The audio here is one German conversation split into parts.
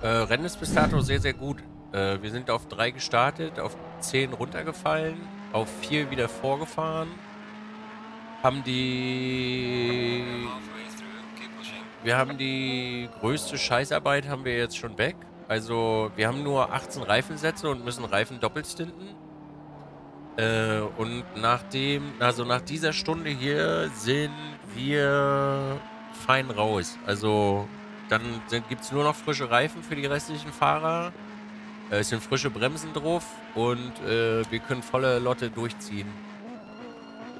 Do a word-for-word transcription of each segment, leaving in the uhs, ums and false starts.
Äh, Rennen ist bis dato sehr, sehr gut. Äh, wir sind auf drei gestartet, auf zehn runtergefallen, auf vier wieder vorgefahren. Haben die... Wir haben die größte Scheißarbeit haben wir jetzt schon weg. Also wir haben nur achtzehn Reifensätze und müssen Reifen doppelt stinten. Äh, und nach dem, also nach dieser Stunde hier sind wir fein raus. Also dann gibt es nur noch frische Reifen für die restlichen Fahrer. Äh, es sind frische Bremsen drauf und äh, wir können volle Lotte durchziehen.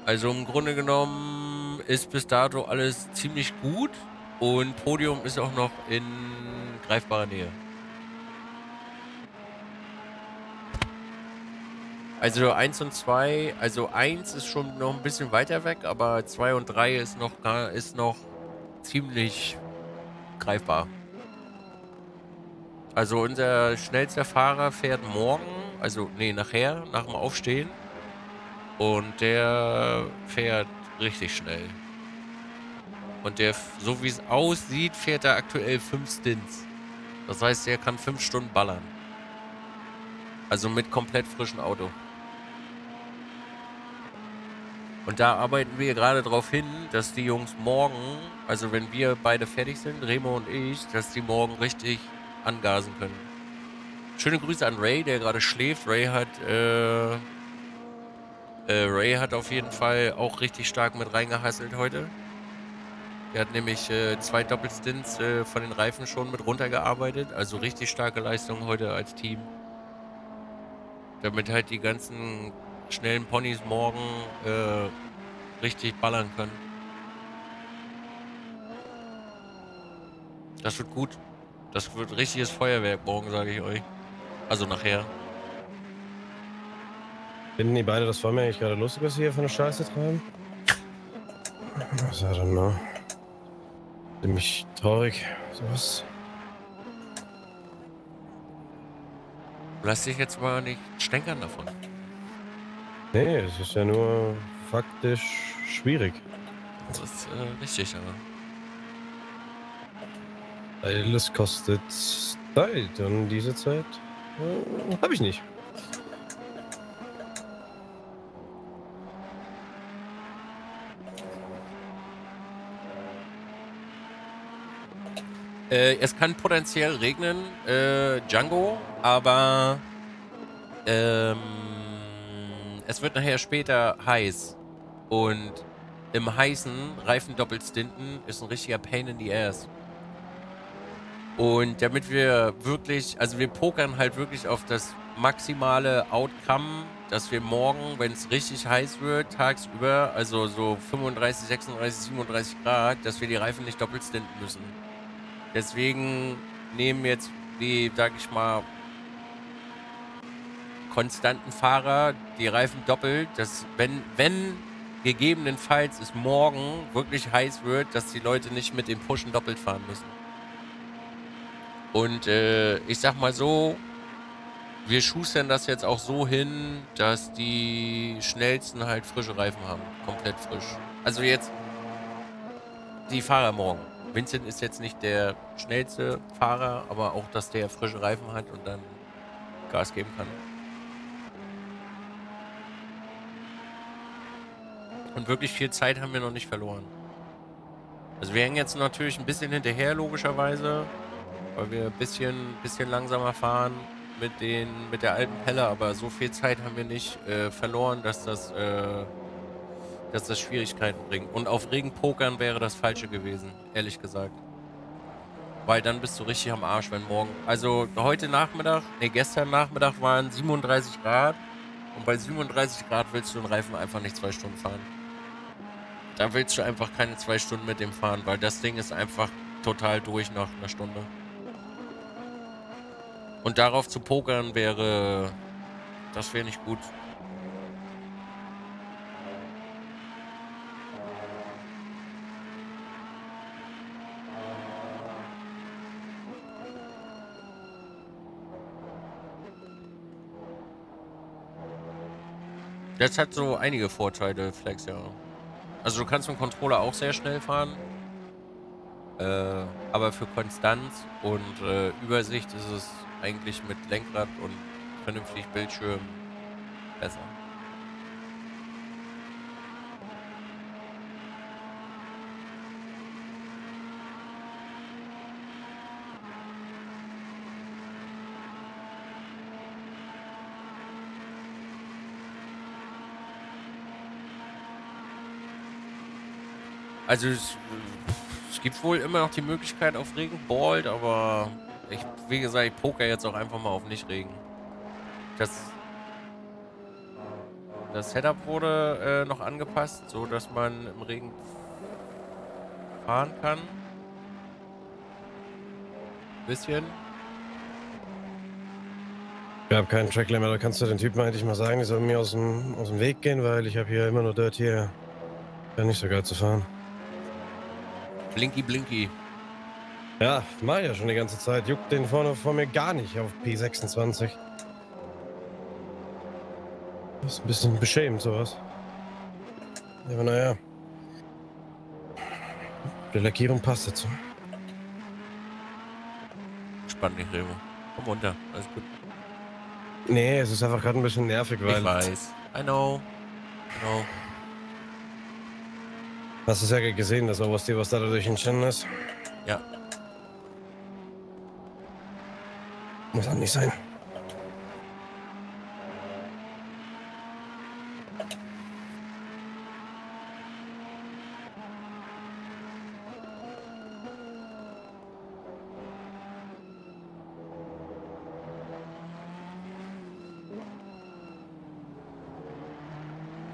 Also im Grunde genommen ist bis dato alles ziemlich gut. Und Podium ist auch noch in greifbarer Nähe. Also eins und zwei, also eins ist schon noch ein bisschen weiter weg, aber zwei und drei ist noch, ist noch ziemlich greifbar. Also unser schnellster Fahrer fährt morgen, also nee, nachher, nach dem Aufstehen. Und der fährt richtig schnell. Und der, so wie es aussieht, fährt er aktuell fünf Stints. Das heißt, er kann fünf Stunden ballern. Also mit komplett frischem Auto. Und da arbeiten wir gerade darauf hin, dass die Jungs morgen, also wenn wir beide fertig sind, Remo und ich, dass die morgen richtig angasen können. Schöne Grüße an Ray, der gerade schläft. Ray hat, äh, äh, Ray hat auf jeden Fall auch richtig stark mit reingehasselt heute. Er hat nämlich äh, zwei Doppelstints äh, von den Reifen schon mit runtergearbeitet. Also richtig starke Leistung heute als Team. Damit halt die ganzen schnellen Ponys morgen äh, richtig ballern können. Das wird gut. Das wird richtiges Feuerwerk morgen, sage ich euch. Also nachher. Finden die beide das vor mir eigentlich gerade lustig, was sie hier für eine Scheiße treiben? Was war denn noch? Ziemlich traurig, sowas. Lass dich jetzt mal nicht stänkern davon. Nee, es ist ja nur faktisch schwierig. Das ist äh, richtig, aber... Weil es kostet Zeit und diese Zeit äh, habe ich nicht. Äh, es kann potenziell regnen, äh, Django, aber ähm, es wird nachher später heiß. Und im heißen Reifen doppelt stinten ist ein richtiger Pain in the Ass. Und damit wir wirklich, also wir pokern halt wirklich auf das maximale Outcome, dass wir morgen, wenn es richtig heiß wird, tagsüber, also so fünfunddreißig, sechsunddreißig, siebenunddreißig Grad, dass wir die Reifen nicht doppelt stinten müssen. Deswegen nehmen jetzt die, sag ich mal, konstanten Fahrer die Reifen doppelt, dass wenn, wenn gegebenenfalls es morgen wirklich heiß wird, dass die Leute nicht mit dem Pushen doppelt fahren müssen. Und äh, ich sag mal so, wir schustern das jetzt auch so hin, dass die Schnellsten halt frische Reifen haben, komplett frisch. Also jetzt die Fahrer morgen. Vincent ist jetzt nicht der schnellste Fahrer, aber auch, dass der frische Reifen hat und dann Gas geben kann. Und wirklich viel Zeit haben wir noch nicht verloren. Also wir hängen jetzt natürlich ein bisschen hinterher, logischerweise, weil wir ein bisschen, bisschen langsamer fahren mit, den, mit der alten Pelle, aber so viel Zeit haben wir nicht äh, verloren, dass das, äh, dass das Schwierigkeiten bringt. Und auf Regen pokern wäre das Falsche gewesen, ehrlich gesagt. Weil dann bist du richtig am Arsch, wenn morgen... Also heute Nachmittag, nee, gestern Nachmittag waren siebenunddreißig Grad. Und bei siebenunddreißig Grad willst du den Reifen einfach nicht zwei Stunden fahren. Da willst du einfach keine zwei Stunden mit dem fahren, weil das Ding ist einfach total durch nach einer Stunde. Und darauf zu pokern wäre... Das wäre nicht gut. Das hat so einige Vorteile, Flex, ja. Also du kannst mit dem Controller auch sehr schnell fahren. Äh, aber für Konstanz und äh, Übersicht ist es eigentlich mit Lenkrad und vernünftig Bildschirm besser. Also es, es gibt wohl immer noch die Möglichkeit auf Regen ballt, aber ich, wie gesagt, ich poker jetzt auch einfach mal auf Nicht-Regen. Das, das Setup wurde äh, noch angepasst, so dass man im Regen fahren kann. Ein bisschen. Ich habe keinen Track Limit, da kannst du den Typen eigentlich mal sagen, die soll mir aus dem, aus dem Weg gehen, weil ich habe hier immer nur Dirt hier. Ja, nicht so geil zu fahren. Blinky, blinky. Ja, mach ja schon die ganze Zeit. Juckt den vorne vor mir gar nicht auf P sechsundzwanzig. Das ist ein bisschen beschämend, sowas. Aber naja. Die Lackierung passt dazu. Spann dich, Remo. Komm runter, alles gut. Nee, es ist einfach gerade ein bisschen nervig, weil... Ich weiß. I know. I know. Hast du es ja gesehen, das Oberste, was dadurch entstanden ist? Ja. Muss auch nicht sein.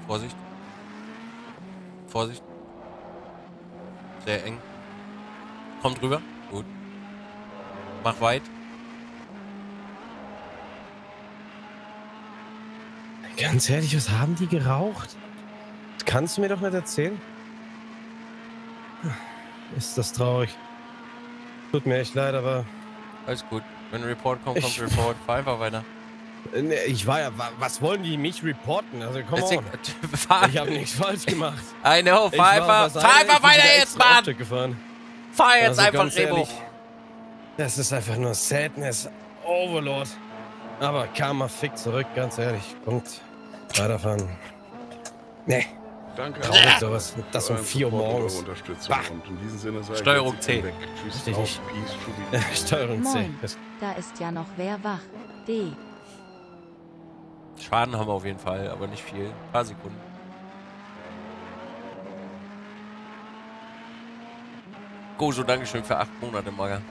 Vorsicht. Vorsicht. Sehr eng. Komm drüber. Gut. Mach weit. Ganz ehrlich, was haben die geraucht? Das kannst du mir doch nicht erzählen. Ist das traurig. Tut mir echt leid, aber... Alles gut. Wenn ein Report kommt, kommt ein Report. Fahr einfach weiter. Nee, ich war ja... Was wollen die mich reporten? Also, komm on. Ich habe nichts falsch gemacht. I know. Fahr einfach, fahr einfach weiter jetzt, Mann. Fahr jetzt also einfach, Remo. Das ist einfach nur Sadness. Overlord. Aber Karma fickt zurück, ganz ehrlich. Punkt. Weiterfahren. Nee. Danke. Traurig sowas. Das um vier Uhr morgens. Steuerung C. Steuerung C. Da ist ja noch wer wach. D. Schaden haben wir auf jeden Fall, aber nicht viel. Ein paar Sekunden. Gojo, Dankeschön für acht Monate, Maga.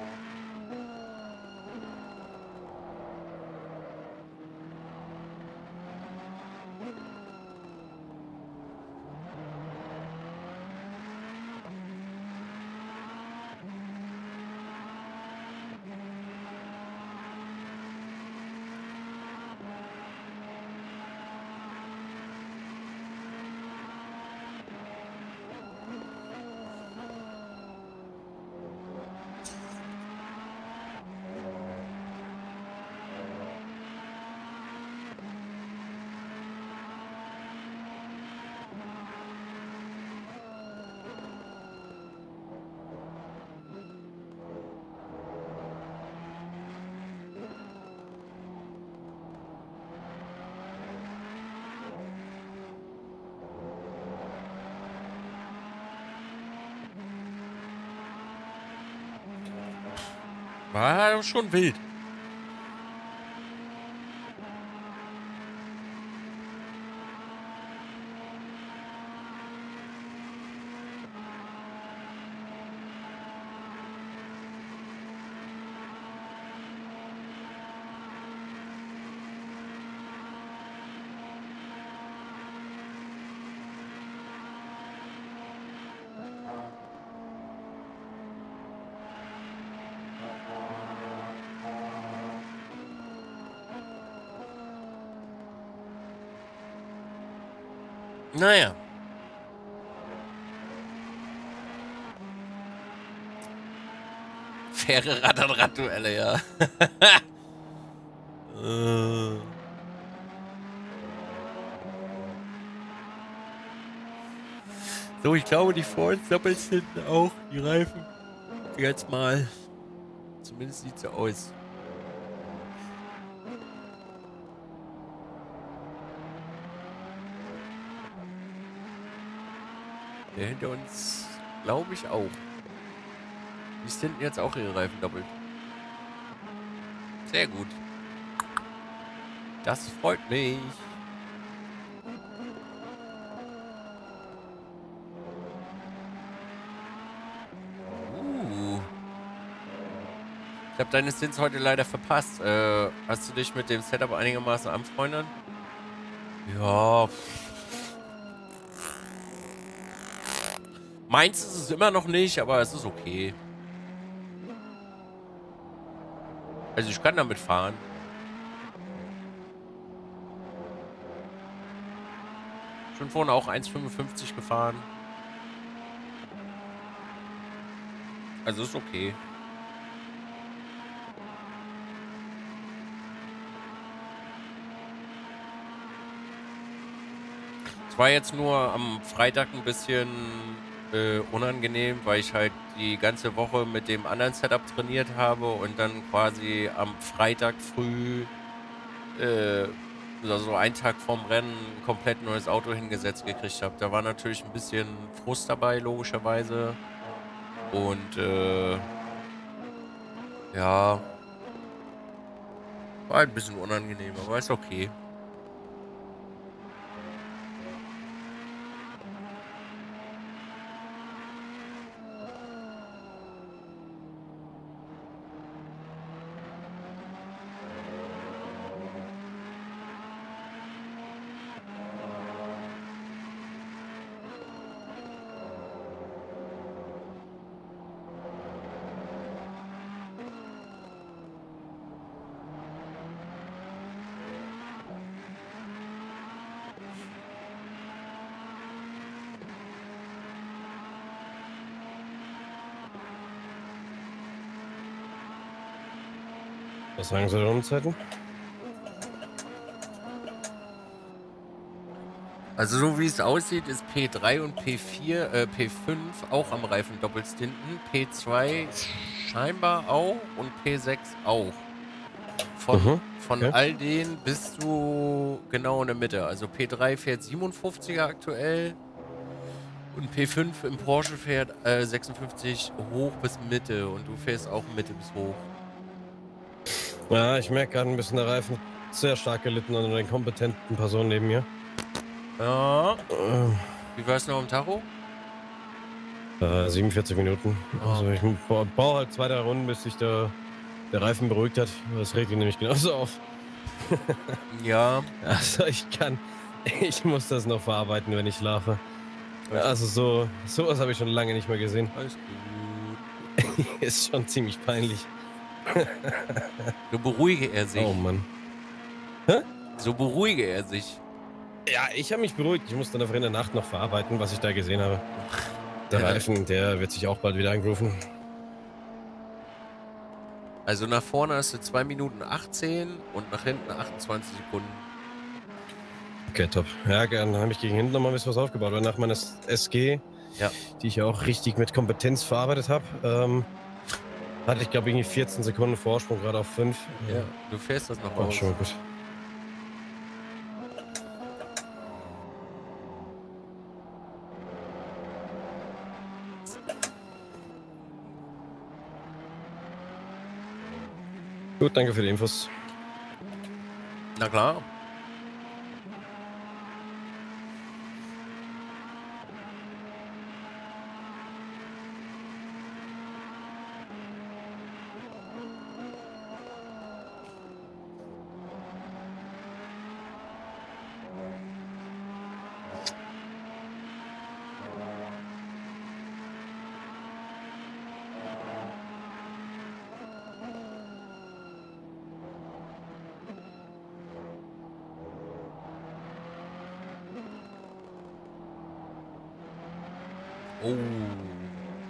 War schon wild. Naja. Faire Rad an Radduelle, ja. äh. So, ich glaube, die Vorns doppelt hinten auch, die Reifen. jetzt mal. Zumindest sieht es ja aus. Der hinter uns, glaube ich, auch. Die sind jetzt auch ihre Reifen doppelt. Sehr gut. Das freut mich. Uh. Ich habe deine Stints heute leider verpasst. Äh, hast du dich mit dem Setup einigermaßen anfreundet? Ja. Meins ist es immer noch nicht, aber es ist okay. Also ich kann damit fahren. Ich bin vorhin auch eins fünfundfünfzig gefahren. Also ist okay. Es war jetzt nur am Freitag ein bisschen äh, unangenehm, weil ich halt die ganze Woche mit dem anderen Setup trainiert habe und dann quasi am Freitag früh äh, also einen Tag vorm Rennen ein komplett neues Auto hingesetzt gekriegt habe. Da war natürlich ein bisschen Frust dabei, logischerweise. Und äh, ja, war ein bisschen unangenehm, aber ist okay. Was sagen Sie da Umzeiten? Also so wie es aussieht, ist P drei und P vier, äh, P fünf auch am Reifen doppelt stinten, P zwei scheinbar auch und P sechs auch. Von, mhm, von okay. all denen bist du genau in der Mitte. Also P drei fährt siebenundfünfziger aktuell und P fünf im Porsche fährt äh, sechsundfünfzig hoch bis Mitte und du fährst auch Mitte bis hoch. Ja, ich merke gerade ein bisschen, der Reifen sehr stark gelitten an den kompetenten Personen neben mir. Ja. Wie war es noch im Tacho? Äh, siebenundvierzig Minuten. Oh. Also ich brauche halt zwei, drei Runden, bis sich der, der Reifen beruhigt hat. Das regt ihn nämlich genauso auf. Ja. Also ich kann, ich muss das noch verarbeiten, wenn ich schlafe. Also so, sowas habe ich schon lange nicht mehr gesehen. Alles gut. Ist schon ziemlich peinlich. So beruhige er sich. Oh Mann. Hä? So beruhige er sich. Ja, ich habe mich beruhigt. Ich muss dann einfach in der Nacht noch verarbeiten, was ich da gesehen habe. Der ja. Reifen, der wird sich auch bald wieder eingrooven. Also nach vorne hast du zwei Minuten achtzehn und nach hinten achtundzwanzig Sekunden. Okay, top. Ja, dann habe ich gegen hinten nochmal ein bisschen was aufgebaut. Weil nach meiner S G, ja. die ich auch richtig mit Kompetenz verarbeitet habe, ähm, hatte ich, glaube ich, vierzehn Sekunden Vorsprung, gerade auf fünf. Ja, du fährst das noch mal. Ach, schon gut. Gut, danke für die Infos. Na klar.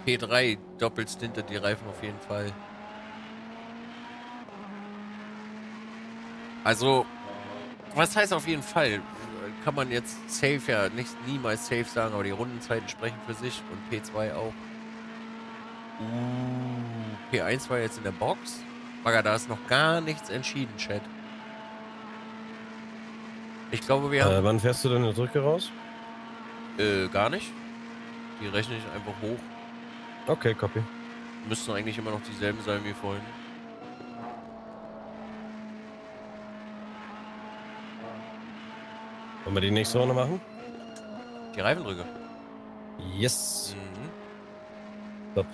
P drei doppelt stintet die Reifen auf jeden Fall. Also, was heißt auf jeden Fall? Kann man jetzt safe ja nicht niemals safe sagen, aber die Rundenzeiten sprechen für sich und P zwei auch. Uh, P eins war jetzt in der Box. Maga, da ist noch gar nichts entschieden, Chat. Ich glaube, wir haben... Äh, wann fährst du denn eine Drücke raus? Äh, gar nicht. Die rechne ich einfach hoch. Okay, copy. Müssten eigentlich immer noch dieselben sein wie vorhin. Wollen wir die nächste Runde machen? Die Reifendrücke? Yes. Mhm. Top.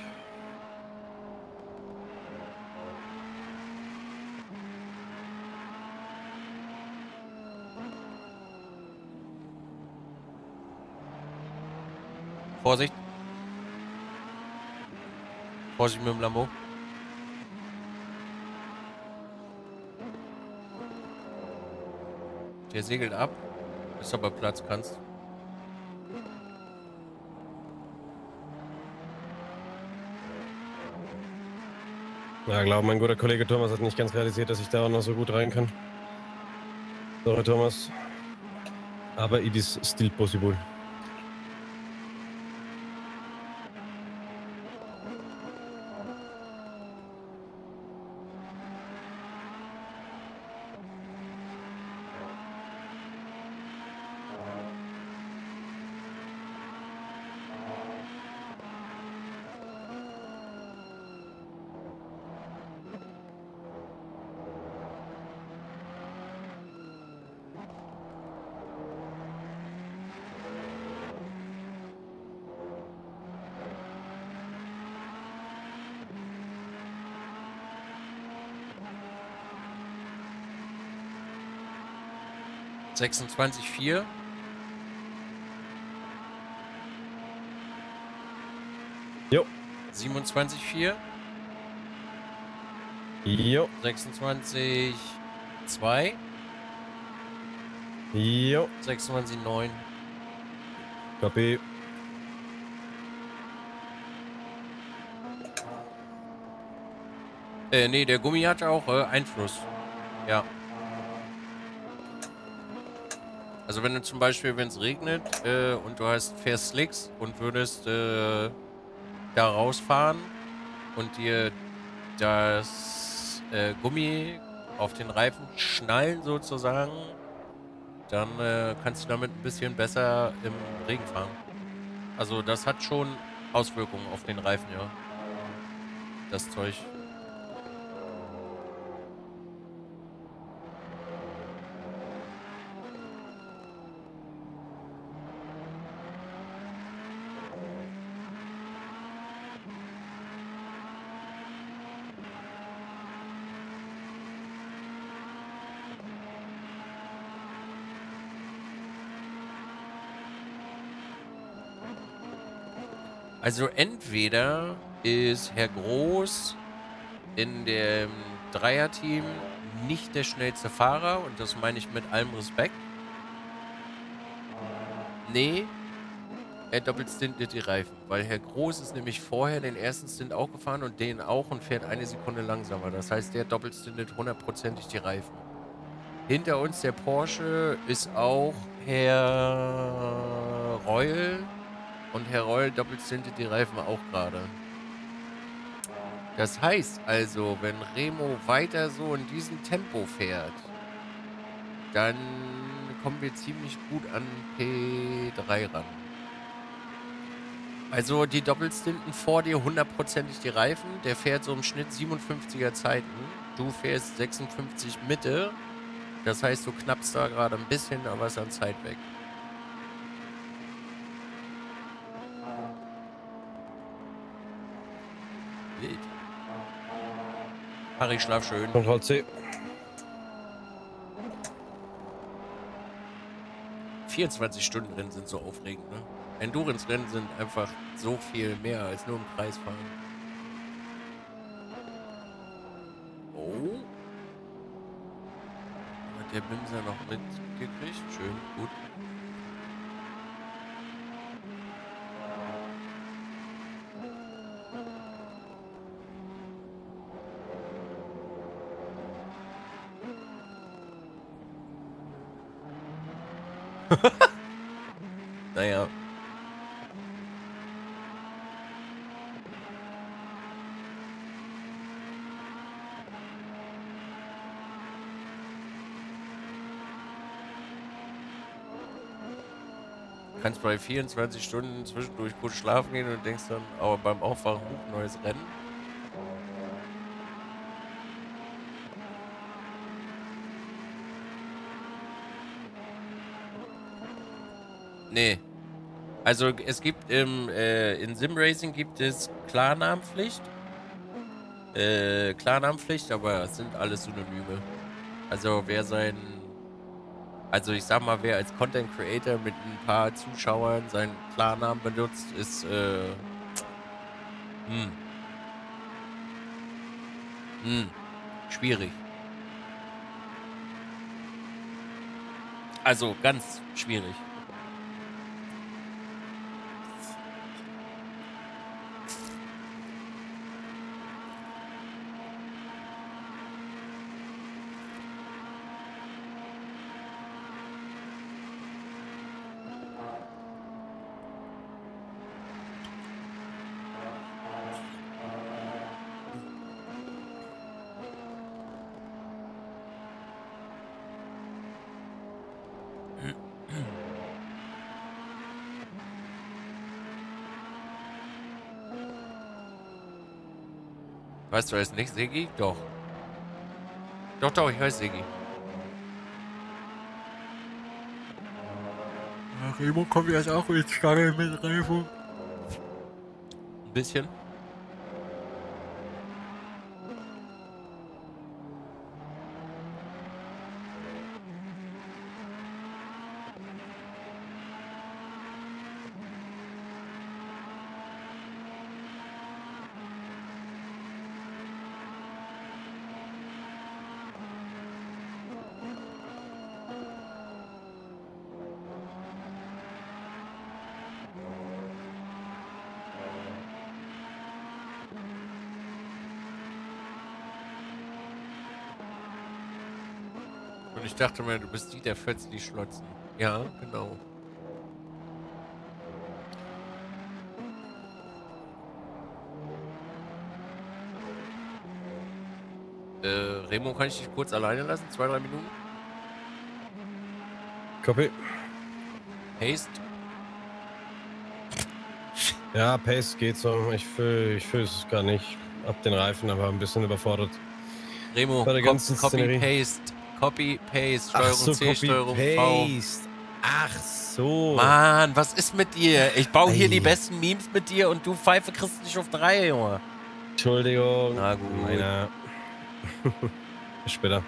Vorsicht. Vorsicht mit dem Lambo. Der segelt ab, bis du aber Platz kannst. Ja, glaube, mein guter Kollege Thomas hat nicht ganz realisiert, dass ich da auch noch so gut rein kann. Sorry, Thomas. Aber it is still possible. sechsundzwanzig Komma vier. Jo. siebenundzwanzig Komma vier. Jo. sechsundzwanzig Komma zwei. Jo. sechsundzwanzig Komma neun. Copy. Äh, nee, der Gummi hat auch äh, Einfluss. Ja. Also wenn du zum Beispiel, wenn es regnet äh, und du hast fährst Slicks und würdest äh, da rausfahren und dir das äh, Gummi auf den Reifen schnallen sozusagen, dann äh, kannst du damit ein bisschen besser im Regen fahren. Also das hat schon Auswirkungen auf den Reifen, ja. Das Zeug. Also entweder ist Herr Groß in dem Dreierteam nicht der schnellste Fahrer, und das meine ich mit allem Respekt. Nee, er doppelt stintet die Reifen, weil Herr Groß ist nämlich vorher den ersten Stint auch gefahren und den auch und fährt eine Sekunde langsamer. Das heißt, der doppelt stintet hundertprozentig die Reifen. Hinter uns der Porsche ist auch Herr Reul. Und Herr Reul doppelt stintet die Reifen auch gerade. Das heißt also, wenn Remo weiter so in diesem Tempo fährt, dann kommen wir ziemlich gut an P drei ran. Also die doppelstinten vor dir hundertprozentig die Reifen. Der fährt so im Schnitt siebenundfünfziger Zeiten. Du fährst sechsundfünfzig Mitte. Das heißt, du knappst da gerade ein bisschen, aber es ist an Zeit weg. Harry, schlaf schön. Kontroll-C. vierundzwanzig-Stunden-Rennen sind so aufregend, ne? Endurance-Rennen sind einfach so viel mehr als nur im Kreis fahren. Oh. Hat der Bimser noch mitgekriegt? Schön, gut. Naja. Kannst bei vierundzwanzig Stunden zwischendurch kurz schlafen gehen und denkst dann, aber beim Aufwachen ein neues Rennen. Nee. Also es gibt im äh, in Simracing gibt es Klarnamenpflicht. Äh, Klarnamenpflicht, aber es sind alles Synonyme. Also wer sein... Also ich sag mal, wer als Content Creator mit ein paar Zuschauern seinen Klarnamen benutzt, ist... Äh, hm. Hm. Schwierig. Also ganz schwierig. Weißt du es nicht, Sigi? Doch. Doch, doch, ich heiße Sigi. Ja, Remo kommt jetzt auch ins Stange mit Remo. Ein bisschen. Ich dachte mir, du bist die, der fetzt die Schlotzen. Ja, genau. Äh, Remo, kann ich dich kurz alleine lassen? Zwei, drei Minuten? Copy. Paste? Ja, Paste geht so. Ich fühle ich fühl es gar nicht. Ab den Reifen, aber ein bisschen überfordert. Remo, Copy, Paste. Copy, Paste, Steuerung so, C, Copy, Steuerung Paste. V. Ach so. Mann, was ist mit dir? Ich baue hier die besten Memes mit dir und du Pfeife kriegst nicht auf drei, Junge. Entschuldigung. Na gut. Meiner. Bis später.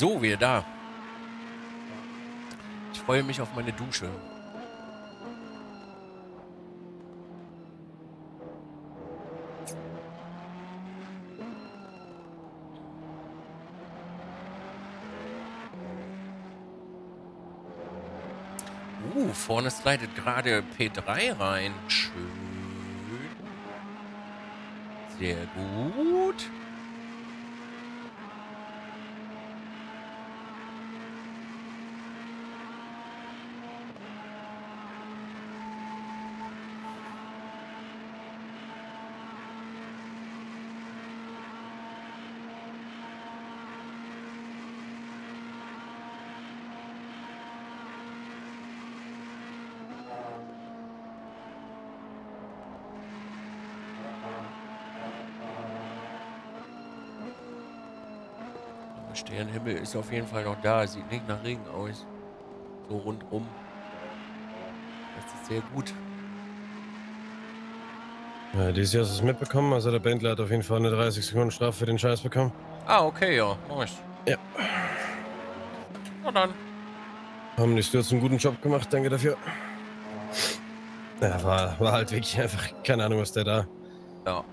So, wieder da. Ich freue mich auf meine Dusche. Uh, vorne slidet gerade P drei rein. Schön. Sehr gut. Sternenhimmel ist auf jeden Fall noch da. Sieht nicht nach Regen aus. So rundum. Das ist sehr gut. Ja, dieses Jahr hast du es mitbekommen. Also der Bändler hat auf jeden Fall eine dreißig Sekunden Strafe für den Scheiß bekommen. Ah, okay, ja. Nice. Ja. Na dann. Haben die Stürze einen guten Job gemacht. Danke dafür. Ja, war, war halt wirklich einfach keine Ahnung, was der da ja.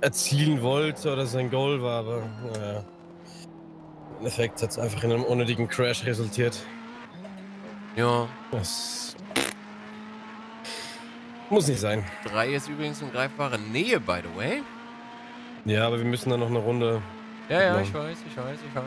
erzielen wollte oder sein Goal war. Aber naja. Im Endeffekt hat es einfach in einem unnötigen Crash resultiert. Ja. Das muss nicht sein. drei ist übrigens in greifbarer Nähe, by the way. Ja, aber wir müssen da noch eine Runde. Ja, ja, ich weiß, ich weiß, ich weiß.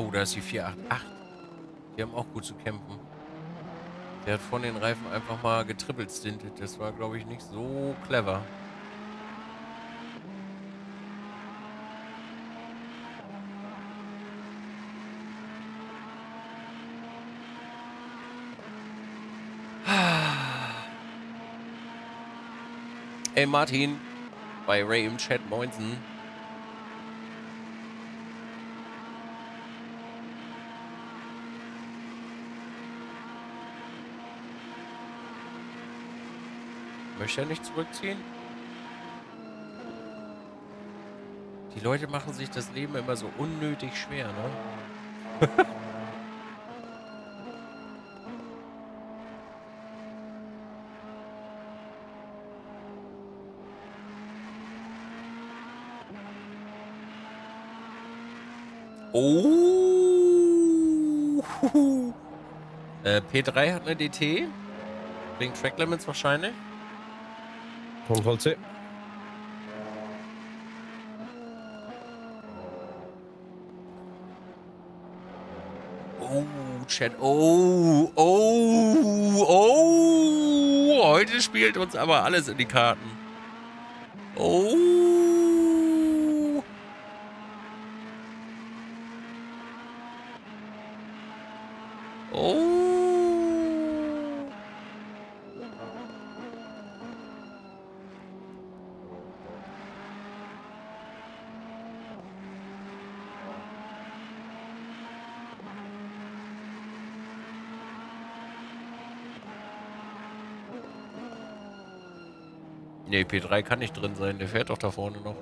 Oh, da ist die vier acht acht. Die haben auch gut zu kämpfen. Der hat von den Reifen einfach mal getrippelt stintet. Das war, glaube ich, nicht so clever. Hey Martin, bei Ray im Chat moinsen. Möchte er nicht zurückziehen? Die Leute machen sich das Leben immer so unnötig schwer, ne? Oh! äh, P drei hat eine D T. Wegen Track Limits wahrscheinlich. Vom V C. Oh, Chat. Oh, oh, oh. Heute spielt uns aber alles in die Karten. Oh. Oh. Nee, P drei kann nicht drin sein, der fährt doch da vorne noch.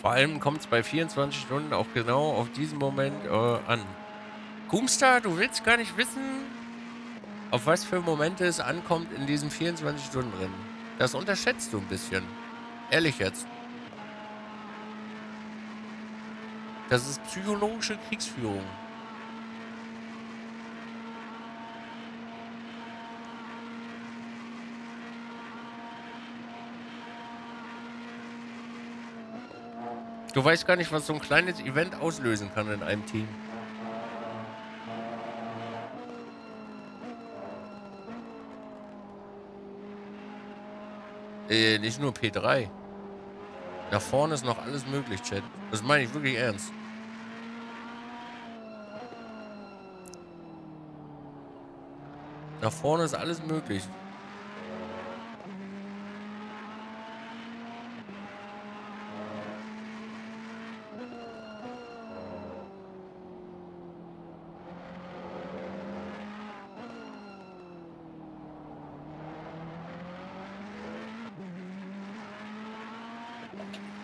Vor allem kommt es bei vierundzwanzig Stunden auch genau auf diesen Moment äh, an. Kumstar, du willst gar nicht wissen, auf was für Momente es ankommt in diesem vierundzwanzig Stunden Rennen. Das unterschätzt du ein bisschen. Ehrlich jetzt. Das ist psychologische Kriegsführung. Du weißt gar nicht, was so ein kleines Event auslösen kann in einem Team. Äh, nicht nur P drei. Da vorne ist noch alles möglich, Chat. Das meine ich wirklich ernst. Da vorne ist alles möglich.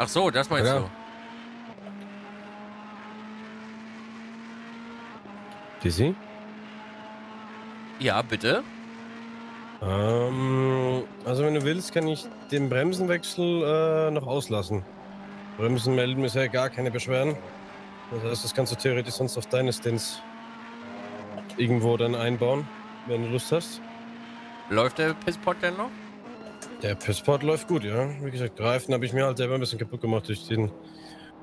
Ach so, das meinst ja. du. Dizzy? Ja, bitte. Ähm, also wenn du willst, kann ich den Bremsenwechsel äh, noch auslassen. Bremsen melden bisher gar keine Beschwerden. Das heißt, das kannst du theoretisch sonst auf deine Stints irgendwo dann einbauen, wenn du Lust hast. Läuft der Pisspot denn noch? Der Pisspot läuft gut, ja. Wie gesagt, Reifen habe ich mir halt selber ein bisschen kaputt gemacht durch den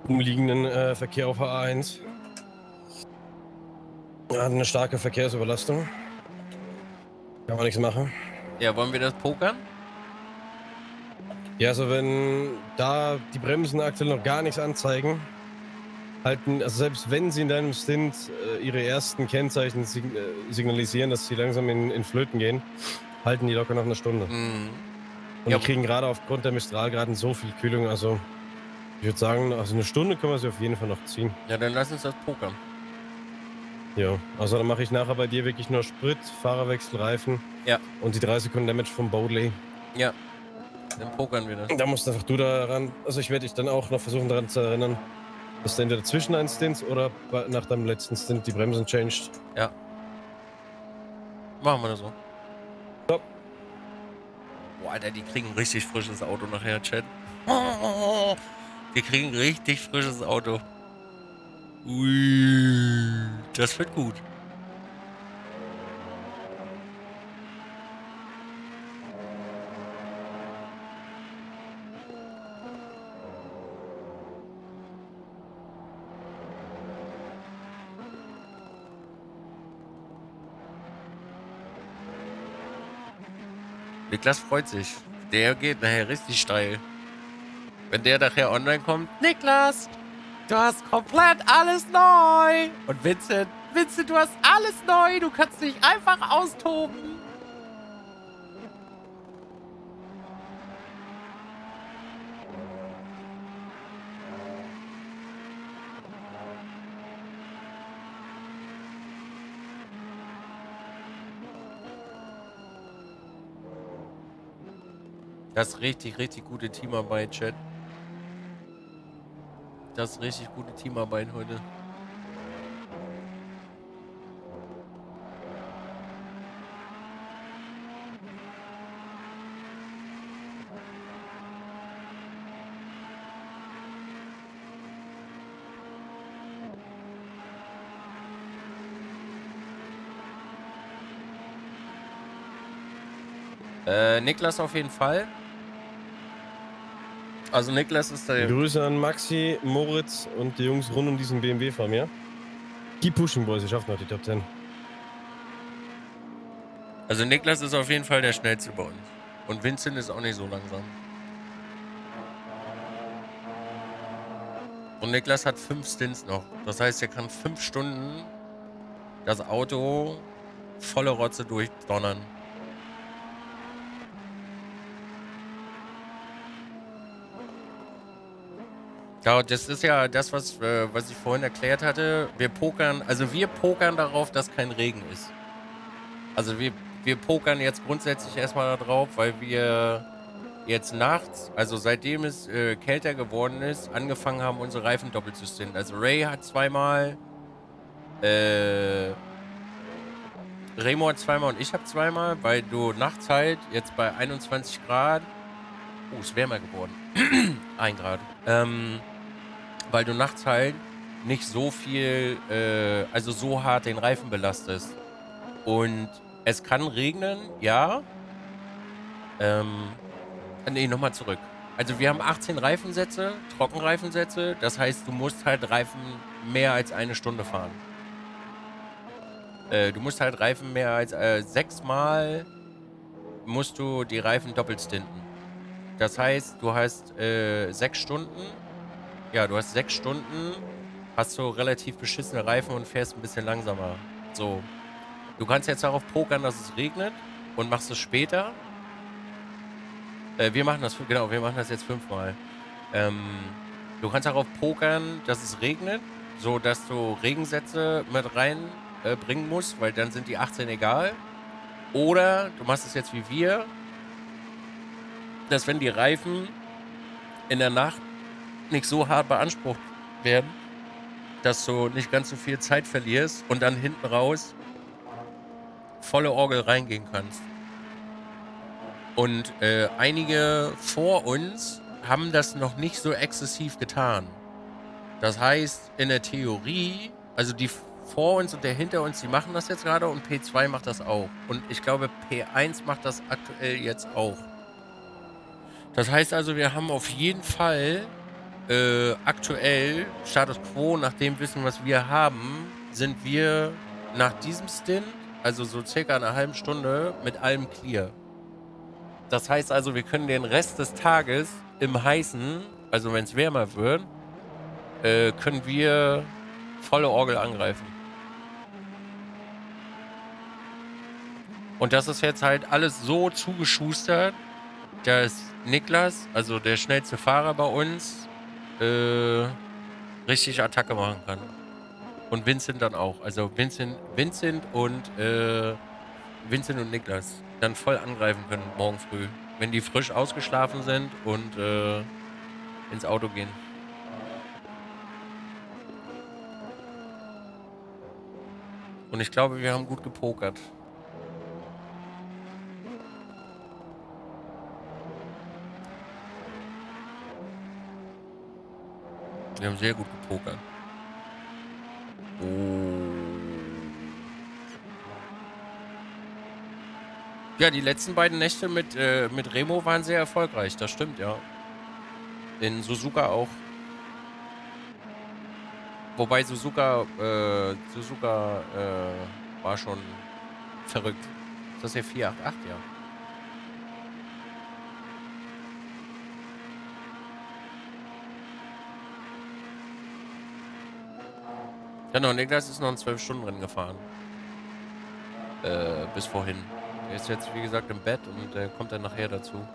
umliegenden äh, Verkehr auf A eins. Wir hatten eine starke Verkehrsüberlastung. Kann man nichts machen. Ja, wollen wir das pokern? Ja, also wenn da die Bremsen aktuell noch gar nichts anzeigen, halten, also selbst wenn sie in deinem Stint äh, ihre ersten Kennzeichen sig äh, signalisieren, dass sie langsam in, in Flöten gehen, halten die locker noch eine Stunde. Mhm. Und ja, wir kriegen gerade aufgrund der Mistralgraden so viel Kühlung, also ich würde sagen, also eine Stunde können wir sie auf jeden Fall noch ziehen. Ja, dann lass uns das pokern. Ja, also dann mache ich nachher bei dir wirklich nur Sprit, Fahrerwechsel, Reifen ja. und die drei Sekunden Damage vom Bowley. Ja, dann pokern wir das. Da musst einfach du da ran, also ich werde dich dann auch noch versuchen daran zu erinnern, dass du entweder zwischen einen Stint oder nach deinem letzten Stint die Bremsen changed. Ja, machen wir das so. Top. Boah, Alter, die kriegen richtig frisches Auto nachher, Chat. Die kriegen richtig frisches Auto. Ui, das wird gut. Niklas freut sich. Der geht nachher richtig steil. Wenn der nachher online kommt, Niklas, du hast komplett alles neu. Und Vincent, Vincent, du hast alles neu. Du kannst dich einfach austoben. Das ist richtig, richtig gute Teamarbeit, Chat. Das ist richtig gute Teamarbeit heute. Äh, Niklas auf jeden Fall. Also Niklas ist da. Grüße an Maxi, Moritz und die Jungs rund um diesen B M W von mir. Die pushen, Boys, wir schaffen noch die Top zehn. Also Niklas ist auf jeden Fall der Schnellste bei uns. Und Vincent ist auch nicht so langsam. Und Niklas hat fünf Stints noch. Das heißt, er kann fünf Stunden das Auto volle Rotze durchdonnern. Ja, das ist ja das, was, äh, was ich vorhin erklärt hatte. Wir pokern, also wir pokern darauf, dass kein Regen ist. Also wir, wir pokern jetzt grundsätzlich erstmal darauf, weil wir jetzt nachts, also seitdem es äh, kälter geworden ist, angefangen haben, unsere Reifen doppelt zu stinten. Also Ray hat zweimal, äh, Remo hat zweimal und ich habe zweimal, weil du nachts halt jetzt bei einundzwanzig Grad, oh, ist wärmer geworden, ein Grad, ähm, weil du nachts halt nicht so viel, äh, also so hart den Reifen belastest. Und es kann regnen, ja. Ähm, nee, nochmal zurück. Also wir haben achtzehn Reifensätze, Trockenreifensätze. Das heißt, du musst halt Reifen mehr als eine Stunde fahren. Äh, du musst halt Reifen mehr als äh, sechsmal musst du die Reifen doppelt stinten. Das heißt, du hast äh, sechs Stunden. Ja, du hast sechs Stunden, hast so relativ beschissene Reifen und fährst ein bisschen langsamer. So. Du kannst jetzt darauf pokern, dass es regnet und machst es später. Äh, wir machen das, genau, wir machen das jetzt fünfmal. Ähm, du kannst darauf pokern, dass es regnet, so dass du Regensätze mit reinbringen äh, musst, weil dann sind die achtzehn egal. Oder du machst es jetzt wie wir, dass wenn die Reifen in der Nacht nicht so hart beansprucht werden, dass du nicht ganz so viel Zeit verlierst und dann hinten raus volle Orgel reingehen kannst. Und äh, einige vor uns haben das noch nicht so exzessiv getan. Das heißt, in der Theorie, also die vor uns und der hinter uns, die machen das jetzt gerade und P zwei macht das auch. Und ich glaube, P eins macht das aktuell jetzt auch. Das heißt also, wir haben auf jeden Fall äh, aktuell Status Quo, nach dem Wissen, was wir haben, sind wir nach diesem Stint, also so circa eine halbe Stunde, mit allem clear. Das heißt also, wir können den Rest des Tages im Heißen, also wenn es wärmer wird, äh, können wir volle Orgel angreifen. Und das ist jetzt halt alles so zugeschustert, dass Niklas, also der schnellste Fahrer bei uns, äh, richtig Attacke machen kann. Und Vincent dann auch. Also Vincent, Vincent und äh, Vincent und Niklas dann voll angreifen können morgen früh, wenn die frisch ausgeschlafen sind und äh, ins Auto gehen. Und ich glaube, wir haben gut gepokert. Wir haben sehr gut gepokert. Oh. Ja, die letzten beiden Nächte mit, äh, mit Remo waren sehr erfolgreich. Das stimmt, ja. In Suzuka auch. Wobei Suzuka, äh, Suzuka, äh, war schon verrückt. Ist das hier vier acht acht? Ja. Genau, Niklas ist noch ein zwölf Stunden Rennen gefahren. Äh, bis vorhin. Er ist jetzt, wie gesagt, im Bett und äh, kommt dann nachher dazu.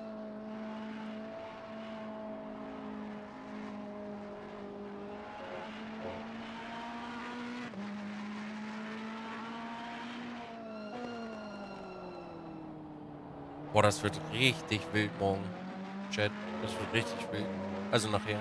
Boah, das wird richtig wild morgen. Chat, das wird richtig wild. Also nachher.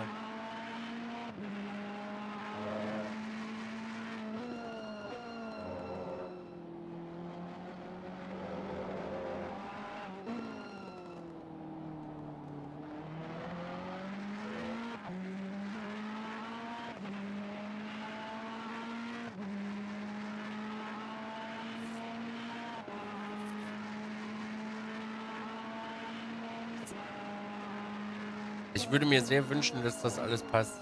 Ich würde mir sehr wünschen, dass das alles passt.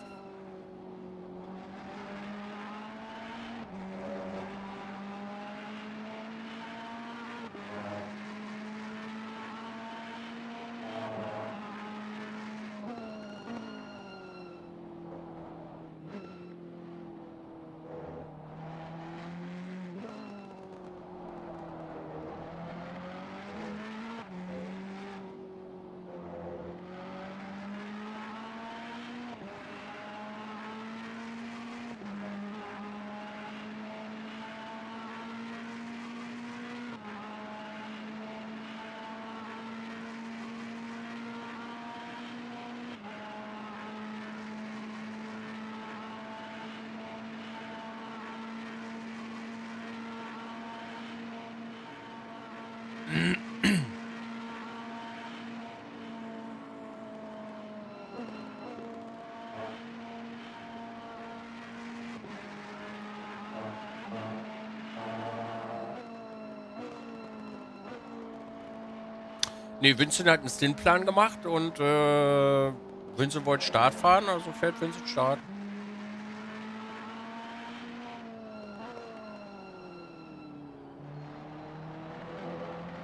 Nee, Vincent hat einen Stintplan gemacht und äh, Vincent wollte Start fahren, also fährt Vincent Start.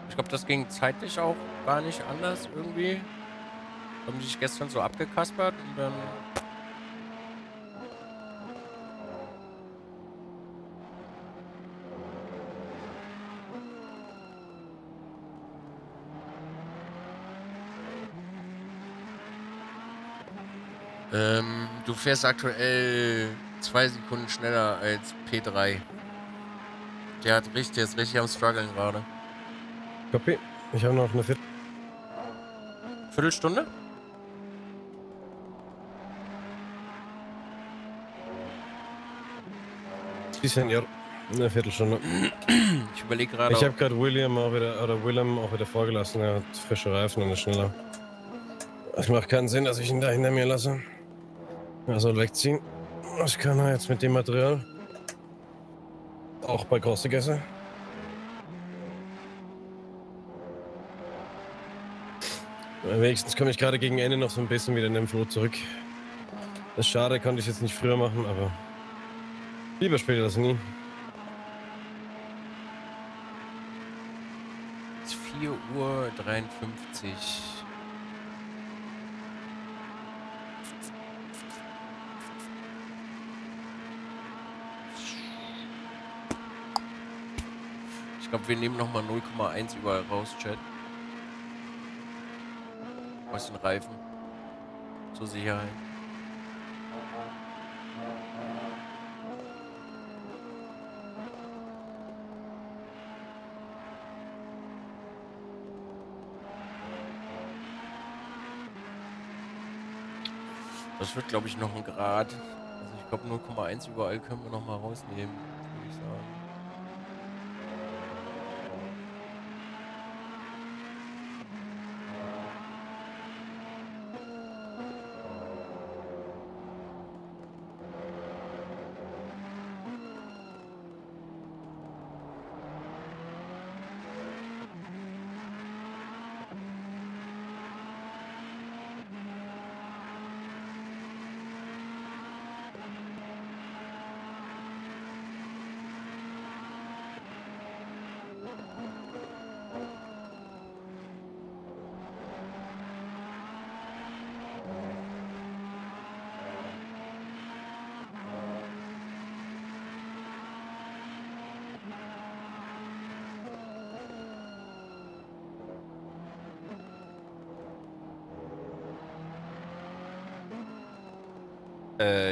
Ich glaube, das ging zeitlich auch gar nicht anders irgendwie. Haben die sich gestern so abgekaspert und dann... Ähm, du fährst aktuell zwei Sekunden schneller als P drei. Der hat richtig, der ist richtig am Struggeln gerade. Copy. Ich habe noch eine Viertel... Viertelstunde? Bisschen, ja. Eine Viertelstunde. Ich überlege gerade... Ich habe gerade William auch wieder, oder Willem auch wieder vorgelassen. Er hat frische Reifen und ist schneller. Es macht keinen Sinn, dass ich ihn da hinter mir lasse. Er soll wegziehen. Was kann er jetzt mit dem Material? Auch bei Große Gäste. Wenigstens komme ich gerade gegen Ende noch so ein bisschen wieder in den Flow zurück. Das ist schade, konnte ich jetzt nicht früher machen, aber lieber später als nie. Es ist vier Uhr dreiundfünfzig. Ich glaube, wir nehmen nochmal null Komma eins überall raus, Chat. Aus den Reifen. Zur Sicherheit. Das wird, glaube ich, noch ein Grad. Also ich glaube, null Komma eins überall können wir noch mal rausnehmen, würde ich sagen.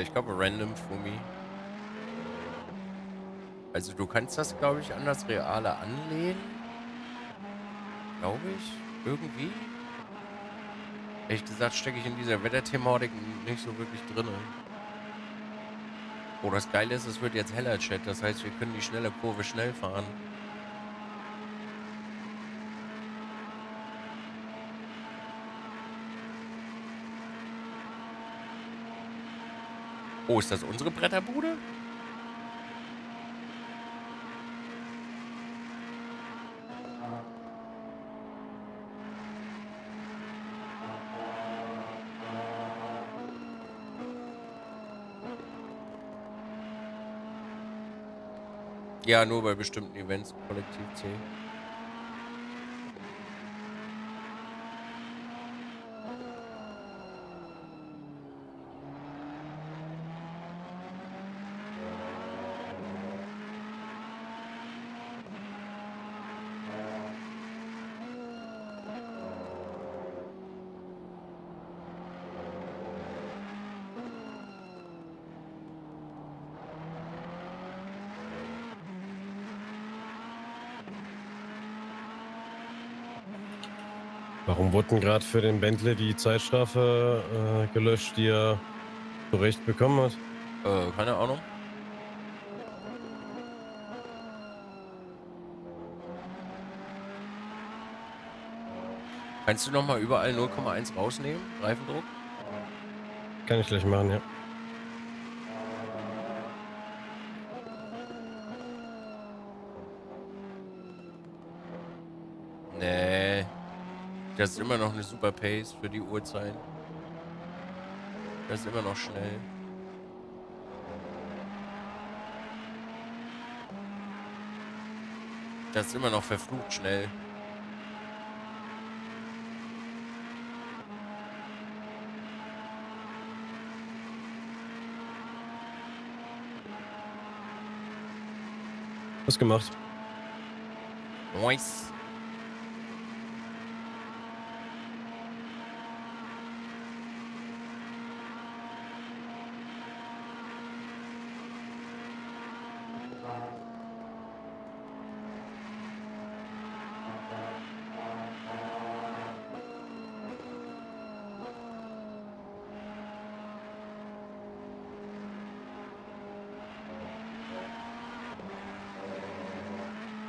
Ich glaube, random for me. Also du kannst das, glaube ich, an das Reale anlehnen. Glaube ich. Irgendwie. Ehrlich gesagt stecke ich in dieser Wetterthematik nicht so wirklich drin. Oh, das Geile ist, es wird jetzt heller, Chat. Das heißt, wir können die schnelle Kurve schnell fahren. Oh, ist das unsere Bretterbude? Ja, nur bei bestimmten Events, Kollektiv C. Warum wurden gerade für den Bentley die Zeitstrafe äh, gelöscht, die er zu Recht bekommen hat? Äh, keine Ahnung. Kannst du nochmal überall null Komma eins rausnehmen, Reifendruck? Kann ich gleich machen, ja. Das ist immer noch eine super Pace für die Uhrzeit. Das ist immer noch schnell. Das ist immer noch verflucht schnell. was gemacht. Nice.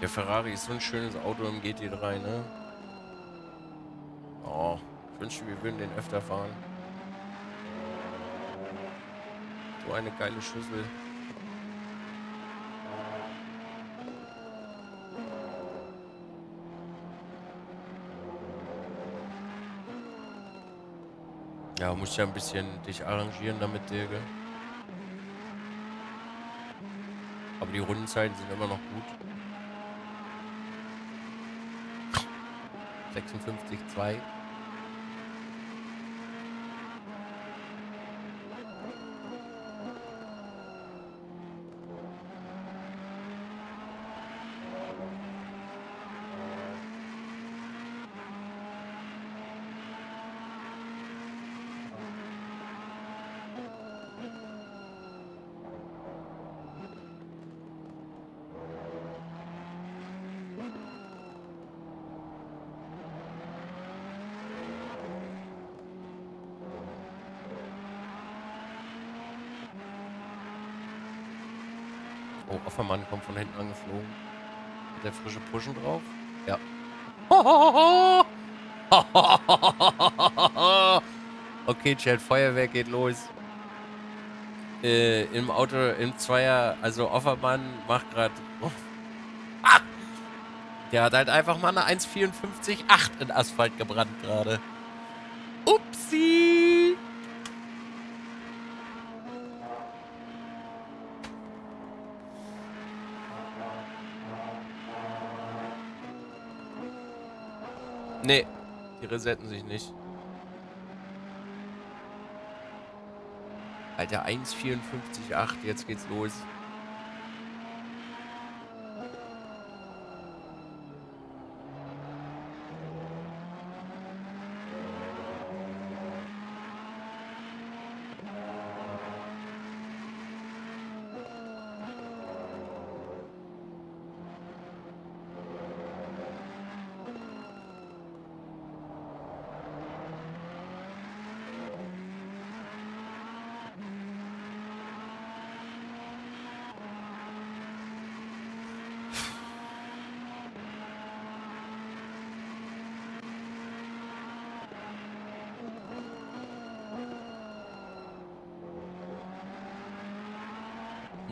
Der Ferrari ist so ein schönes Auto im G T drei, ne? Oh, ich wünschte, wir würden den öfter fahren. So eine geile Schüssel. Ja, musst ja ein bisschen dich arrangieren damit, Dirke. Aber die Rundenzeiten sind immer noch gut. sechsundfünfzig Komma zwei. Oh, Offermann kommt von hinten angeflogen. Hat der frische Pushen drauf? Ja. Okay, Chat, Feuerwehr geht los. Äh, im Auto, im Zweier, also Offermann macht gerade... Oh. Ah! Der hat halt einfach mal eine eins vierundfünfzig Komma acht in Asphalt gebrannt gerade. Upsi! Nee, die resetten sich nicht. Alter, eins vierundfünfzig Komma acht, jetzt geht's los.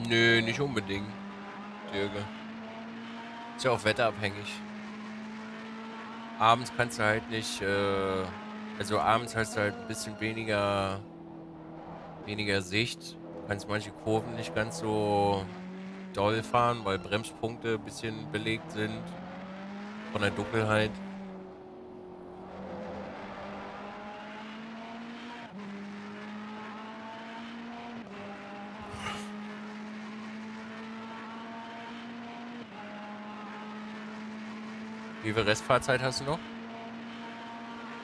Nö, nicht unbedingt, Jürgen. Ist ja auch wetterabhängig. Abends kannst du halt nicht, äh, also abends hast du halt ein bisschen weniger, weniger Sicht. Du kannst manche Kurven nicht ganz so doll fahren, weil Bremspunkte ein bisschen belegt sind von der Dunkelheit. Wie viel Restfahrzeit hast du noch?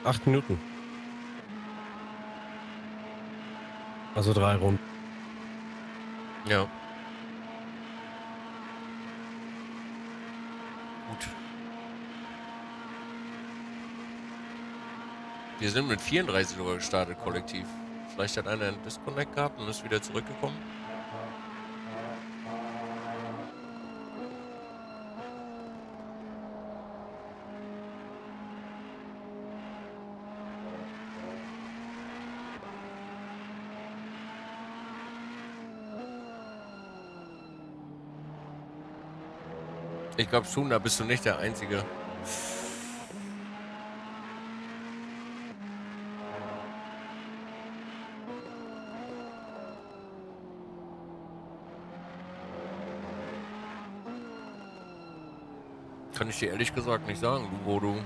Acht Minuten. Also drei Runden. Ja. Gut. Wir sind mit vierunddreißig sogar gestartet, kollektiv. Vielleicht hat einer einen Disconnect gehabt und ist wieder zurückgekommen. Ich glaube schon, da bist du nicht der Einzige. Kann ich dir ehrlich gesagt nicht sagen, du Bodo.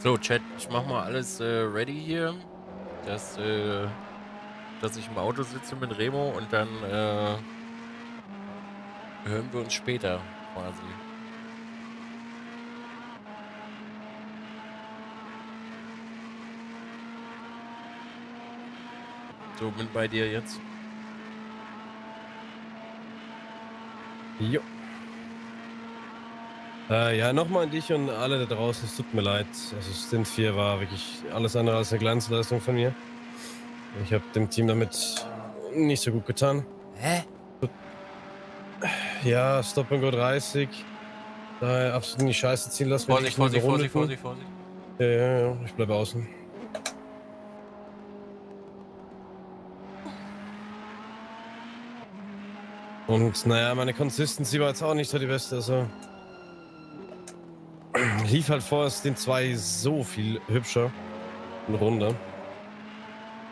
So, Chat, ich mach mal alles äh, ready hier, dass, äh, dass ich im Auto sitze mit Remo und dann äh, hören wir uns später quasi. So, bin bei dir jetzt. Jo. Äh, ja, nochmal an dich und alle da draußen, es tut mir leid. Also Stint vier war wirklich alles andere als eine Glanzleistung von mir. Ich habe dem Team damit nicht so gut getan. Hä? Ja, Stop and Go dreißig. Daher absolut in die Scheiße ziehen lassen. Vorsicht, Vorsicht, Vorsicht, Vorsicht, Vorsicht. Ja, ja, ja, ich bleibe außen. Und naja, meine Consistency war jetzt auch nicht so die beste, also lief halt vor, es sind zwei so viel hübscher in Runde.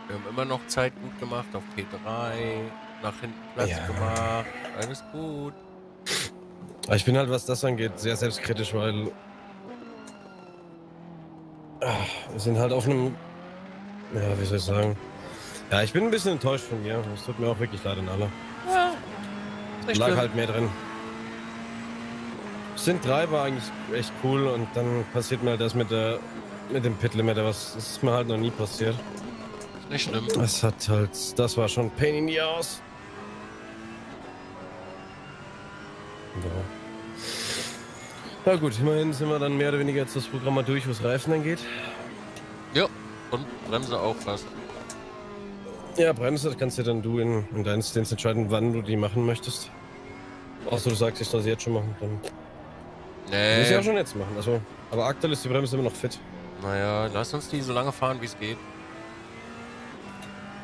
Wir haben immer noch Zeit gut gemacht auf P drei, nach hinten Platz ja. gemacht, alles gut. Ich bin halt, was das angeht, sehr selbstkritisch, weil ach, wir sind halt auf einem, ja, wie soll ich sagen, ja, ich bin ein bisschen enttäuscht von mir, es tut mir auch wirklich leid an alle. Ja. Ich lag halt mehr drin. Sind drei war eigentlich echt cool und dann passiert mal das mit der mit dem Pit Limiter, was das ist mir halt noch nie passiert. Nicht schlimm. Das hat halt, das war schon Pain in the Ass. Ja. Na gut, immerhin sind wir dann mehr oder weniger jetzt das Programm mal durch, was Reifen angeht. Ja. Und Bremse auch fast. Ja, Bremse, das kannst ja dann du in, in deinen Stints entscheiden, wann du die machen möchtest. Außer du sagst, ich soll sie jetzt schon machen, dann. Nee. Muss ich auch schon jetzt machen, also. Aber aktuell ist die Bremse immer noch fit. Naja, lass uns die so lange fahren, wie es geht.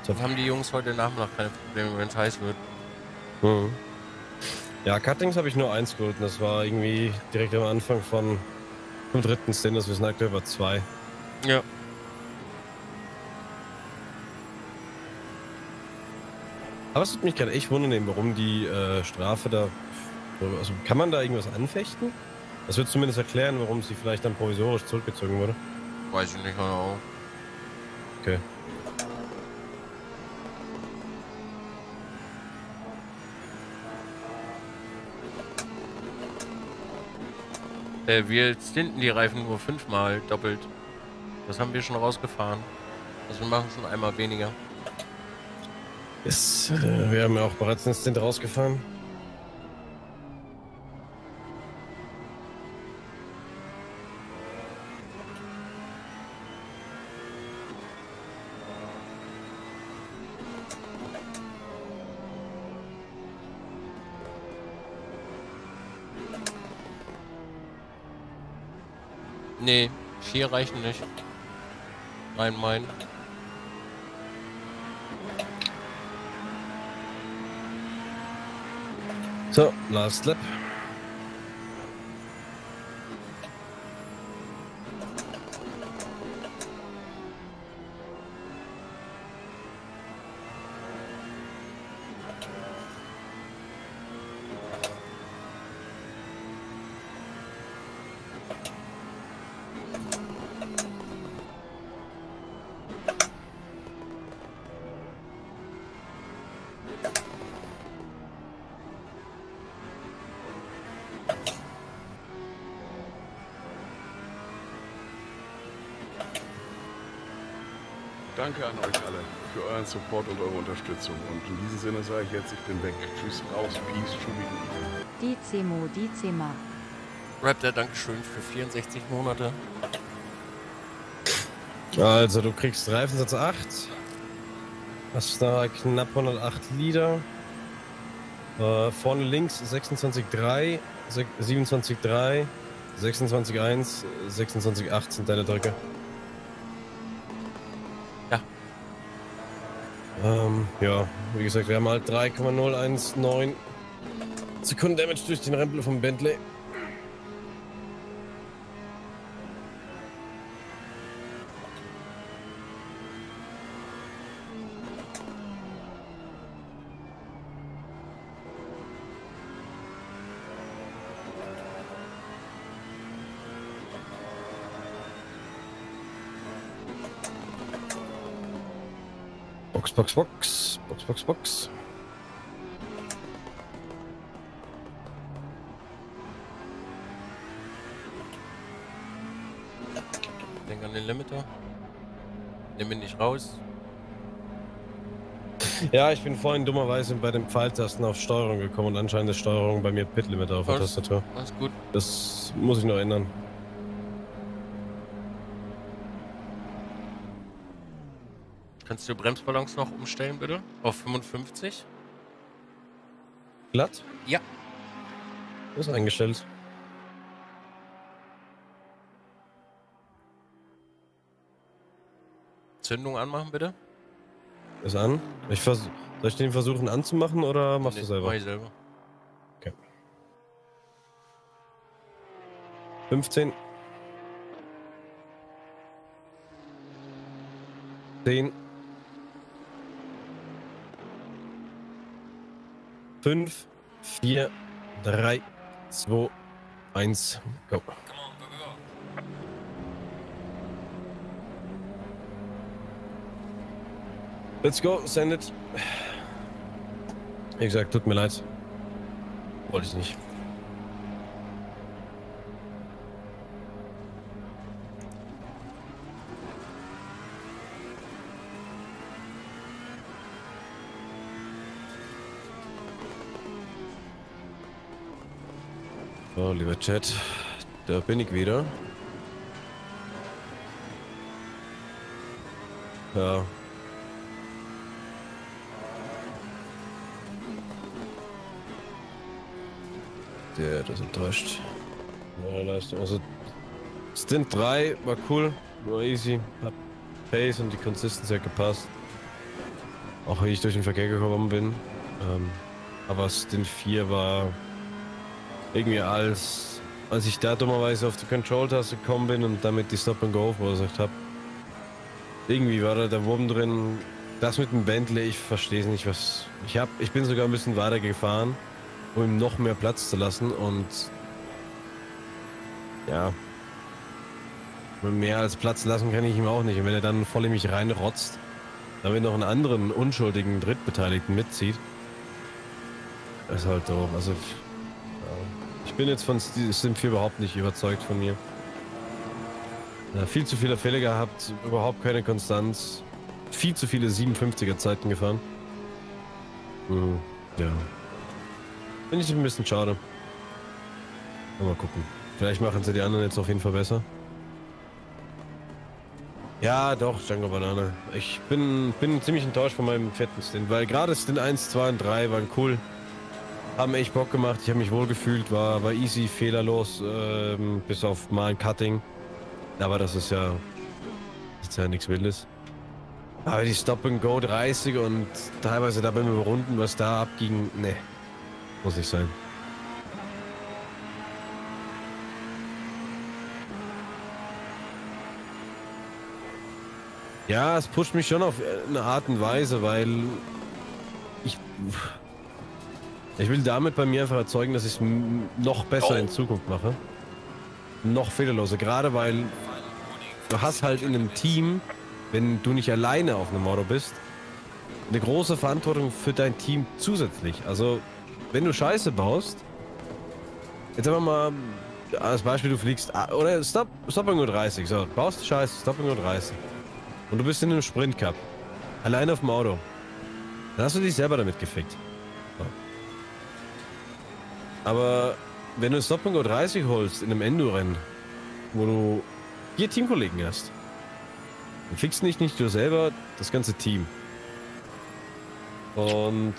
So. Dann haben die Jungs heute Nachmittag keine Probleme, wenn es heiß wird. Mhm. Ja, Cuttings habe ich nur eins geholt und das war irgendwie direkt am Anfang von vom dritten Stint, das wir sind aktuell über zwei. Ja. Aber es tut mich gerade echt wundern, warum die äh, Strafe da, also kann man da irgendwas anfechten? Das wird zumindest erklären, warum sie vielleicht dann provisorisch zurückgezogen wurde. Weiß ich nicht genau. Okay. Äh, wir stinten die Reifen nur fünfmal doppelt. Das haben wir schon rausgefahren. Also wir machen schon einmal weniger. Yes. Äh, wir haben ja auch bereits einen Stint rausgefahren. Nee, vier reichen nicht. Nein, mein. So, last lap. Danke an euch alle für euren Support und eure Unterstützung. Und in diesem Sinne sage ich jetzt, ich bin weg. Tschüss, raus, peace, Schubi. D C Mo, D C Ma. Raptor, Dankeschön für vierundsechzig Monate. Also, du kriegst Reifensatz acht. Hast da knapp hundertacht Lieder. Äh, vorne links sechsundzwanzig Komma drei, siebenundzwanzig Komma drei, sechsundzwanzig Komma eins, sechsundzwanzig Komma acht sind deine Drücke. Ähm, ja, wie gesagt, wir haben halt drei Komma null eins neun Sekunden Damage durch den Rempel vom Bentley. Box, Box, Box. Box, Box, Box. Denk an den Limiter. Nimm ihn nicht raus. Ja, ich bin vorhin dummerweise bei den Pfeiltasten auf Steuerung gekommen und anscheinend ist Steuerung bei mir Pit-Limiter auf der Tastatur. Alles gut. Das muss ich noch ändern. Kannst du Bremsbalance noch umstellen, bitte? Auf fünfundfünfzig? Glatt? Ja. Ist eingestellt. Zündung anmachen, bitte. Ist an. Ich versuch, soll ich den versuchen anzumachen oder machst nee, du selber? Mach ich selber. Okay. fünfzehn. zehn. fünf, vier, drei, zwei, eins, go. Let's go, send it. Wie gesagt, tut mir leid. Wollte ich nicht. So, lieber Chat, da bin ich wieder. Ja. Der, das enttäuscht. Ja, also Stint drei war cool, war easy, hat Pace und die Consistency hat gepasst. Auch wie ich durch den Verkehr gekommen bin. Ähm, aber Stint vier war irgendwie als, als ich da dummerweise auf die Control-Taste gekommen bin und damit die Stop and Go verursacht habe. Irgendwie war da der Wurm drin. Das mit dem Bentley, ich verstehe es nicht, was. Ich hab, ich bin sogar ein bisschen weiter gefahren, um ihm noch mehr Platz zu lassen und ja, mehr als Platz lassen kann ich ihm auch nicht. Und wenn er dann voll in mich reinrotzt, damit noch einen anderen unschuldigen Drittbeteiligten mitzieht, ist halt doof. Also ja. Ich bin jetzt von Sim vier überhaupt nicht überzeugt von mir. Ja, viel zu viele Fehler gehabt, überhaupt keine Konstanz, viel zu viele siebenundfünfziger Zeiten gefahren. Mhm. Ja. Finde ich ein bisschen schade. Mal gucken. Vielleicht machen sie die anderen jetzt auf jeden Fall besser. Ja, doch, Django Banane. Ich bin, bin ziemlich enttäuscht von meinem vierten Stint, weil gerade Stint eins, zwei und drei waren cool. Haben echt Bock gemacht. Ich habe mich wohl gefühlt, war, war easy, fehlerlos, ähm, bis auf mal ein Cutting. Aber das ist ja, das ist ja nichts Wildes. Aber die Stop-and-Go dreißig und teilweise da beim Überrunden, was da abging, ne. Muss nicht sein. Ja, es pusht mich schon auf eine Art und Weise, weil ich ich will damit bei mir einfach erzeugen, dass ich es noch besser oh. in Zukunft mache. Noch fehlerloser. Gerade weil du hast halt in einem Team, wenn du nicht alleine auf einem Auto bist, eine große Verantwortung für dein Team zusätzlich. Also wenn du Scheiße baust, jetzt sagen wir mal, als Beispiel, du fliegst, oder Stop, Stop and Go dreißig, so, baust du Scheiße, Stop and Go dreißig. Und du bist in einem Sprint Cup, alleine auf dem Auto. Dann hast du dich selber damit gefickt. So. Aber wenn du Stop and Go dreißig holst in einem Endo-Rennen, wo du vier Teamkollegen hast, dann fickst nicht, nicht du selber, das ganze Team. Und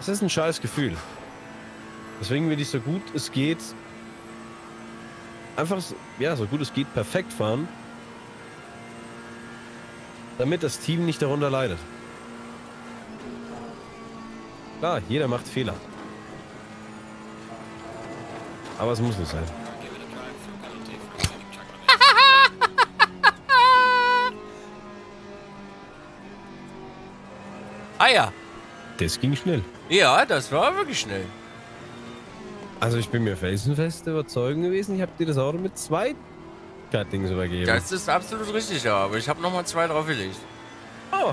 es ist ein scheiß Gefühl. Deswegen will ich so gut es geht, einfach, ja, so gut es geht, perfekt fahren, damit das Team nicht darunter leidet. Klar, jeder macht Fehler. Aber es muss nicht sein. Ah ja. Das ging schnell. Ja, das war wirklich schnell. Also ich bin mir felsenfest überzeugt gewesen, ich habe dir das Auto mit zwei Cuttings übergeben. Das ist absolut richtig, ja, aber ich habe nochmal zwei draufgelegt. Oh.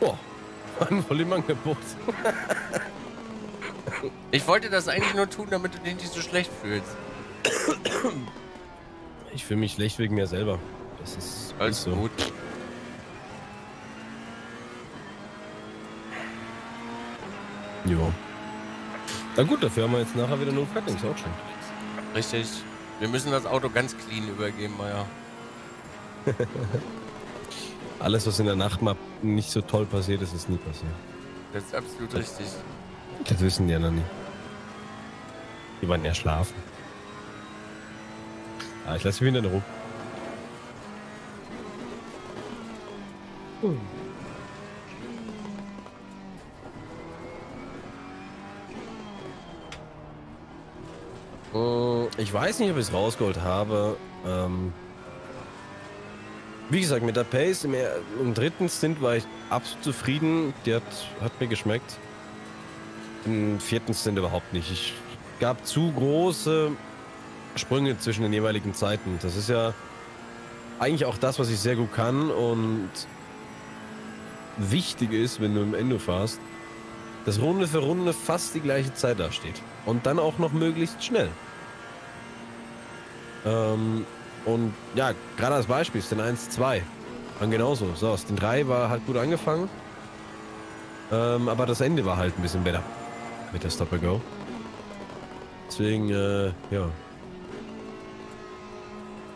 Boah, ein Volumenangebot. Ich wollte das eigentlich nur tun, damit du dich nicht so schlecht fühlst. Ich fühle mich schlecht wegen mir selber. Das ist alles so gut. Jo. Na gut, dafür haben wir jetzt nachher wieder nur Fetting, ist auch schön. Richtig. Wir müssen das Auto ganz clean übergeben, Meier. Alles, was in der Nacht mal nicht so toll passiert ist, ist nie passiert. Das ist absolut das, richtig. Das wissen die ja noch nie. Die waren ja schlafen. Ah, ich lasse mich in der Ruhe. Hm. Ich weiß nicht, ob ich es rausgeholt habe. Ähm, wie gesagt, mit der Pace im, im dritten Stint war ich absolut zufrieden. Die hat, hat mir geschmeckt. Im vierten Stint überhaupt nicht. Ich gab zu große Sprünge zwischen den jeweiligen Zeiten. Das ist ja eigentlich auch das, was ich sehr gut kann. Und wichtig ist, wenn du im Endo fährst, dass Runde für Runde fast die gleiche Zeit dasteht. Und dann auch noch möglichst schnell. Ähm, und ja, gerade als Beispiel ist den eins zwei. Dann genauso. So, aus den drei war halt gut angefangen. Ähm, aber das Ende war halt ein bisschen besser. Mit der Stop-and-Go. Deswegen, äh, ja.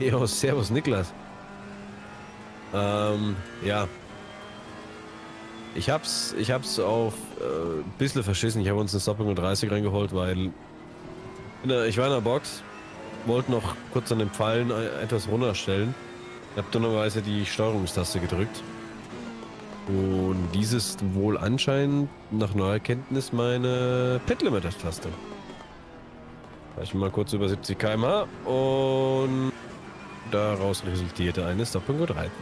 Jo, servus Niklas. Ähm, ja. Ich hab's, ich hab's auf äh, ein bisschen verschissen. Ich habe uns eine Stop-and-Go dreißig reingeholt, weil der, ich war in der Box. Wollte noch kurz an den Pfeilen etwas runterstellen. Ich habe dummerweise die Steuerungstaste gedrückt. Und dies ist wohl anscheinend nach neuer Kenntnis meine Pit-Limiter-Taste. Ich mal kurz über siebzig Kilometer pro Stunde und daraus resultierte eine Stop-and-Go dreißig.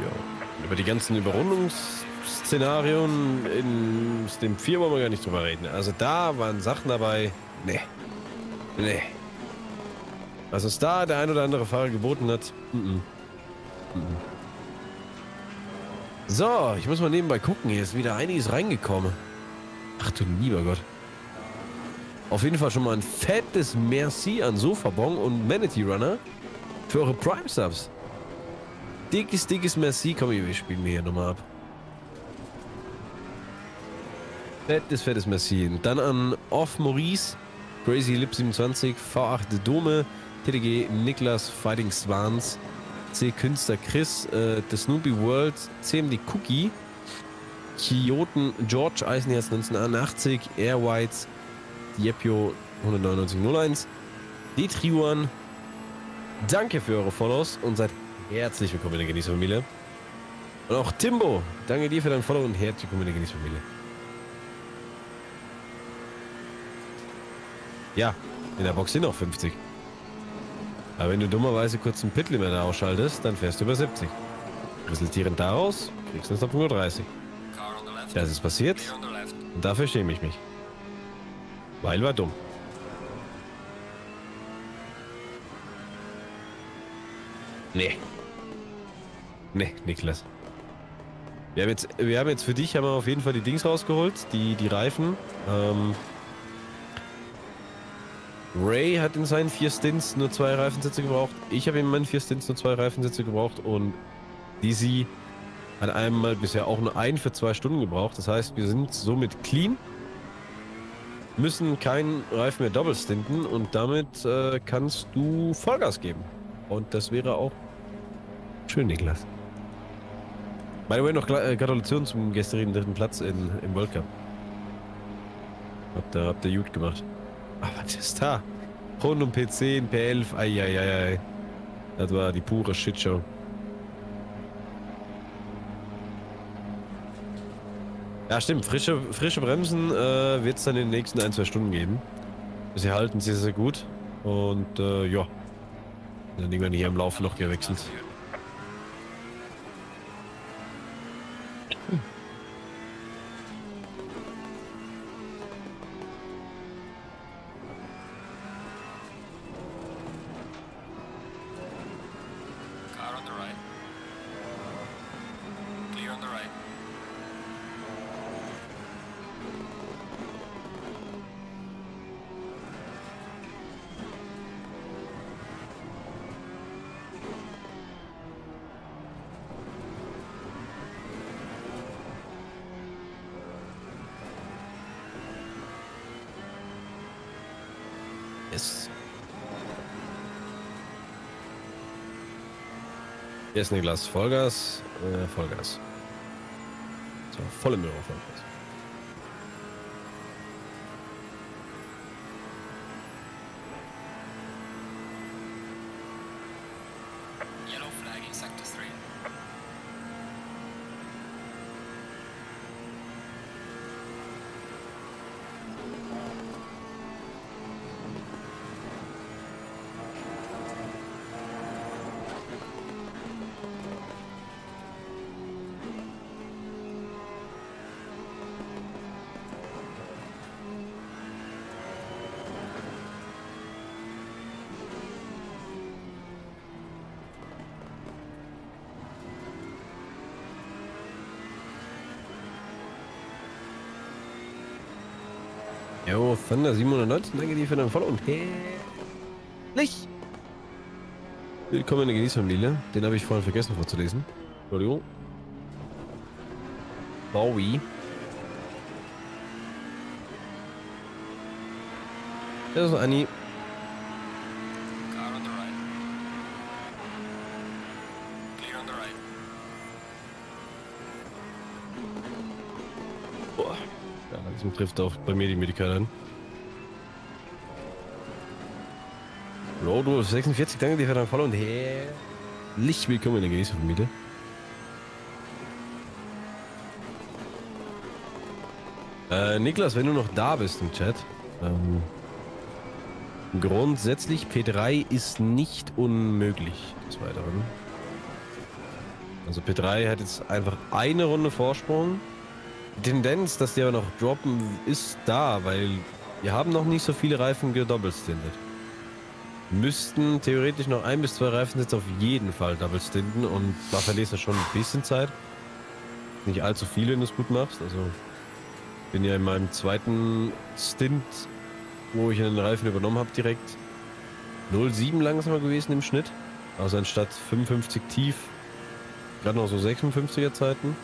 Ja. Über die ganzen Überrundungsszenarien in dem vier wollen wir gar nicht drüber reden. Also da waren Sachen dabei. Nee. Nee. Was uns da der ein oder andere Fahrer geboten hat. Mm-mm. Mm-mm. So, ich muss mal nebenbei gucken. Hier ist wieder einiges reingekommen. Ach du lieber Gott. Auf jeden Fall schon mal ein fettes Merci an Sofa Bon und Manatee Runner für eure Prime Subs. Dickes, dickes Merci. Komm, wir spielen mir hier nochmal ab. Fettes, fettes Merci. Und dann an Off Maurice, Crazy Lips siebenundzwanzig, V acht The Dome, T D G Niklas, Fighting Swans, C Künstler Chris, äh, The Snoopy World, C M D Cookie, Chioten George Eisenherz neunzehnhunderteinundachtzig, Air Whites, Diepio hundertneunundneunzig null eins, D-Triuan. Danke für eure Follows und seid herzlich willkommen in der Genießfamilie. Und auch Timbo, danke dir für dein Follow und herzlich willkommen in der Genießfamilie. Ja, in der Box sind noch fünfzig. Aber wenn du dummerweise kurz einen Pit-Limiter ausschaltest, dann fährst du über siebzig. Resultierend daraus kriegst du es auf dreißig. Das ist passiert und dafür schäme ich mich. Weil war dumm. Nee. Nee, Niklas. Wir haben jetzt, wir haben jetzt für dich haben wir auf jeden Fall die Dings rausgeholt, die, die Reifen. Ähm... Ray hat in seinen vier Stints nur zwei Reifensitze gebraucht. Ich habe in meinen vier Stints nur zwei Reifensitze gebraucht. Und Dizzy hat einmal bisher auch nur einen für zwei Stunden gebraucht. Das heißt, wir sind somit clean. Müssen keinen Reifen mehr doppelt stinten. Und damit äh, kannst du Vollgas geben. Und das wäre auch schön, Niklas. By the way, noch äh, Gratulation zum gestrigen dritten Platz in, im World Cup. Habt ihr, habt ihr gut gemacht. Aber das ist da. Rund um P zehn, P elf, eieiei. Das war die pure Shitshow. Ja, stimmt. Frische, frische Bremsen äh, wird es dann in den nächsten ein, zwei Stunden geben. Sie halten sie sehr gut. Und äh, ja. Dann irgendwann hier im Laufe noch gewechselt. Yes. Hier ist Niklas. Vollgas. Äh, Vollgas. So, volle Möhre Vollgas. Jo, Thunder siebenhundertneunzehn, danke dir für dein Follow und hey. Nicht! Willkommen in der Genießfamilie. Den habe ich vorhin vergessen vorzulesen. Entschuldigung. Bowie. Das ist Annie. Trifft auch bei mir die Medikamente an. Roadwolf sechsundvierzig, danke dir für dein Follow und herzlich willkommen in der Genießerfamilie. Äh, Niklas, wenn du noch da bist im Chat. Ähm, grundsätzlich P drei ist nicht unmöglich des Weiteren. Also P drei hat jetzt einfach eine Runde Vorsprung. Tendenz, dass die aber noch droppen, ist da, weil wir haben noch nicht so viele Reifen gedoppelstintet. Müssten theoretisch noch ein bis zwei Reifen jetzt auf jeden Fall doppelstinten und da verlierst du schon ein bisschen Zeit. Nicht allzu viel, wenn du es gut machst. Also bin ja in meinem zweiten Stint, wo ich einen Reifen übernommen habe, direkt null Komma sieben langsamer gewesen im Schnitt. Also anstatt fünfundfünfzig tief, gerade noch so sechsundfünfziger Zeiten.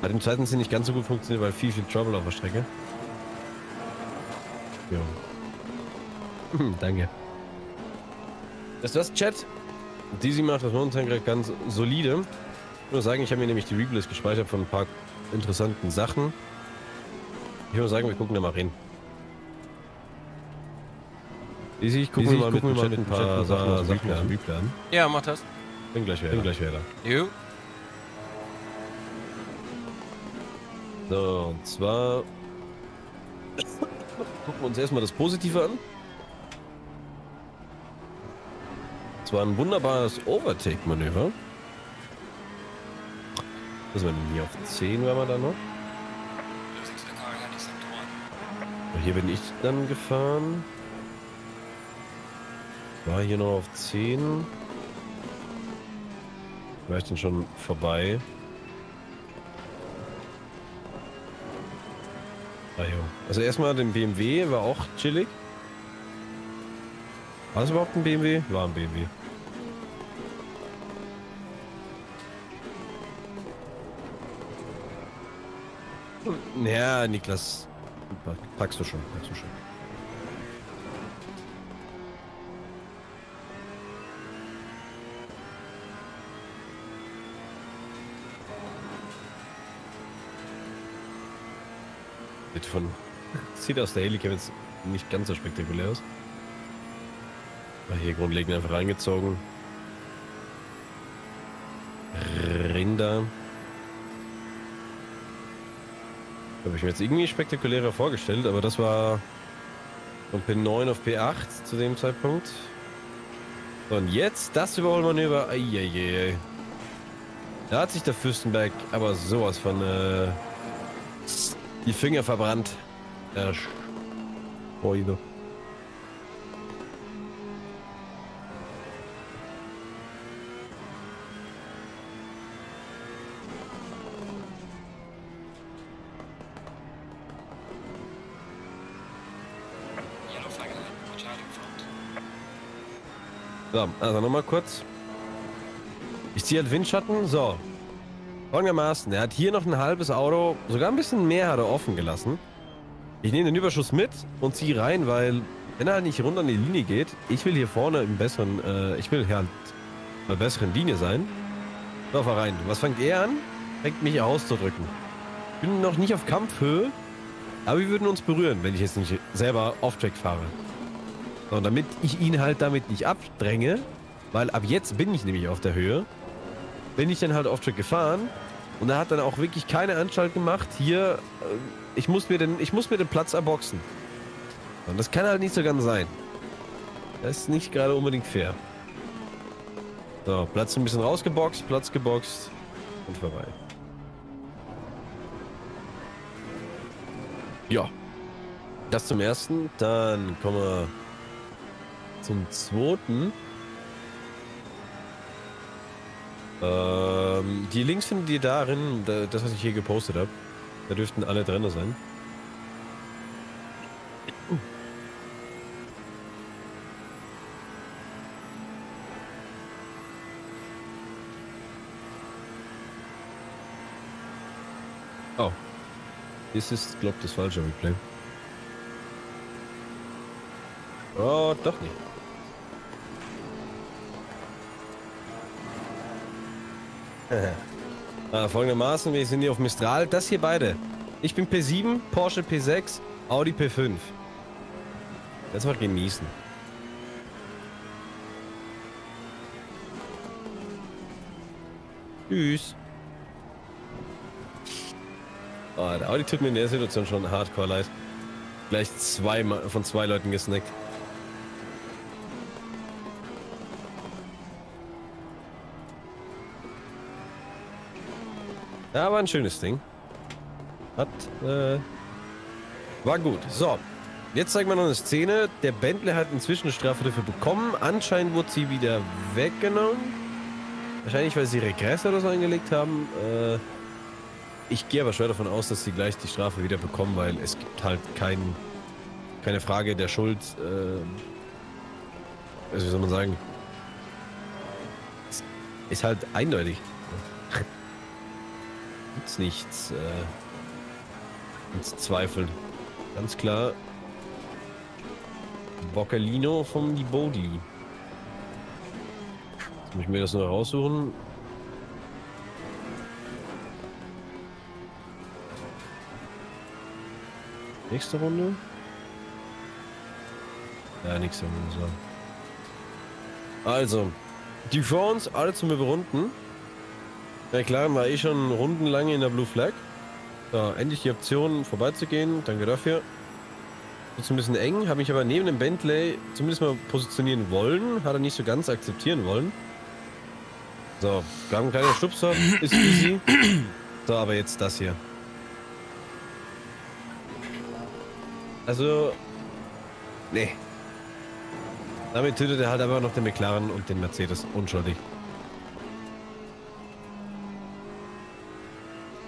Bei dem zweiten sind nicht ganz so gut funktioniert, weil viel, viel Trouble auf der Strecke. Jo. Danke. Das war's, Chat. Dizzy macht das momentan gerade ganz solide. Ich muss sagen, ich habe mir nämlich die Replays gespeichert von ein paar interessanten Sachen. Ich muss sagen, wir gucken da mal rein. Dizzy, ich gucke mir mal mit, mit, mit ein paar Sachen, Sachen aus dem Replay an. Ja, mach das. Bin gleich wieder. Bin gleich wieder. Jo. So, und zwar gucken wir uns erstmal das Positive an. Es war ein wunderbares Overtake-Manöver. Das war hier auf zehn, waren wir da noch. Hier bin ich dann gefahren. War hier noch auf zehn. War ich denn schon vorbei? Also erstmal den B M W, war auch chillig. War es überhaupt ein B M W? War ein B M W. Ja, Niklas, packst du schon, packst du schon. Bitte von... Sieht aus der Helikopter jetzt nicht ganz so spektakulär aus. Aber hier grundlegend einfach reingezogen. Rinder. Habe ich mir jetzt irgendwie spektakulärer vorgestellt, aber das war von P neun auf P acht zu dem Zeitpunkt. Und jetzt das Überholmanöver. Eieiei. Da hat sich der Fürstenberg aber sowas von äh, die Finger verbrannt. Äh, Freude. So, also nochmal kurz. Ich ziehe halt Windschatten. So. Folgendermaßen. Er hat hier noch ein halbes Auto, sogar ein bisschen mehr hat er offen gelassen. Ich nehme den Überschuss mit und ziehe rein, weil wenn er halt nicht runter an die Linie geht, ich will hier vorne im besseren, äh, ich will hier halt in einer besseren Linie sein. Lauf mal rein. Was fängt er an? Fängt mich auszudrücken. Ich bin noch nicht auf Kampfhöhe, aber wir würden uns berühren, wenn ich jetzt nicht selber Off-Track fahre. So, damit ich ihn halt damit nicht abdränge, weil ab jetzt bin ich nämlich auf der Höhe, bin ich dann halt Off-Track gefahren und er hat dann auch wirklich keine Anstalt gemacht, hier, ich muss mir den, ich muss mir den Platz erboxen. Und das kann halt nicht so ganz sein. Das ist nicht gerade unbedingt fair. So, Platz ein bisschen rausgeboxt, Platz geboxt und vorbei. Ja, das zum ersten. Dann kommen wir zum zweiten. Ähm, die Links findet ihr darin, das was ich hier gepostet habe. Da dürften alle drin sein. Oh. Das ist, glaube ich, das falsche Replay. Oh, doch nicht. Ah, folgendermaßen, wir sind hier auf Mistral. Das hier beide. Ich bin P sieben, Porsche P sechs, Audi P fünf. Jetzt mal genießen. Tschüss. Oh, der Audi tut mir in der Situation schon hardcore leid. Gleich zwei von zwei Leuten gesnackt. Ja, war ein schönes Ding. Hat, äh, war gut. So, jetzt zeigt man noch eine Szene. Der Bentley hat inzwischen eine Strafe dafür bekommen. Anscheinend wurde sie wieder weggenommen. Wahrscheinlich, weil sie Regresse oder so eingelegt haben. Äh... Ich gehe aber schwer davon aus, dass sie gleich die Strafe wieder bekommen, weil es gibt halt kein, keine Frage der Schuld. Äh, also wie soll man sagen? Es ist halt eindeutig. Gibt's nichts äh, ins Zweifeln. Ganz klar. Boccalino vom Libodi. Jetzt muss ich mir das noch raussuchen. Nächste Runde? Ja, nächste Runde. So. Also, die Fronts alle zum Überrunden. Ja klar, war eh schon rundenlang in der Blue Flag. So, endlich die Option vorbeizugehen. Danke dafür. Ist ein bisschen eng, habe mich aber neben dem Bentley zumindest mal positionieren wollen. Hat er nicht so ganz akzeptieren wollen. So, gab ein kleiner Stupser. Ist easy. So, aber jetzt das hier. Also, nee. Damit tötet er halt aber noch den McLaren und den Mercedes. Unschuldig.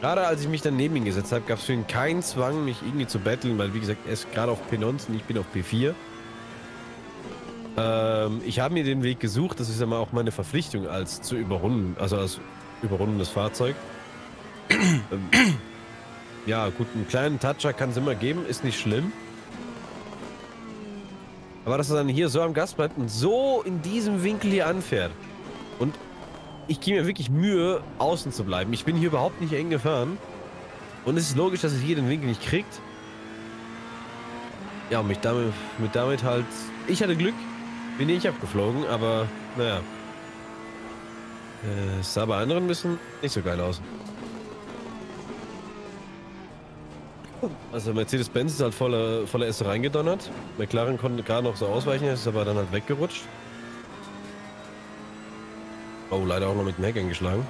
Gerade als ich mich dann neben ihn gesetzt habe, gab es für ihn keinen Zwang, mich irgendwie zu battlen, weil wie gesagt, er ist gerade auf P neunzehn und ich bin auf P vier. Ähm, ich habe mir den Weg gesucht, das ist ja mal auch meine Verpflichtung als zu überrunden, also als überrundendes Fahrzeug. ähm, ja, gut, einen kleinen Toucher kann es immer geben, ist nicht schlimm. Aber dass er dann hier so am Gas bleibt und so in diesem Winkel hier anfährt. Und ich gebe mir wirklich Mühe, außen zu bleiben. Ich bin hier überhaupt nicht eng gefahren. Und es ist logisch, dass es hier den Winkel nicht kriegt. Ja, und mich damit, mit damit halt... Ich hatte Glück, bin ich abgeflogen, aber naja. Es äh, sah bei anderen ein bisschen nicht so geil aus. Also Mercedes-Benz ist halt voller, voller Esse reingedonnert. McLaren konnte gerade noch so ausweichen, ist aber dann halt weggerutscht. Oh, leider auch noch mit dem Heck eingeschlagen.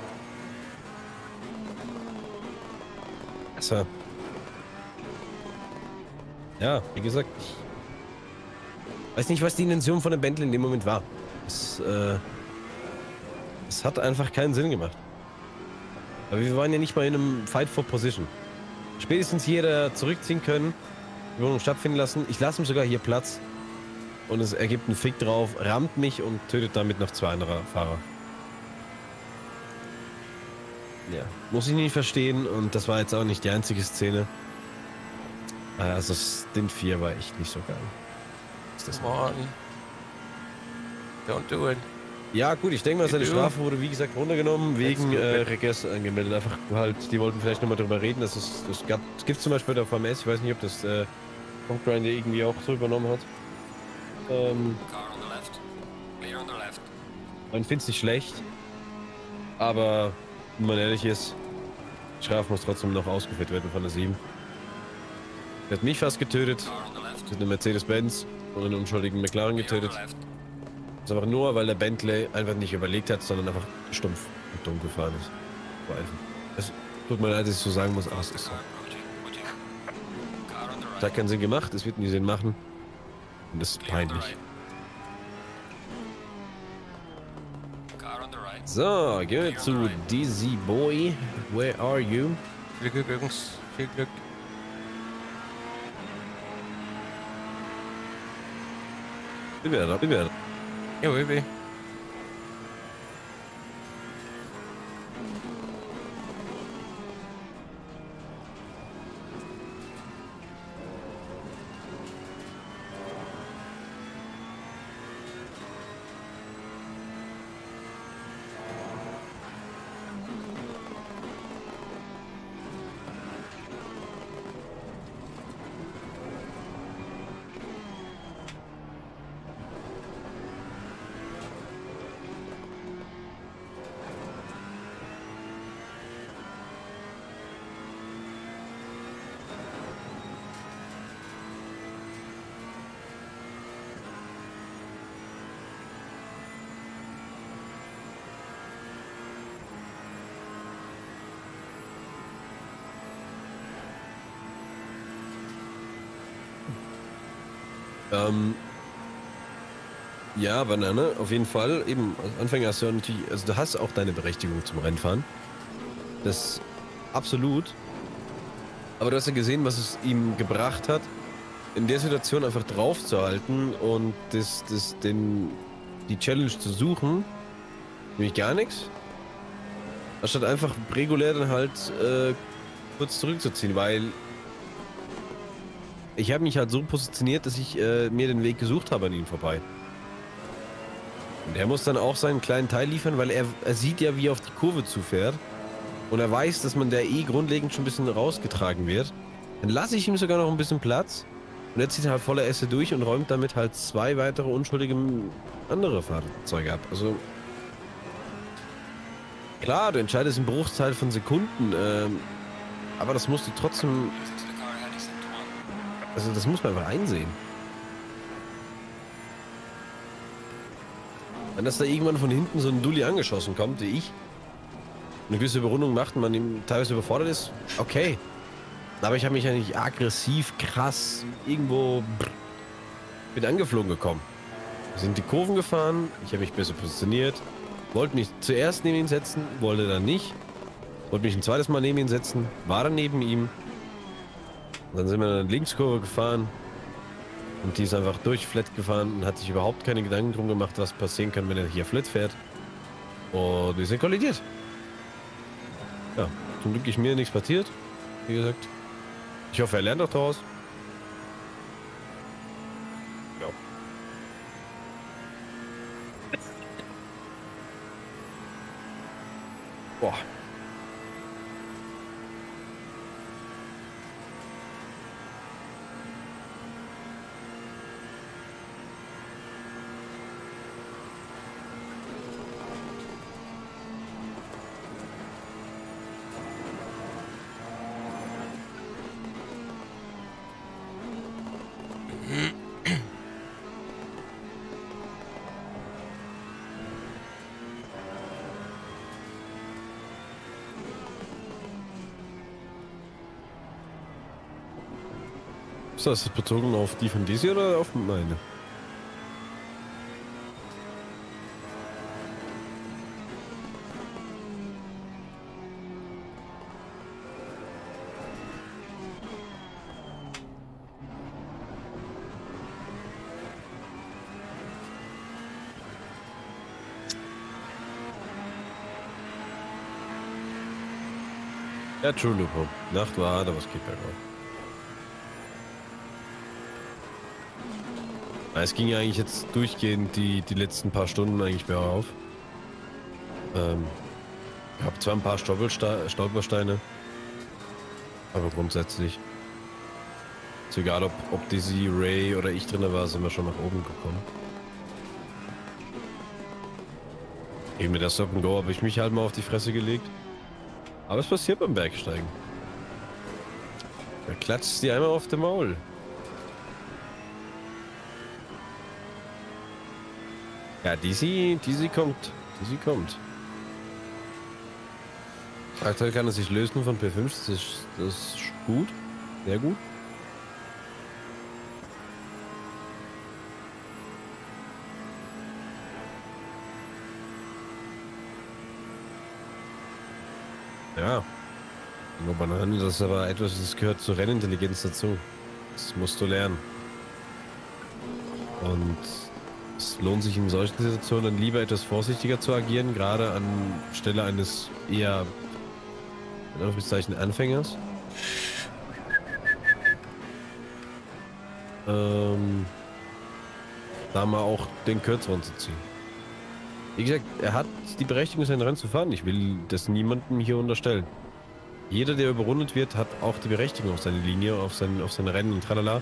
Also, ja, wie gesagt, ich weiß nicht, was die Intention von dem Bentley in dem Moment war. Es, äh, es hat einfach keinen Sinn gemacht. Aber wir waren ja nicht mal in einem Fight for Position. Spätestens hier hätte er zurückziehen können, die Wohnung stattfinden lassen. Ich lasse ihm sogar hier Platz und es ergibt einen Fick drauf, rammt mich und tötet damit noch zwei andere Fahrer. Ja, muss ich nicht verstehen und das war jetzt auch nicht die einzige Szene. Also Stint vier war echt nicht so geil. Ist das morgen? Don't do it. Ja gut, ich denke mal, seine Strafe wurde wie gesagt runtergenommen wegen äh, Regress angemeldet. Einfach halt, die wollten vielleicht nochmal drüber reden, dass es, das gab, das gibt es zum Beispiel auf V M S, ich weiß nicht, ob das äh, Comgrinder irgendwie auch so übernommen hat. Ähm, man findet es nicht schlecht, aber wenn man ehrlich ist, die Strafe muss trotzdem noch ausgeführt werden von der sieben. Der hat mich fast getötet, mit einem Mercedes-Benz und einem unschuldigen McLaren getötet. Das ist einfach nur, weil der Bentley einfach nicht überlegt hat, sondern einfach stumpf und dumm gefahren ist. War einfach. Es tut mir leid, dass ich so sagen muss, aber es ist so. Das hat keinen Sinn gemacht, es wird nie Sinn machen. Und das ist peinlich. So, gehen wir zu Dizzy Boy. Where are you? Viel Glück, Jungs. Viel Glück. Bin wieder da, bin wieder da. Ja, Baby. Ähm, ja, Banane, auf jeden Fall. Eben, als Anfänger hast du natürlich, also du hast auch deine Berechtigung zum Rennfahren. Das absolut. Aber du hast ja gesehen, was es ihm gebracht hat, in der Situation einfach drauf zu halten und das, das, den, die Challenge zu suchen. Nämlich gar nichts. Anstatt einfach regulär dann halt äh, kurz zurückzuziehen, weil ich habe mich halt so positioniert, dass ich äh, mir den Weg gesucht habe an ihm vorbei. Und er muss dann auch seinen kleinen Teil liefern, weil er, er sieht ja, wie er auf die Kurve zufährt. Und er weiß, dass man da eh grundlegend schon ein bisschen rausgetragen wird. Dann lasse ich ihm sogar noch ein bisschen Platz. Und er zieht halt voller Esse durch und räumt damit halt zwei weitere unschuldige andere Fahrzeuge ab. Also klar, du entscheidest im Bruchteil von Sekunden. Äh, aber das musst du trotzdem... Also das muss man einfach einsehen. Wenn das da irgendwann von hinten so ein Dulli angeschossen kommt, wie ich, eine gewisse Überrundung macht und man ihm teilweise überfordert ist, okay. Aber ich habe mich ja nicht aggressiv, krass, irgendwo bin angeflogen gekommen. Wir sind die Kurven gefahren, ich habe mich besser positioniert, wollte mich zuerst neben ihn setzen, wollte dann nicht, wollte mich ein zweites Mal neben ihn setzen, war dann neben ihm. Dann sind wir in eine Linkskurve gefahren und die ist einfach durch Flat gefahren und hat sich überhaupt keine Gedanken drum gemacht, was passieren kann, wenn er hier Flat fährt. Und wir sind kollidiert. Ja, zum Glück ist mir nichts passiert, wie gesagt. Ich hoffe, er lernt auch daraus. Ja. Boah. So, ist das bezogen auf die von D C oder auf meine? Ja, True Lupo. Nacht war hart, aber es geht bergauf. Es ging ja eigentlich jetzt durchgehend die, die letzten paar Stunden eigentlich bergauf. Ähm, ich habe zwar ein paar Stolpersteine, aber grundsätzlich ist egal, ob, ob Dizzy, Ray oder ich drin war, sind wir schon nach oben gekommen. Eben mit der Stop and Go habe ich mich halt mal auf die Fresse gelegt. Aber es passiert beim Bergsteigen. Da klatscht die einmal auf den Maul. Ja, Dizzy, Dizzy kommt. Dizzy kommt. Aktuell kann er sich lösen von P fünf. Das ist, das ist gut. Sehr gut. Ja. Nur Bananen, das ist aber etwas, das gehört zur Rennintelligenz dazu. Das musst du lernen. Und es lohnt sich in solchen Situationen dann lieber etwas vorsichtiger zu agieren, gerade an Stelle eines eher in Anführungszeichen Anfängers. Ähm, da mal auch den kürzeren zu ziehen. Wie gesagt, er hat die Berechtigung, sein Rennen zu fahren. Ich will das niemandem hier unterstellen. Jeder, der überrundet wird, hat auch die Berechtigung auf seine Linie, auf sein, auf sein Rennen und tralala.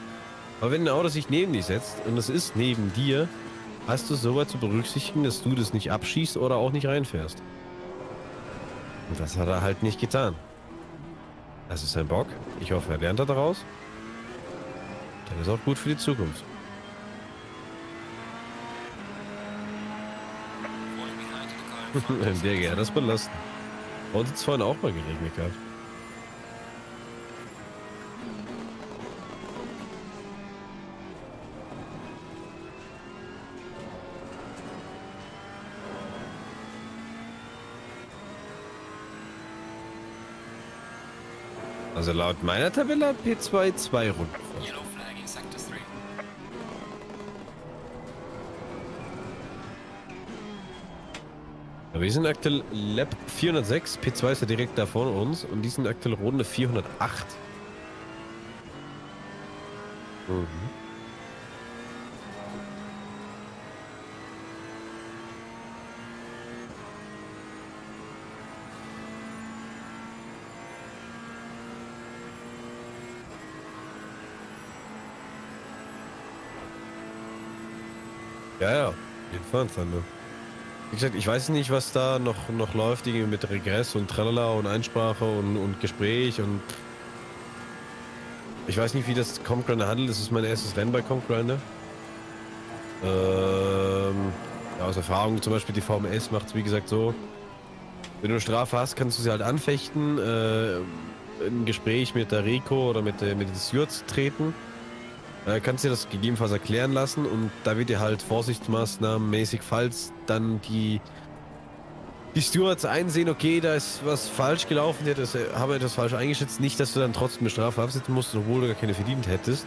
Aber wenn ein Auto sich neben dich setzt und es ist neben dir, hast du es so weit zu berücksichtigen, dass du das nicht abschießt oder auch nicht reinfährst. Und das hat er halt nicht getan. Das ist sein Bock. Ich hoffe, er lernt daraus. Dann ist auch gut für die Zukunft. Sehr gerne, das belasten. Und es vorhin auch mal geregnet gehabt. Also laut meiner Tabelle hat P zwei zwei Runden. Wir sind aktuell Lab vierhundertsechs, P zwei ist ja direkt da vorne uns und die sind aktuell Runde vierhundertacht. Mhm. Ja, ja, den fahren wir. Wie gesagt, ich weiß nicht, was da noch, noch läuft, irgendwie mit Regress und Tralala und Einsprache und, und Gespräch und... Ich weiß nicht, wie das Compgrinder handelt, das ist mein erstes Rennen bei Compgrinder. Ähm, ja, aus Erfahrung zum Beispiel, die V M S macht es wie gesagt so. Wenn du eine Strafe hast, kannst du sie halt anfechten, äh, im Gespräch mit der Rico oder mit, mit den Stewards treten. Kannst dir das gegebenenfalls erklären lassen und da wird dir halt vorsichtsmaßnahmenmäßig, falls dann die die Stewards einsehen, okay, da ist was falsch gelaufen, die haben etwas falsch eingeschätzt, nicht, dass du dann trotzdem eine Strafe absitzen musst, obwohl du gar keine verdient hättest.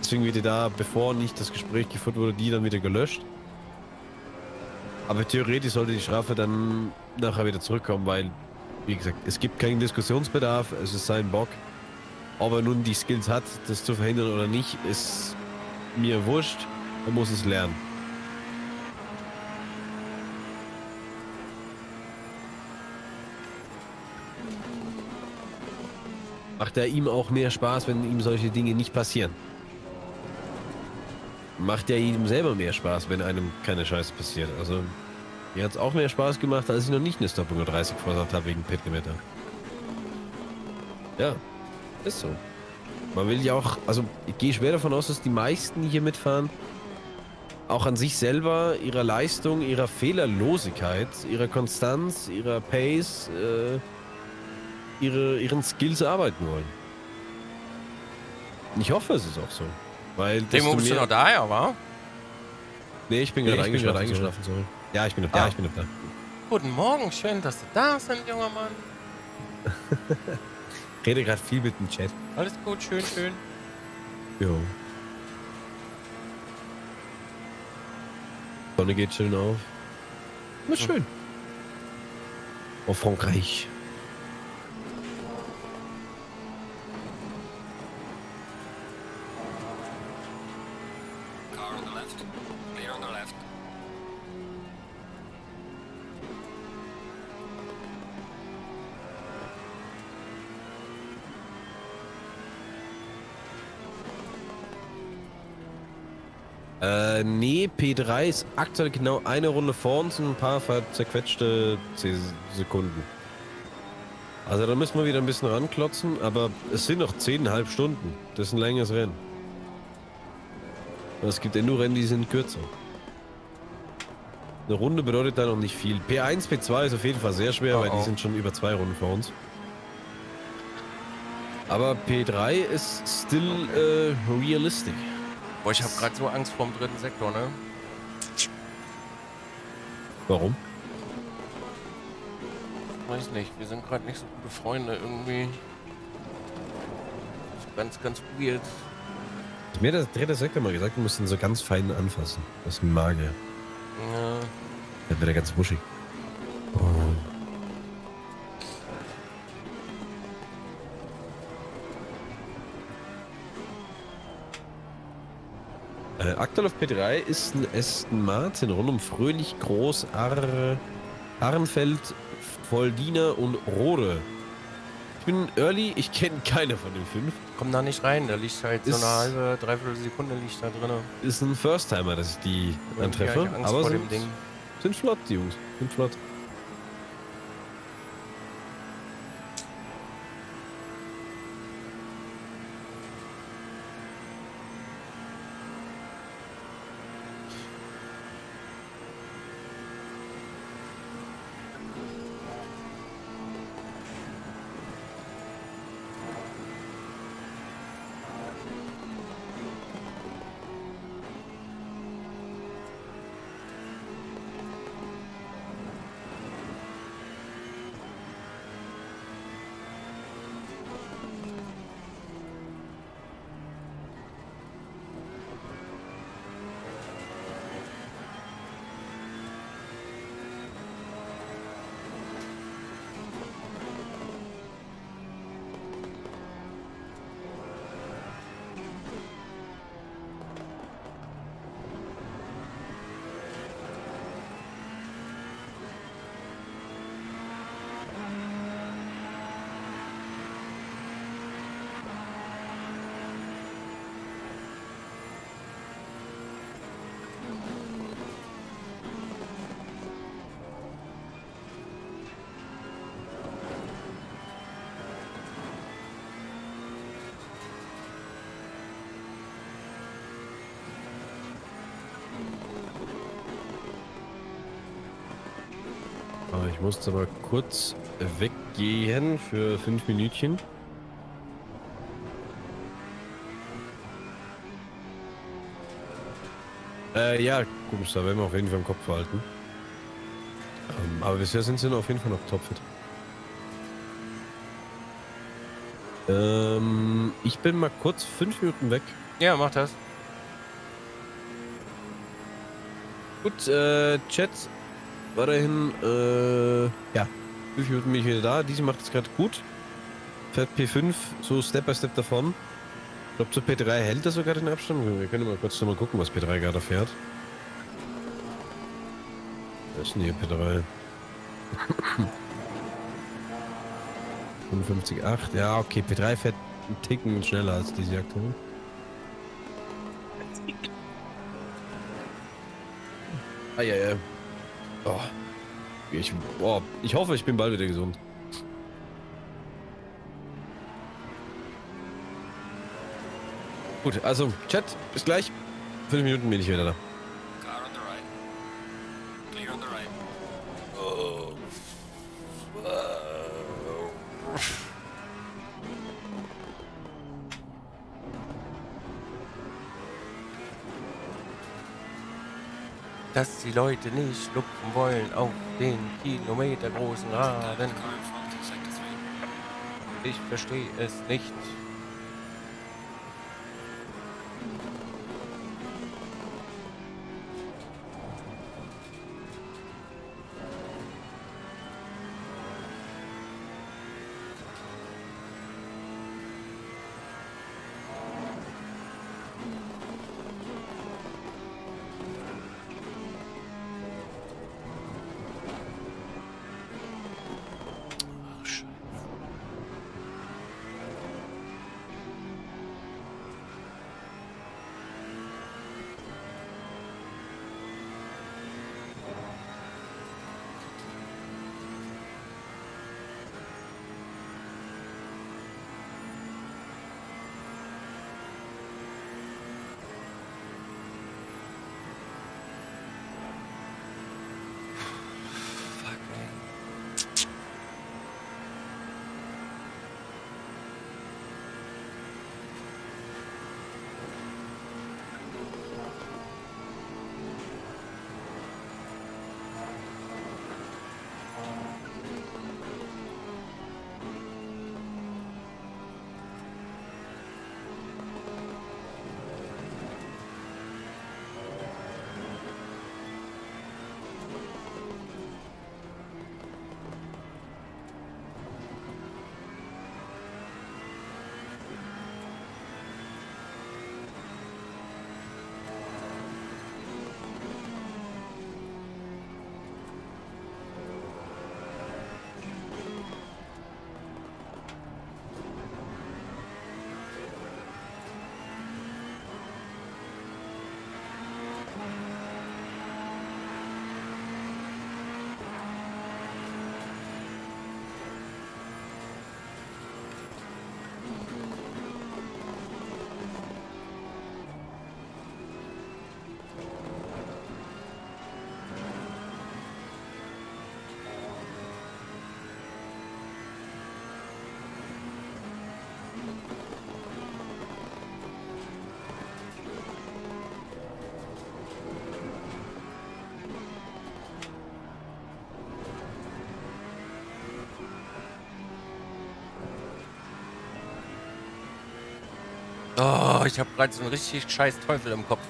Deswegen wird dir da, bevor nicht das Gespräch geführt wurde, die dann wieder gelöscht. Aber theoretisch sollte die Strafe dann nachher wieder zurückkommen, weil, wie gesagt, es gibt keinen Diskussionsbedarf, es ist sein Bock. Ob er nun die Skills hat, das zu verhindern oder nicht, ist mir wurscht. Er muss es lernen. Macht er ihm auch mehr Spaß, wenn ihm solche Dinge nicht passieren? Macht er ihm selber mehr Spaß, wenn einem keine Scheiße passiert? Also, mir hat es auch mehr Spaß gemacht, als ich noch nicht eine Stoppung dreißig versagt habe wegen Pitkimeter. Ja. Ist so. Man will ja auch, also ich gehe schwer davon aus, dass die meisten, die hier mitfahren, auch an sich selber, ihrer Leistung, ihrer Fehlerlosigkeit, ihrer Konstanz, ihrer Pace, äh, ihre, ihren Skills arbeiten wollen. Ich hoffe, es ist auch so. Weil Demo, bist du noch da, ja, war? Nee, ich bin nee, gerade eingeschlafen. eingeschlafen soll. Ja, ich bin noch da, ah. ich bin noch da. Guten Morgen, schön, dass du da bist, junger Mann. Ich rede gerade viel mit dem Chat. Alles gut, schön, schön. Jo. Sonne geht schön auf. Na schön. Hm. Auf Frankreich. Car Car on the left. Clear on the left. Äh, nee, P drei ist aktuell genau eine Runde vor uns und ein paar zerquetschte zehn Sekunden. Also da müssen wir wieder ein bisschen ranklotzen, aber es sind noch zehn Komma fünf Stunden. Das ist ein längeres Rennen. Es gibt ja nur Rennen, die sind kürzer. Eine Runde bedeutet da noch nicht viel. P eins, P zwei ist auf jeden Fall sehr schwer, oh, weil die oh. sind schon über zwei Runden vor uns. Aber P drei ist still okay. äh, realistic. Boah, ich habe gerade so Angst vorm dritten Sektor, ne? Warum? Weiß nicht, wir sind gerade nicht so gute Freunde irgendwie. Das ist ganz, ganz weird. Mir hat der dritte Sektor mal gesagt, wir müssen so ganz fein anfassen. Das ist ein Maga. Ja. Dann wird er ganz wuschig. Oh. Äh, aktuell auf P drei ist ein Aston Martin rund um Fröhlich, Groß, Ar Arnfeld, Voldiner und Rode. Ich bin early, ich kenne keine von den fünf. Komm da nicht rein, da liegt halt ist so eine halbe, dreiviertel Sekunde liegt da drin. Ist ein First-Timer, dass ich die antreffe, ich aber sind, Ding. sind flott, die Jungs, sind flott. Ich musste aber kurz weggehen für fünf Minütchen. Äh, ja, gut, da werden wir auf jeden Fall im Kopf behalten. Ähm, aber bisher sind sie auf jeden Fall noch topfit. Ähm, ich bin mal kurz fünf Minuten weg. Ja, mach das. Gut, äh, Chat. Weiterhin, äh, ja, fünf Minuten bin ich wieder da. Diese macht es gerade gut. Fährt P fünf so Step by Step davon. Ich glaube, zu P drei hält er sogar den Abstand. Wir können mal kurz nochmal gucken, was P drei gerade fährt. Das ist denn hier P drei? fünfundfünfzig Komma acht. Ja, okay, P drei fährt einen Ticken schneller als diese aktuell. Ah, ja, ja. Oh, ich, oh, ich hoffe, ich bin bald wieder gesund. Gut, also Chat, bis gleich. Fünf Minuten bin ich wieder da. Car on the right. Clear on the right. Oh. Oh. Dass die Leute nicht schlupfen wollen auf den kilometergroßen Raden. Ich verstehe es nicht. Oh, ich habe gerade so einen richtig scheiß Teufel im Kopf.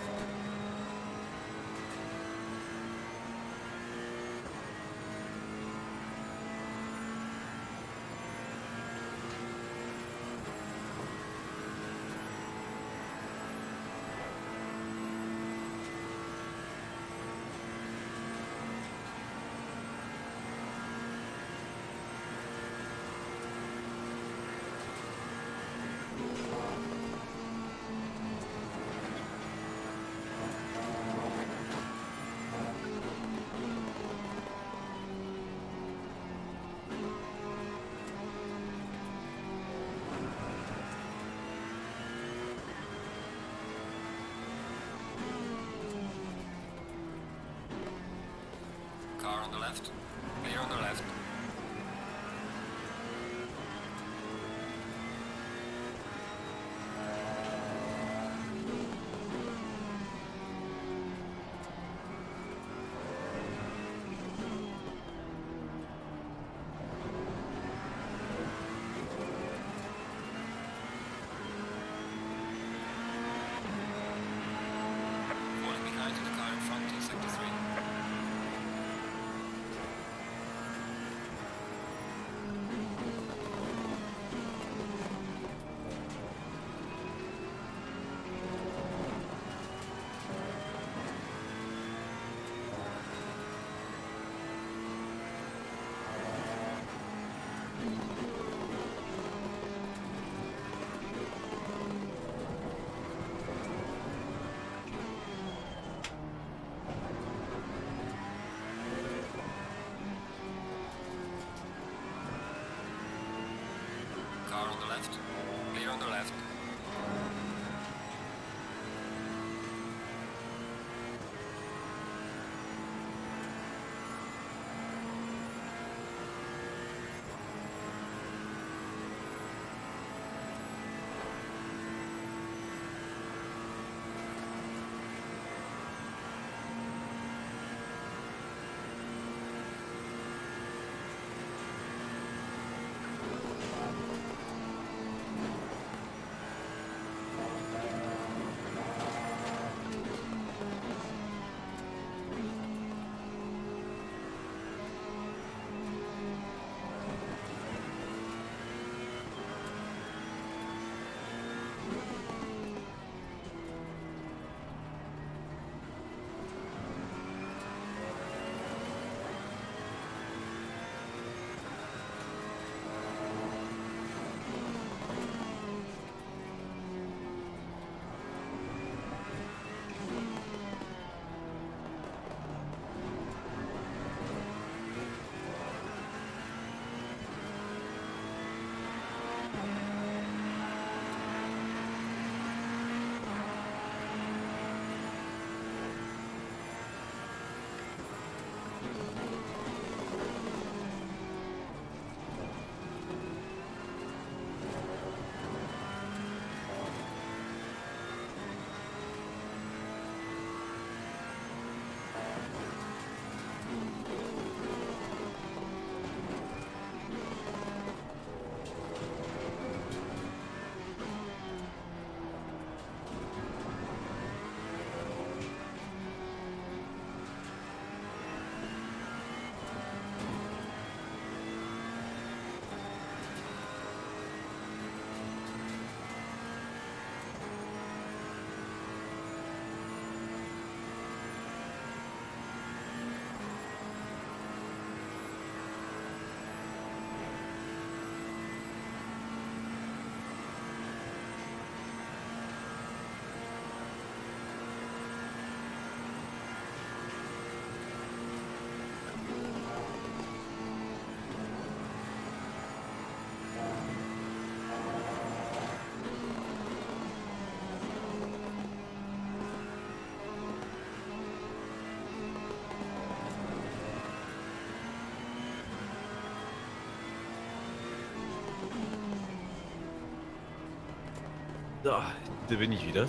Da, da bin ich wieder.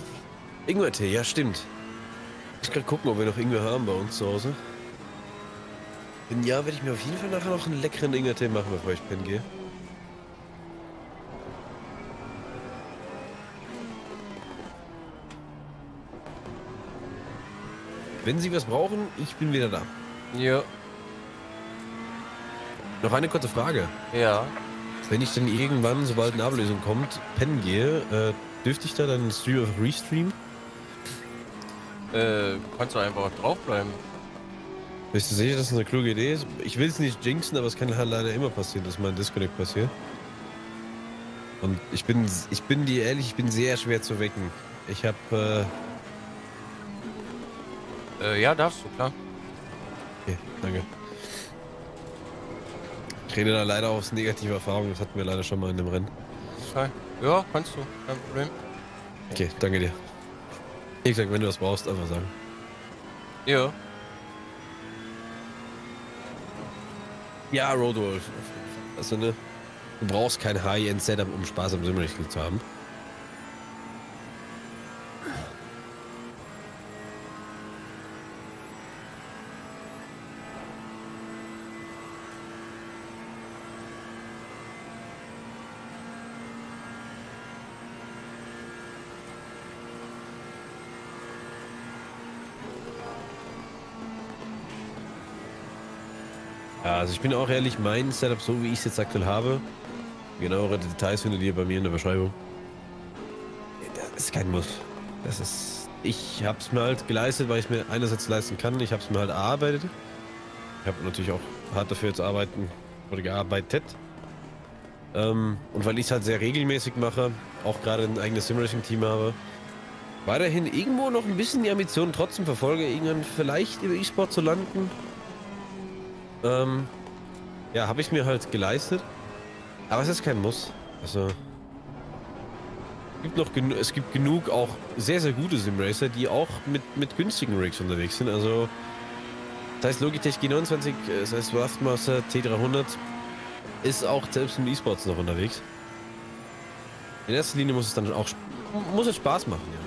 Ingwertee, ja stimmt. Ich kann gucken, ob wir noch Ingwer haben bei uns zu Hause. Wenn ja, werde ich mir auf jeden Fall nachher noch einen leckeren Ingwertee machen, bevor ich pennen gehe. Wenn Sie was brauchen, ich bin wieder da. Ja. Noch eine kurze Frage. Ja. Wenn ich denn irgendwann, sobald eine Ablösung kommt, pennen gehe, äh, dürfte ich da dann Stream restreamen? Äh, kannst du einfach draufbleiben. Bist du sicher, dass das eine kluge Idee ist? Ich will es nicht jinxen, aber es kann halt leider immer passieren, dass mal ein Disconnect passiert. Und ich bin, ich bin dir ehrlich, ich bin sehr schwer zu wecken. Ich hab, äh... Äh, ja, darfst du, klar. Okay, danke. Ich rede da leider aus negativer Erfahrung, das hatten wir leider schon mal in dem Rennen. Okay. Ja, kannst du, kein Problem. Okay, danke dir. Ich sag, wenn du was brauchst, einfach sagen. Ja. Ja, Roadwolf. Also, ne? Du brauchst kein High-End-Setup, um Spaß am Simracing zu haben. Also ich bin auch ehrlich, mein Setup, so wie ich es jetzt aktuell habe, genauere Details findet ihr bei mir in der Beschreibung. Das ist kein Muss. Das ist... Ich hab's mir halt geleistet, weil ich mir einerseits leisten kann. Ich hab's mir halt erarbeitet. Ich habe natürlich auch hart dafür zu arbeiten oder gearbeitet. Ähm, und weil ich es halt sehr regelmäßig mache, auch gerade ein eigenes Simracing-Team habe, weiterhin irgendwo noch ein bisschen die Ambition trotzdem verfolge, irgendwann vielleicht im E-Sport zu landen. Ähm, ja, habe ich mir halt geleistet, aber es ist kein Muss. Also es gibt noch genu es gibt genug auch sehr sehr gute Simracer, die auch mit mit günstigen Rigs unterwegs sind. Also das heißt Logitech G neunundzwanzig, das heißt Waftmaster T dreihundert ist auch selbst im E-Sports noch unterwegs. In erster Linie muss es dann auch muss es Spaß machen, ja.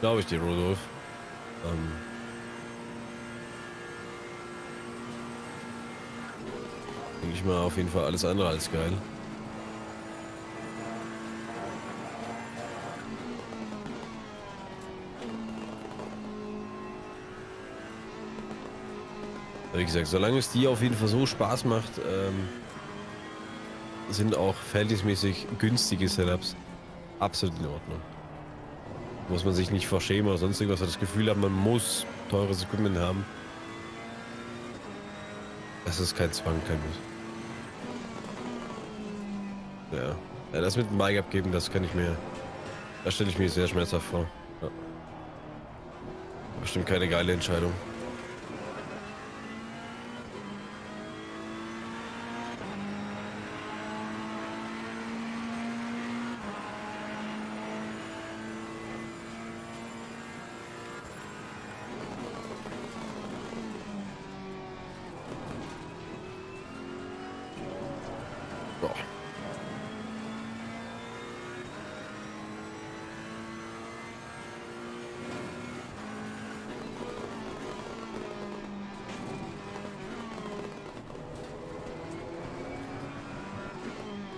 Glaube ich dir, Rudolf. Ähm. Denke ich mal, auf jeden Fall alles andere als geil. Wie gesagt, solange es dir auf jeden Fall so Spaß macht, ähm, sind auch verhältnismäßig günstige Setups absolut in Ordnung. Muss man sich nicht verschämen oder sonst irgendwas, das Gefühl haben, man muss teures Equipment haben. Das ist kein Zwang, kein Muss. Ja. Ja, das mit dem Mic abgeben, das kann ich mir. Da stelle ich mir sehr schmerzhaft vor. Ja. Bestimmt keine geile Entscheidung.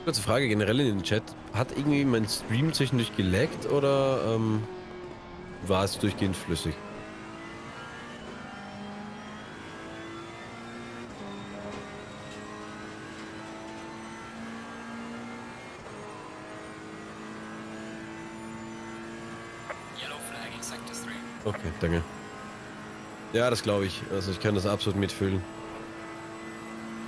Kurze Frage generell in den Chat. Hat irgendwie mein Stream zwischendurch gelaggt oder ähm, war es durchgehend flüssig? Okay, danke. Ja, das glaube ich. Also ich kann das absolut mitfühlen.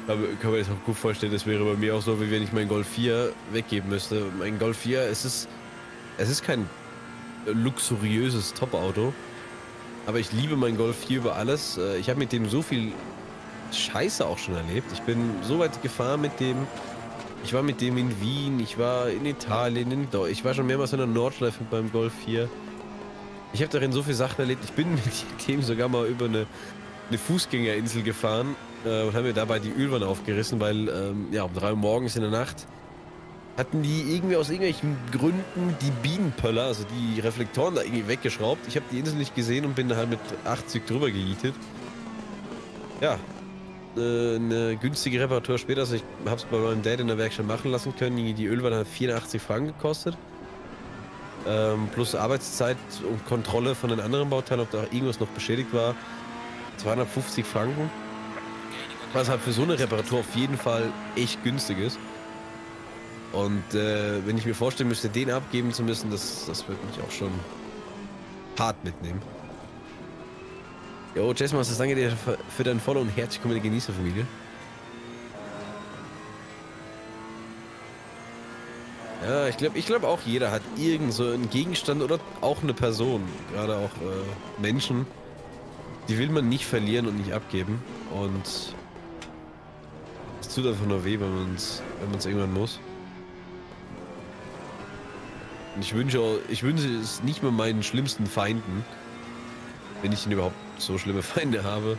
Aber kann man sich auch gut vorstellen, das wäre bei mir auch so, wie wenn ich meinen Golf vier weggeben müsste. Mein Golf vier, es ist, es ist kein luxuriöses Top-Auto, aber ich liebe meinen Golf vier über alles. Ich habe mit dem so viel Scheiße auch schon erlebt. Ich bin so weit gefahren mit dem. Ich war mit dem in Wien, ich war in Italien, in Deutschland. Ich war schon mehrmals in der Nordschleife mit meinem Golf vier. Ich habe darin so viele Sachen erlebt. Ich bin mit dem sogar mal über eine, eine Fußgängerinsel gefahren äh, und habe mir dabei die Ölwanne aufgerissen, weil ähm, ja, um drei Uhr morgens in der Nacht hatten die irgendwie aus irgendwelchen Gründen die Bienenpöller, also die Reflektoren da irgendwie weggeschraubt. Ich habe die Insel nicht gesehen und bin da halt mit achtzig drüber gejietet. Ja, äh, eine günstige Reparatur später, also ich habe es bei meinem Dad in der Werkstatt machen lassen können. Die Ölwanne hat vierundachtzig Franken gekostet. Ähm, plus Arbeitszeit und Kontrolle von den anderen Bauteilen, ob da irgendwas noch beschädigt war. zweihundertfünfzig Franken. Was halt für so eine Reparatur auf jeden Fall echt günstig ist. Und äh, wenn ich mir vorstellen müsste, den abgeben zu müssen, das, das wird mich auch schon hart mitnehmen. Jo, Jazzmasters, danke dir für dein Follow und herzlich willkommen in der Genießerfamilie. Ja, ich glaube ich glaub auch jeder hat irgend so einen Gegenstand oder auch eine Person, gerade auch äh, Menschen, die will man nicht verlieren und nicht abgeben. Und es tut einfach nur weh, wenn man es wenn man's irgendwann muss. Ich wünsche, ich wünsche es nicht mehr meinen schlimmsten Feinden, wenn ich denn überhaupt so schlimme Feinde habe,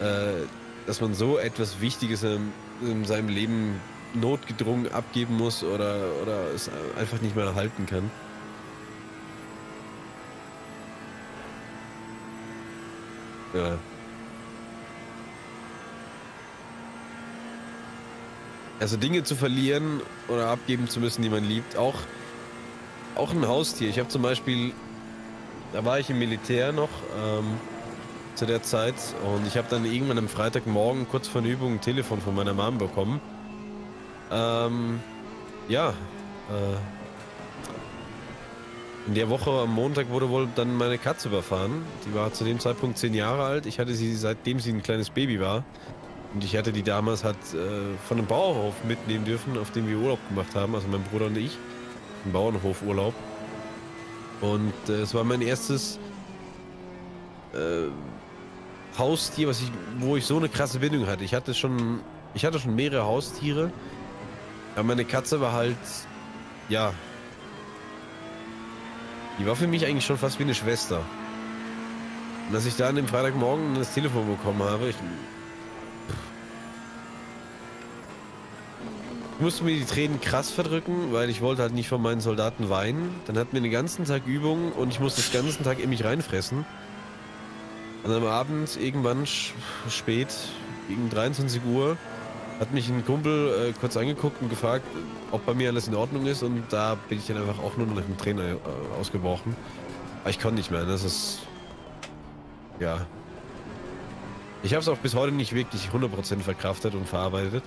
äh, dass man so etwas Wichtiges in, in seinem Leben notgedrungen abgeben muss oder, oder es einfach nicht mehr erhalten kann. Ja. Also Dinge zu verlieren oder abgeben zu müssen, die man liebt, auch Auch ein Haustier. Ich habe zum Beispiel, da war ich im Militär noch ähm, zu der Zeit und ich habe dann irgendwann am Freitagmorgen kurz vor der Übung ein Telefon von meiner Mom bekommen. Ähm, ja. Äh, in der Woche am Montag wurde wohl dann meine Katze überfahren. Die war zu dem Zeitpunkt zehn Jahre alt. Ich hatte sie, seitdem sie ein kleines Baby war. Und ich hatte die damals halt äh, von einem Bauernhof mitnehmen dürfen, auf dem wir Urlaub gemacht haben, also mein Bruder und ich. Bauernhofurlaub. Und äh, es war mein erstes äh, Haustier, was ich, wo ich so eine krasse Bindung hatte. Ich hatte schon, ich hatte schon mehrere Haustiere, aber meine Katze war halt, ja, die war für mich eigentlich schon fast wie eine Schwester. Und dass ich da an dem Freitagmorgen das Telefon bekommen habe, ich, Ich musste mir die Tränen krass verdrücken, weil ich wollte halt nicht von meinen Soldaten weinen. Dann hatten wir den ganzen Tag Übungen und ich musste den ganzen Tag in mich reinfressen. Und am Abend, irgendwann spät, gegen dreiundzwanzig Uhr, hat mich ein Kumpel äh, kurz angeguckt und gefragt, ob bei mir alles in Ordnung ist. Und da bin ich dann einfach auch nur noch mit Tränen äh, ausgebrochen. Aber ich konnte nicht mehr, das ist... Ja. Ich habe es auch bis heute nicht wirklich hundert Prozent verkraftet und verarbeitet.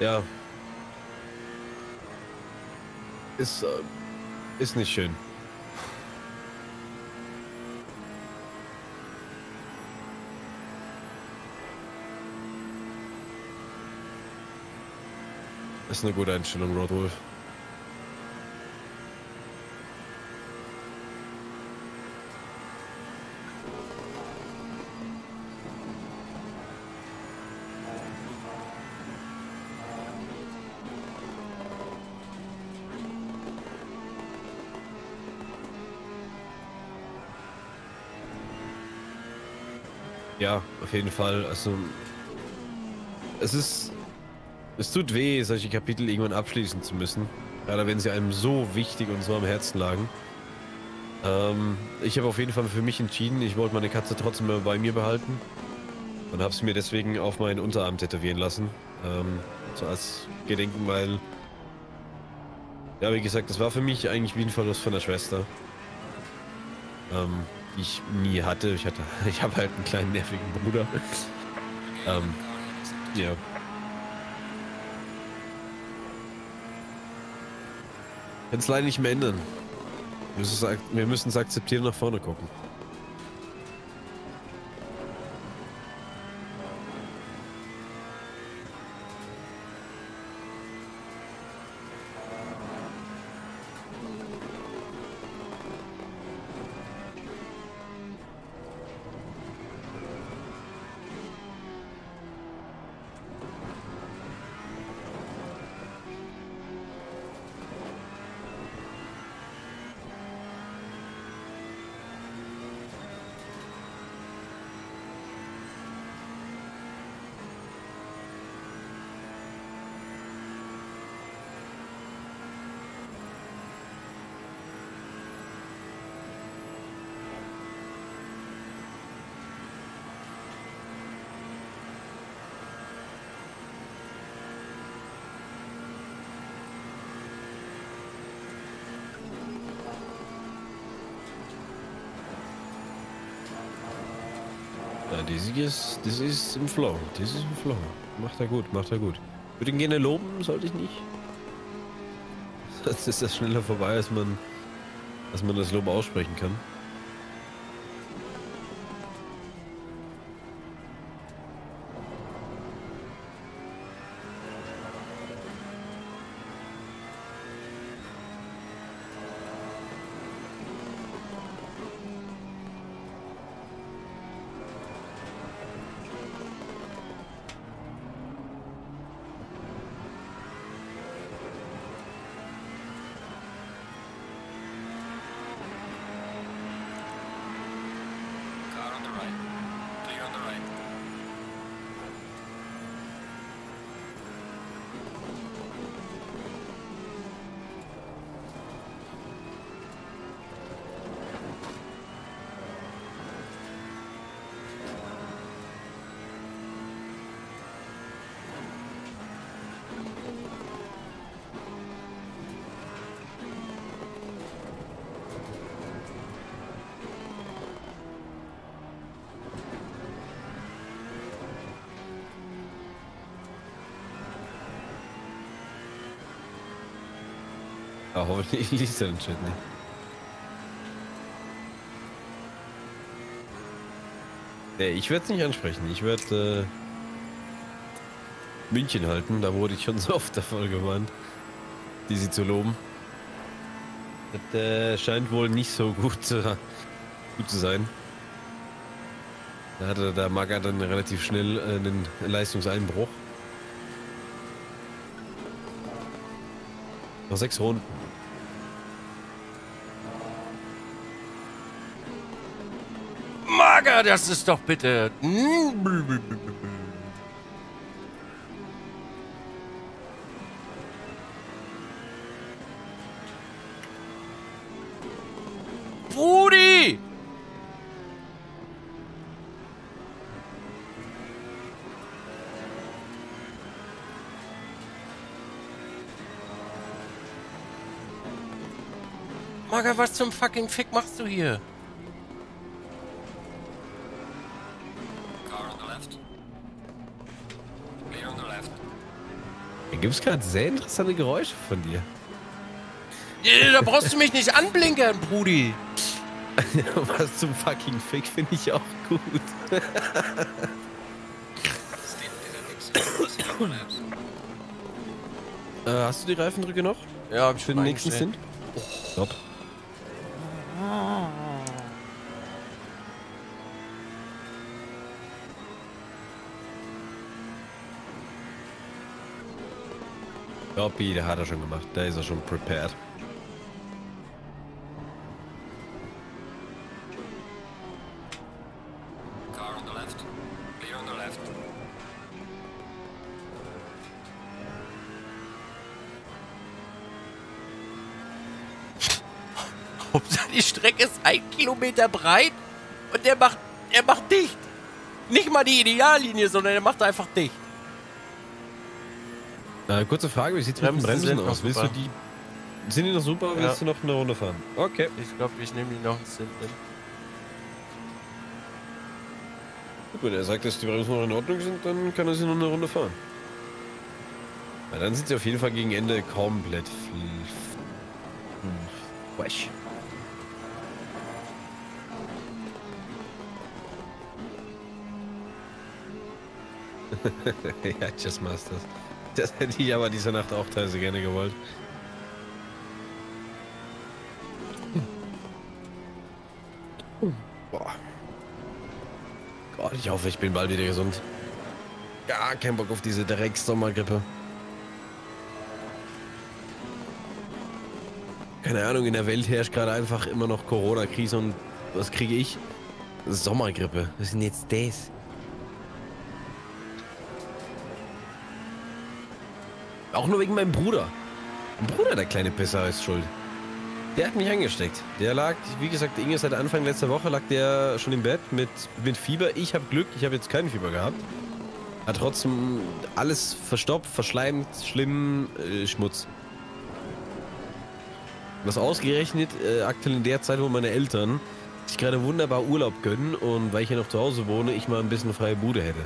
Ja. Ist, äh, ist nicht schön. Ist eine gute Einstellung, Rodolf. Ja, auf jeden Fall. Also, es ist, es tut weh, solche Kapitel irgendwann abschließen zu müssen. Gerade wenn sie einem so wichtig und so am Herzen lagen. Ähm, ich habe auf jeden Fall für mich entschieden, ich wollte meine Katze trotzdem bei mir behalten. Und habe es mir deswegen auf meinen Unterarm tätowieren lassen. Ähm, so als Gedenken, weil, ja, wie gesagt, das war für mich eigentlich wie ein Verlust von der Schwester. Ähm, ich nie hatte. Ich hatte, ich habe halt einen kleinen nervigen Bruder. ähm, ja. Kann es leider nicht mehr ändern. Wir müssen es akzeptieren, nach vorne gucken. Dizzy ist, Dizzy ist im Flow, Dizzy ist im Flow. Macht er gut, macht er gut. Würde ihn gerne loben, sollte ich nicht. Sonst ist das schneller vorbei, als man, als man das Lob aussprechen kann. Hoffentlich liest er den Chat nicht. Nee, ich werde es nicht ansprechen. Ich werde äh, München halten. Da wurde ich schon so oft davon gewarnt, Dizzy zu loben. Das äh, scheint wohl nicht so gut, äh, gut zu sein. Da hatte der Maga dann relativ schnell äh, einen Leistungseinbruch. Noch sechs Runden. Maga, das ist doch bitte... Brudi! Maga, was zum fucking Fick machst du hier? Gibt es gerade sehr interessante Geräusche von dir. Da brauchst du mich nicht anblinkern, Brudi. Was zum fucking Fick finde ich auch gut. äh, hast du die Reifendrücke noch? Ja, ich finde den nächsten Sinn. Oh. Top. Copy, der hat er schon gemacht. Da ist er schon prepared. Car on the left. Clear on the left. Hauptsache die Strecke ist ein Kilometer breit und der macht, er macht dicht. Nicht mal die Ideallinie, sondern er macht einfach dicht. Äh, kurze Frage, wie sieht es mit den Bremsen aus? Willst du die, sind die noch super, oder ja. Willst du noch eine Runde fahren? Okay. Ich glaube, ich nehme die noch einen Stint. Gut, wenn er sagt, dass die Bremsen noch in Ordnung sind, dann kann er sie noch eine Runde fahren. Na, dann sind sie auf jeden Fall gegen Ende komplett fl... Fl... Fl... Fl... Ja, Chess Masters. Das hätte ich aber diese Nacht auch teilweise gerne gewollt. Boah. Gott, ich hoffe, ich bin bald wieder gesund. Gar kein Bock auf diese Drecks-Sommergrippe. Keine Ahnung, in der Welt herrscht gerade einfach immer noch Corona-Krise und was kriege ich? Sommergrippe. Was ist denn jetzt das? Auch nur wegen meinem Bruder. Mein Bruder, der kleine Pisser, ist schuld. Der hat mich angesteckt. Der lag, wie gesagt, Inge, seit Anfang letzter Woche lag der schon im Bett mit, mit Fieber. Ich habe Glück, ich habe jetzt kein Fieber gehabt. Hat trotzdem alles verstopft, verschleimt, schlimm, äh, Schmutz. Was ausgerechnet, äh, aktuell in der Zeit, wo meine Eltern sich gerade wunderbar Urlaub gönnen und weil ich hier noch zu Hause wohne, ich mal ein bisschen freie Bude hätte.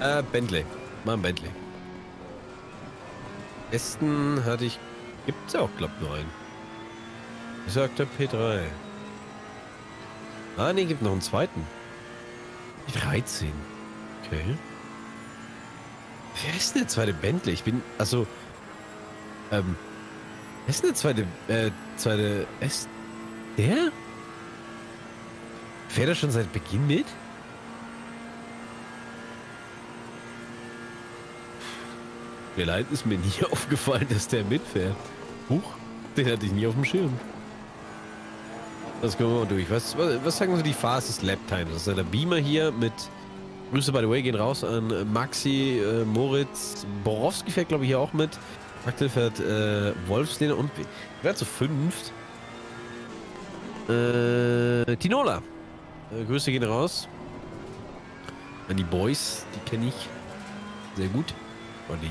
Äh, Bentley. Mal ein Bentley. Besten hatte ich... Gibt's ja auch, glaub, nur einen. Ich sagte P drei. Ah, ne, gibt noch einen zweiten. P dreizehn. Okay. Wer ist denn der zweite Bentley? Ich bin... Also... Ähm... Wer ist denn der zweite... Äh, zweite... Ist der? Fährt er schon seit Beginn mit? Mir leid, ist mir nie aufgefallen, dass der mitfährt. Huch, den hatte ich nie auf dem Schirm. Das können wir mal durch. Was, was, was sagen Sie, die fastest Lap Time? Das ist ja der Beamer hier mit... Grüße, by the way, gehen raus an Maxi, äh, Moritz, Borowski fährt, glaube ich, hier auch mit. Aktuell fährt äh, Wolfslehne und... Wer zu fünft? Äh, Tinola. Äh, Grüße gehen raus. An die Boys, die kenne ich sehr gut. Und die...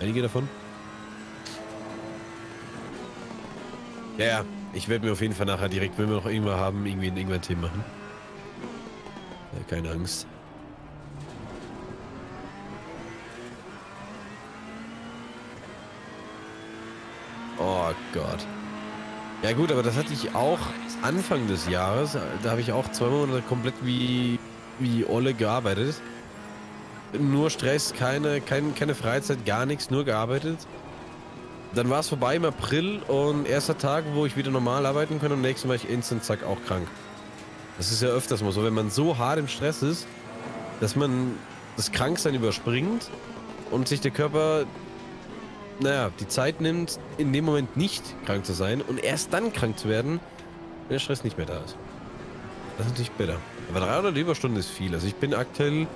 Einige davon. Ja, ja. Ich werde mir auf jeden Fall nachher direkt, wenn wir noch irgendwann haben, irgendwie ein Ingwer-Tee machen. Ja, keine Angst. Oh Gott. Ja gut, aber das hatte ich auch Anfang des Jahres. Da habe ich auch zwei Monate komplett wie, wie Olle gearbeitet. Nur Stress, keine, kein, keine Freizeit, gar nichts, nur gearbeitet. Dann war es vorbei im April und erster Tag, wo ich wieder normal arbeiten konnte. Am nächsten war ich instant, zack, auch krank. Das ist ja öfters mal so, wenn man so hart im Stress ist, dass man das Kranksein überspringt und sich der Körper, naja, die Zeit nimmt, in dem Moment nicht krank zu sein und erst dann krank zu werden, wenn der Stress nicht mehr da ist. Das ist natürlich besser. Aber dreihundert Überstunden ist viel. Also ich bin aktuell...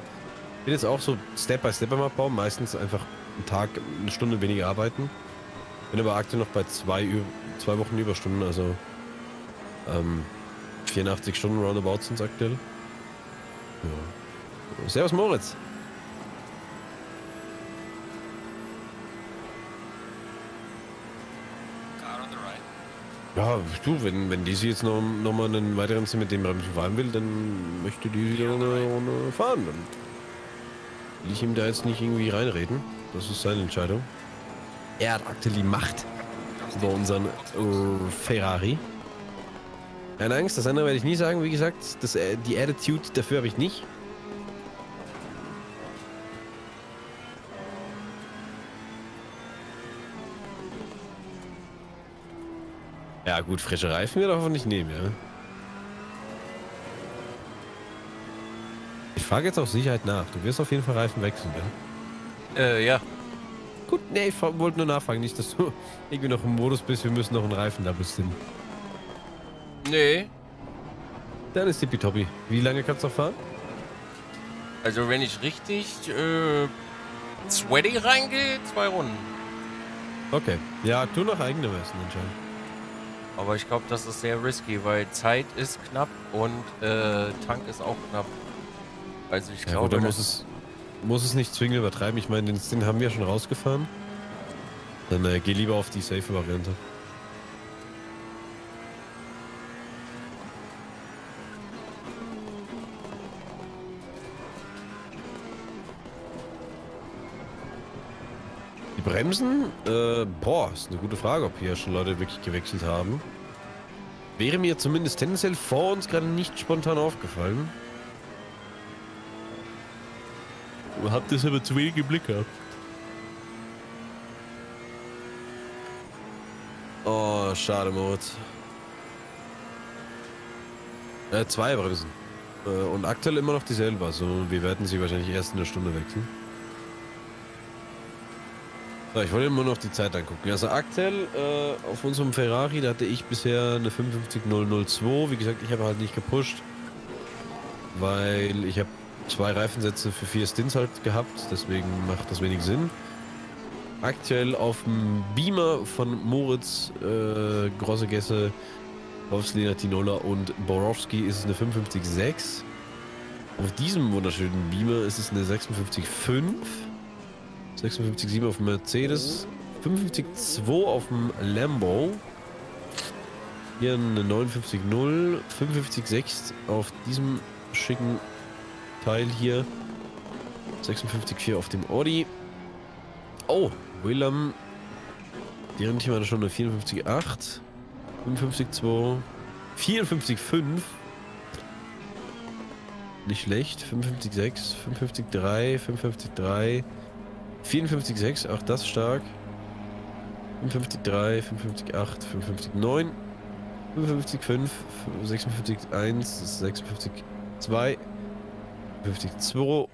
Ich bin jetzt auch so Step by Step am Abbauen, meistens einfach einen Tag, eine Stunde weniger arbeiten. Bin aber aktuell noch bei zwei, zwei Wochen Überstunden, also ähm, vierundachtzig Stunden roundabout sind es aktuell. Ja. Servus Moritz! Ja, du, wenn, wenn Dizzy jetzt noch, noch mal einen weiteren Sinn mit dem Rennen fahren will, dann möchte Dizzy da ohne fahren. Dann will ich ihm da jetzt nicht irgendwie reinreden. Das ist seine Entscheidung. Er hat aktuell die Macht über unseren äh, Ferrari. Keine Angst, das andere werde ich nie sagen. Wie gesagt, das, äh, die Attitude dafür habe ich nicht. Ja gut, frische Reifen wird er hoffentlich nehmen, ja. Ich frage jetzt auf Sicherheit nach. Du wirst auf jeden Fall Reifen wechseln, ja? Äh, ja. Gut, nee, ich wollte nur nachfragen. Nicht, dass du irgendwie noch im Modus bist, wir müssen noch einen Reifen da bestimmen. Nee. Dann ist tippitoppi. Wie lange kannst du noch fahren? Also, wenn ich richtig, äh, sweaty reingehe, zwei Runden. Okay. Ja, tu nach eigenem Essen anscheinend. Aber ich glaube, das ist sehr risky, weil Zeit ist knapp und, äh, Tank ist auch knapp. Also ich glaube, ja, da muss es, muss es nicht zwingend übertreiben. Ich meine, den, den haben wir schon rausgefahren. Dann äh, geh lieber auf die safe Variante. Die Bremsen? Äh, boah, ist eine gute Frage, ob hier schon Leute wirklich gewechselt haben. Wäre mir zumindest tendenziell vor uns gerade nicht spontan aufgefallen. Habt ihr aber zu wenig im Blick gehabt. Oh, schade, Moritz. Äh, zwei Bremsen. Äh, und aktuell immer noch dieselbe, also wir werden sie wahrscheinlich erst in der Stunde wechseln. So, ich wollte immer noch die Zeit angucken. Also aktuell äh, auf unserem Ferrari, da hatte ich bisher eine fünfundfünfzig null null zwei. Wie gesagt, ich habe halt nicht gepusht, weil ich habe zwei Reifensätze für vier Stints halt gehabt, deswegen macht das wenig Sinn. Aktuell auf dem Beamer von Moritz, äh, Große Gässe, Wolfslehner, Tinola und Borowski ist es eine fünfundfünfzig sechs. Auf diesem wunderschönen Beamer ist es eine sechsundfünfzig fünf, sechsundfünfzig sieben auf dem Mercedes, fünfundfünfzig zwei auf dem Lambo, hier eine neunundfünfzig null, fünfundfünfzig sechs auf diesem schicken Teil hier, sechsundfünfzig vier auf dem Audi. Oh, Willem, die rennt hier mal schon eine vierundfünfzig acht, fünfundfünfzig zwei, vierundfünfzig fünf, nicht schlecht, fünfundfünfzig sechs, fünfundfünfzig drei, fünfundfünfzig drei, vierundfünfzig sechs, auch das stark, fünfundfünfzig drei, fünfundfünfzig acht, fünfundfünfzig neun, fünfundfünfzig fünf, sechsundfünfzig eins, sechsundfünfzig zwei, fünfundfünfzig zwei,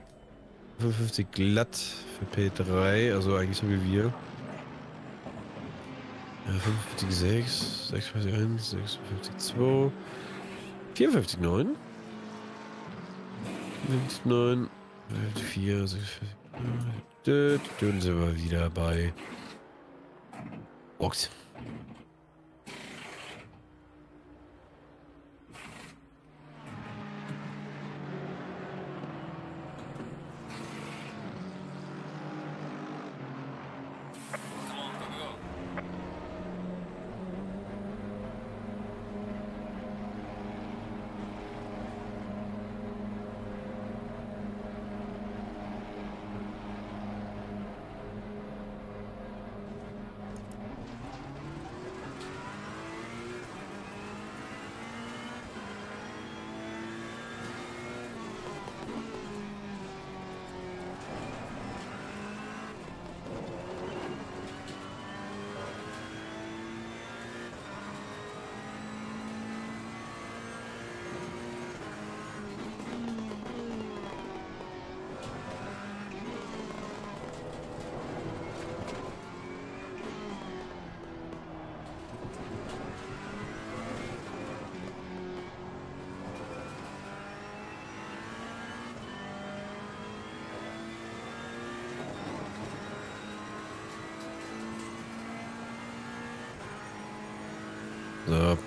fünfundfünfzig glatt für P drei, also eigentlich so wie wir. Ja, fünfundfünfzig sechs, sechsundfünfzig eins, sechsundfünfzig zwei, vierundfünfzig neun, fünfundfünfzig neun, fünfundfünfzig vier, sechsundfünfzig. Dann sind wir wieder bei Box.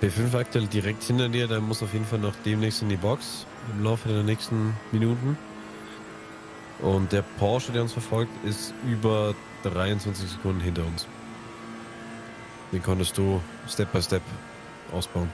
P fünf aktuell direkt hinter dir, der muss auf jeden Fall noch demnächst in die Box im Laufe der nächsten Minuten. Und der Porsche, der uns verfolgt, ist über dreiundzwanzig Sekunden hinter uns. Den konntest du Step by Step ausbauen.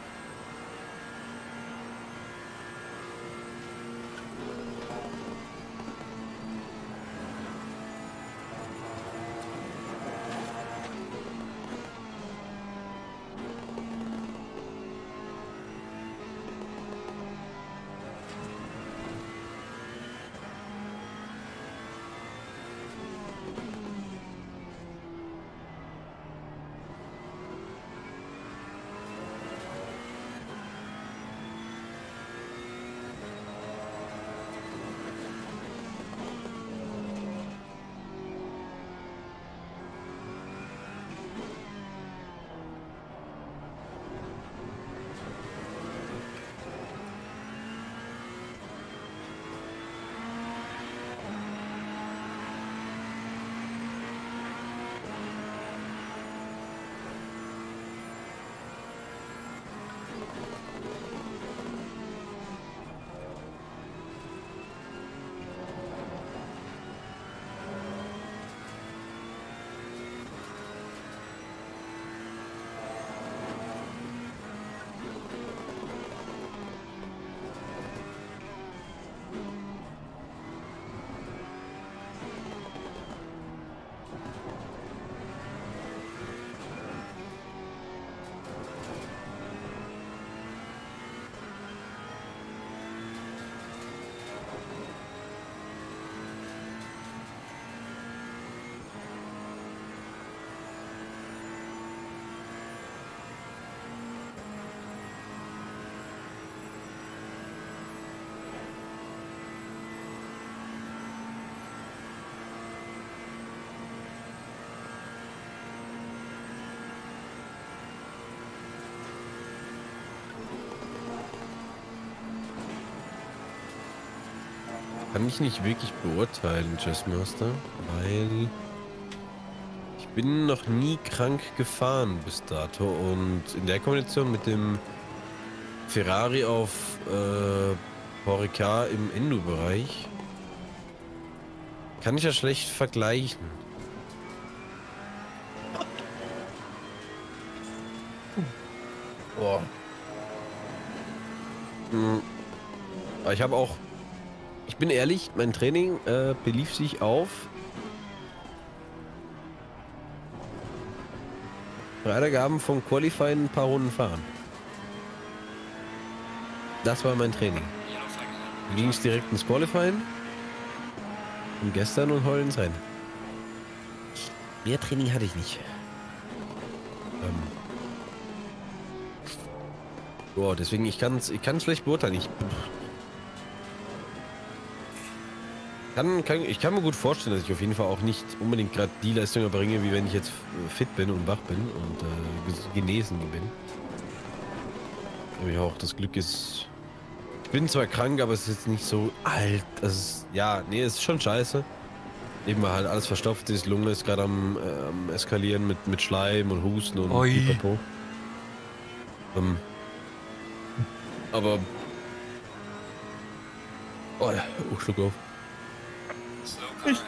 kann ich nicht wirklich beurteilen, Jazzmaster, weil ich bin noch nie krank gefahren bis dato und in der Kombination mit dem Ferrari auf äh, Port Ricard im Indo-Bereich kann ich ja schlecht vergleichen. Boah. Ich habe auch, ich bin ehrlich, mein Training äh, belief sich auf Freitagabend vom Qualifying ein paar Runden fahren. Das war mein Training. Dann ging es direkt ins Qualifying. Und gestern und heute ins Rennen. Mehr Training hatte ich nicht. Ähm. Boah, deswegen, ich kann es ich kann's schlecht beurteilen. Ich kann, kann, ich kann mir gut vorstellen, dass ich auf jeden Fall auch nicht unbedingt gerade die Leistung erbringe, wie wenn ich jetzt fit bin und wach bin und äh, genesen bin. Ich auch das Glück ist, ich bin zwar krank, aber es ist jetzt nicht so alt. Das ist, ja, nee, es ist schon scheiße. Eben halt alles verstopft ist, Lunge ist gerade am, äh, am Eskalieren mit, mit Schleim und Husten und Pipapo. Ähm, aber... Oh ja, oh, Schluck auf. Ich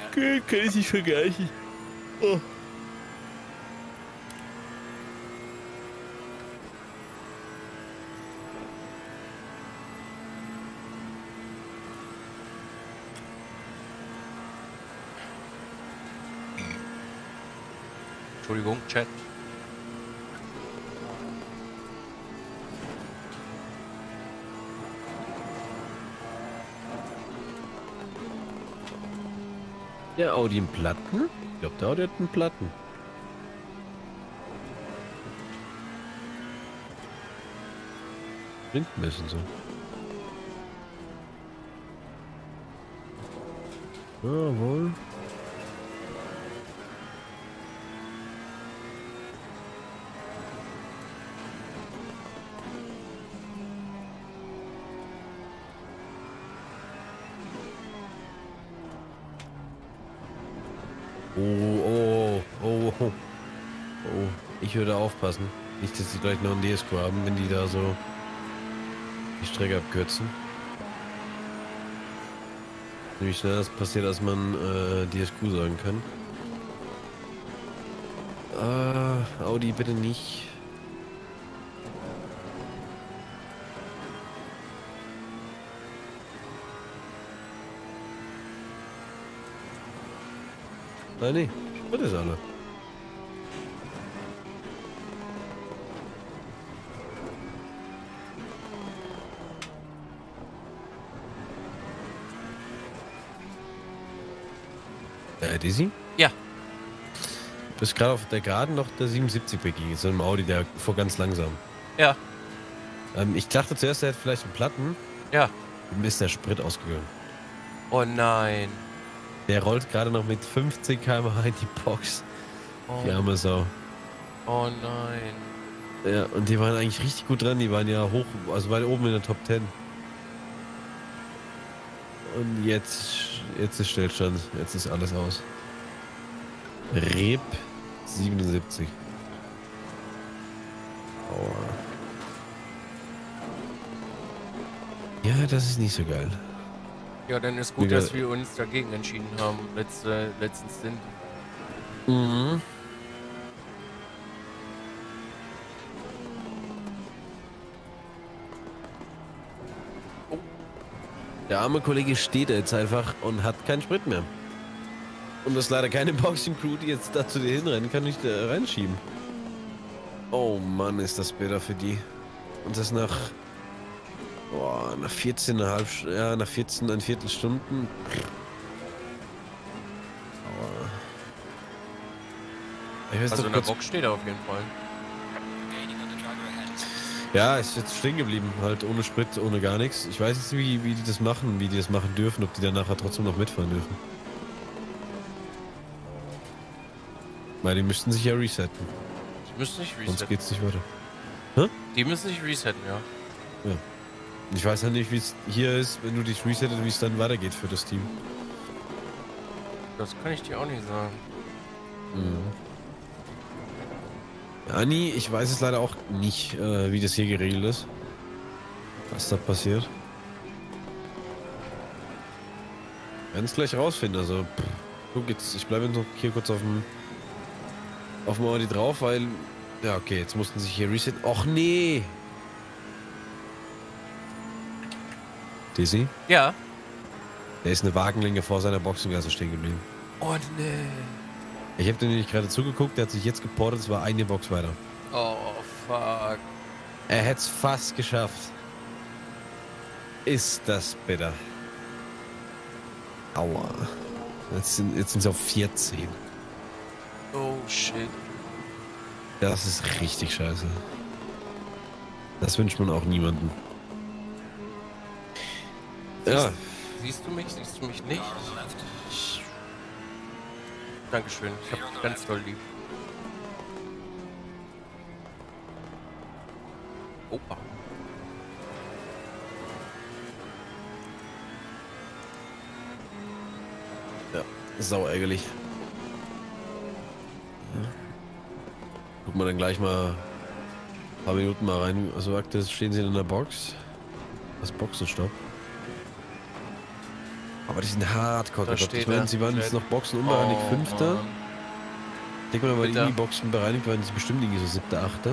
kann es nicht vergleichen. Oh. Entschuldigung, Chat. Der Audi einen Platten? Ich glaube, der Audi hat einen Platten. Blinken müssen so. Jawohl. Oh, oh, oh, oh, ich würde aufpassen. Nicht, dass die gleich noch ein D S Q haben, wenn die da so die Strecke abkürzen. Nämlich schneller das passiert, als man äh, D S Q sagen kann. Ah, Audi bitte nicht. Nein, nee, das ist alle. Äh, Dizzy? Ja. Du bist gerade auf der Geraden noch der siebenundsiebzig begegnet, so einem Audi, der fuhr ganz langsam. Ja. Ähm, ich dachte zuerst, er hätte vielleicht einen Platten. Ja. Mir ist der Sprit ausgegangen. Oh nein. Der rollt gerade noch mit fünfzig Kilometer pro Stunde in die Box. Oh. Die arme Sau. Oh nein. Ja, und die waren eigentlich richtig gut dran. Die waren ja hoch, also waren oben in der Top zehn. Und jetzt, jetzt ist Stillstand. Jetzt ist alles aus. Reb siebenundsiebzig. Aua. Ja, das ist nicht so geil. Ja, dann ist gut, ja, dass wir uns dagegen entschieden haben, letzte, letztens sind. Mhm. Oh. Der arme Kollege steht jetzt einfach und hat keinen Sprit mehr. Und das ist leider keine Boxing Crew, die jetzt da zu dir hinrennen kann, nicht da reinschieben. Oh Mann, ist das bitter für die. Und das nach... Boah, nach vierzehn Komma fünf, ja, nach vierzehn und ein Viertel Stunden. Ich weiß, also in der Box steht er auf jeden Fall. Ja, ist jetzt stehen geblieben, halt ohne Sprit, ohne gar nichts. Ich weiß jetzt nicht, wie, wie die das machen, wie die das machen dürfen, ob die dann nachher trotzdem noch mitfahren dürfen. Weil die müssten sich ja resetten. Die müssen nicht resetten. Sonst geht's nicht weiter. Hä? Die müssen sich resetten, ja. Ja. Ich weiß ja nicht, wie es hier ist, wenn du dich resettest, wie es dann weitergeht für das Team. Das kann ich dir auch nicht sagen. Mhm. Anni, ich weiß es leider auch nicht, äh, wie das hier geregelt ist. Was da passiert. Wir werden es gleich rausfinden, also pff, guck jetzt, ich bleibe noch hier kurz auf dem auf dem Audi drauf, weil, ja okay, jetzt mussten sich hier resetten. Och nee! Dizzy? Ja? Der ist eine Wagenlänge vor seiner Boxengasse stehen geblieben. Oh nee! Ich habe den nicht gerade zugeguckt, der hat sich jetzt geportet, es war eine Box weiter. Oh fuck. Er hätte es fast geschafft. Ist das bitter. Aua. Jetzt sind, jetzt sind sie auf vierzehn. Oh shit. Das ist richtig scheiße. Das wünscht man auch niemandem. Siehst, ja. Siehst du mich? Siehst du mich nicht? Dankeschön. Ich hab dich ganz doll lieb. Opa. Sau ärgerlich. Ja. Gucken wir dann gleich mal ein paar Minuten mal rein. Also aktuell stehen sie in der Box. Das Boxenstopp. Aber die sind hardcore. Da ich meine, sie waren jetzt noch Boxen unbereinigt oh, Fünfter. Mann. Ich denke mal, weil die Boxen bereinigt waren, sie bestimmt irgendwie so Siebter, Achter.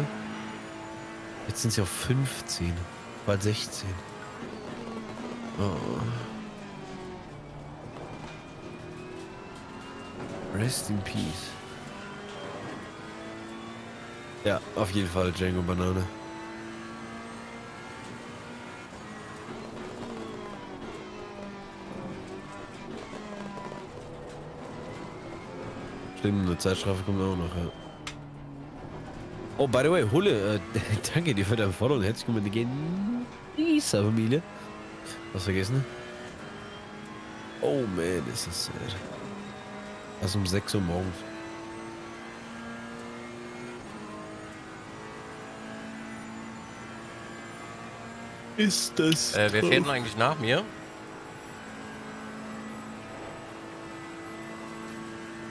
Jetzt sind sie auf fünfzehn. Bald sechzehn. Oh. Rest in Peace. Ja, auf jeden Fall Django Banane. Stimmt, eine Zeitstrafe kommt auch noch, ja. Oh, by the way, Hulle, äh, danke dir für dein Follow und herzlich willkommen in dieser Familie. Was vergessen? Oh man, ist das sad. Also um sechs Uhr morgens. Ist das... Äh, wer fährt denn eigentlich nach mir?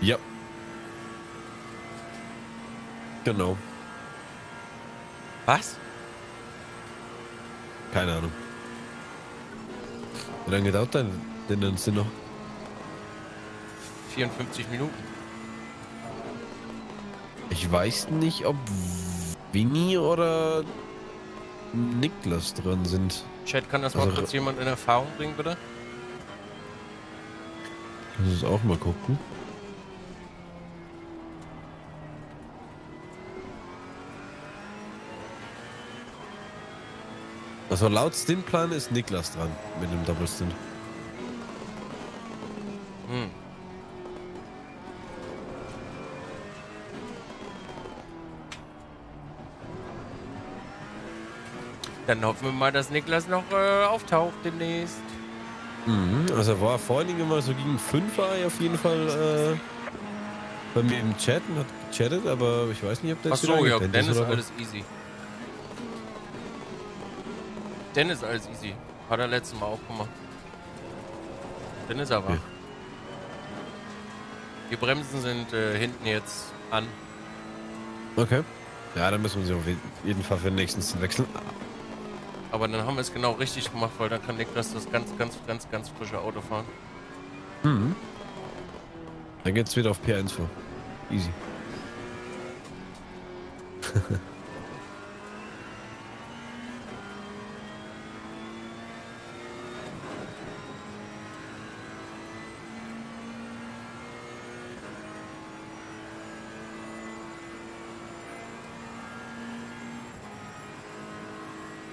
Ja. Genau. Was? Keine Ahnung. Wie lange dauert denn uns denn noch? vierundfünfzig Minuten. Ich weiß nicht, ob Vinny oder Niklas dran sind. Chat, kann das also mal kurz jemand in Erfahrung bringen, bitte? Lass uns auch mal gucken. Also laut Stintplan ist Niklas dran mit dem Double Stint. Hm. Dann hoffen wir mal, dass Niklas noch äh, auftaucht demnächst. Mhm, also er war vor allen Dingen immer so gegen fünf war er auf jeden Fall äh, bei mir im Chat und hat gechattet, aber ich weiß nicht, ob der jetzt wieder eingepennt ist. Ach so, ja, Dennis ist alles easy. Dennis alles easy. Hat er letztes Mal auch gemacht. Dennis aber. Okay. Die Bremsen sind äh, hinten jetzt an. Okay. Ja, dann müssen wir sie auf jeden Fall für den nächsten Stint wechseln. Aber dann haben wir es genau richtig gemacht, weil dann kann Niklas das ganz, ganz, ganz, ganz frische Auto fahren. Mhm. Dann geht's wieder auf P eins vor. Easy.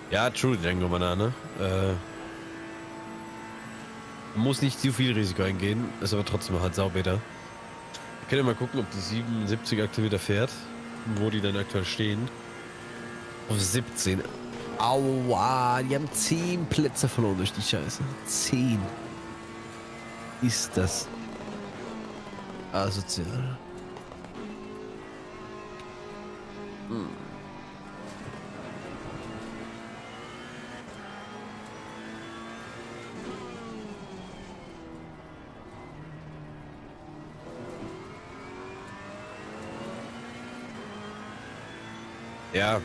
Ja, true, Django Banane. Äh, muss nicht zu viel Risiko eingehen, ist aber trotzdem halt saubeter. Wir können ja mal gucken, ob die siebenundsiebzig aktuell wieder fährt. Wo die dann aktuell stehen. Auf siebzehn. Aua, die haben zehn Plätze verloren durch die Scheiße. zehn. Ist das asozial? Hm. Ja, auf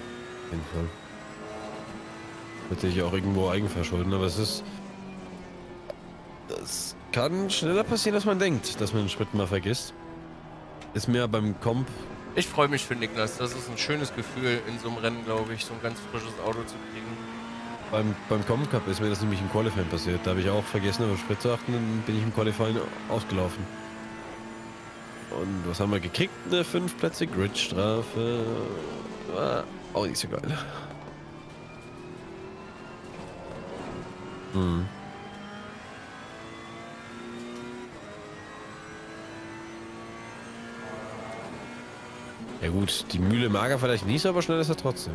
jeden Fall. Wird sich auch irgendwo eigenverschulden, aber es ist... Das kann schneller passieren, als man denkt, dass man den Schritt mal vergisst. Ist mehr beim Komp... Ich freue mich für Niklas, das ist ein schönes Gefühl in so einem Rennen, glaube ich, so ein ganz frisches Auto zu kriegen. Beim, beim Common Cup ist mir das nämlich im Qualifying passiert. Da habe ich auch vergessen, auf Sprit zu achten, dann bin ich im Qualifying ausgelaufen. Und was haben wir gekriegt? Eine fünf Plätze Grid-Strafe. Ah, auch nicht so geil. Hm. Ja gut, die Mühle Maga vielleicht nicht, aber schnell ist er trotzdem.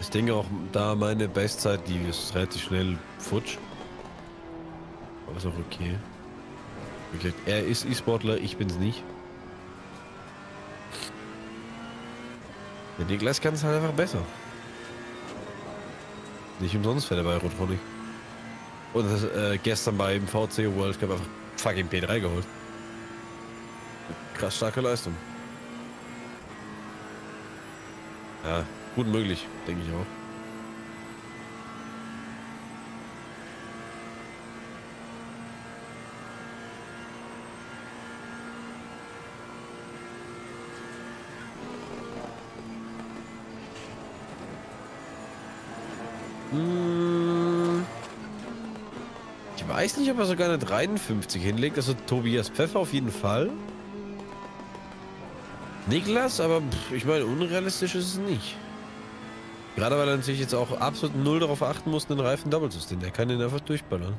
Ich denke auch, da meine Bestzeit, die ist relativ schnell futsch. Aber ist auch okay. Wie gesagt, er ist E-Sportler, ich bin's nicht. Der Niklas kann es halt einfach besser. Nicht umsonst fährt er bei Rotronic. Und das, äh, gestern beim V C World Cup einfach fucking P drei geholt. Krass starke Leistung. Ja. Gut möglich, denke ich auch. Hm. Ich weiß nicht, ob er sogar eine dreiundfünfzig hinlegt. Also Tobias Pfeffer auf jeden Fall. Niklas, aber pff, ich meine, unrealistisch ist es nicht. Gerade weil er natürlich jetzt auch absolut null darauf achten muss, den Reifen doppelt zu stehen. Der kann den einfach durchballern.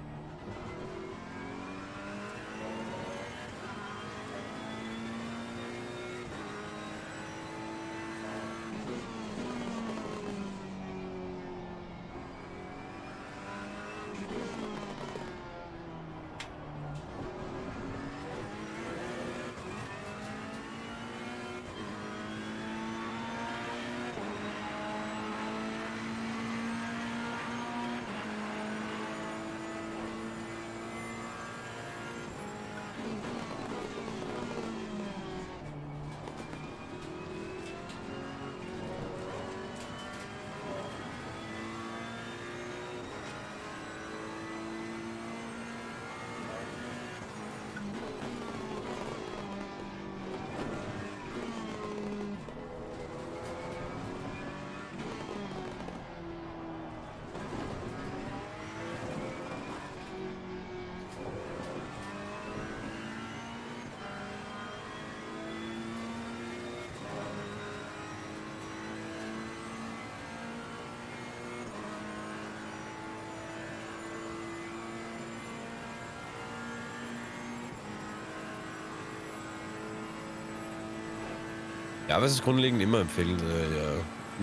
Ja, aber es ist grundlegend immer empfehlend, äh, ja,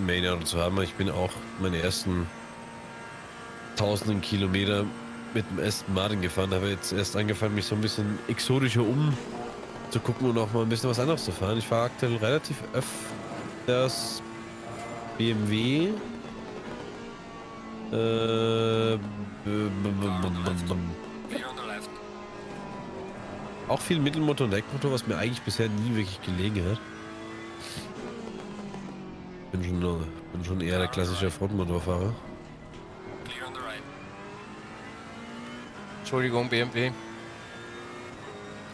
Main-Auto zu haben. Ich bin auch meine ersten tausenden Kilometer mit dem Aston Martin gefahren. Da habe jetzt erst angefangen, mich so ein bisschen exotischer umzugucken und auch mal ein bisschen was anderes zu fahren. Ich fahre aktuell relativ öfters B M W. Äh, auch viel Mittelmotor und Eckmotor, was mir eigentlich bisher nie wirklich gelegen hat. Ich bin, bin schon eher der klassische Frontmotorfahrer. Entschuldigung, B M W.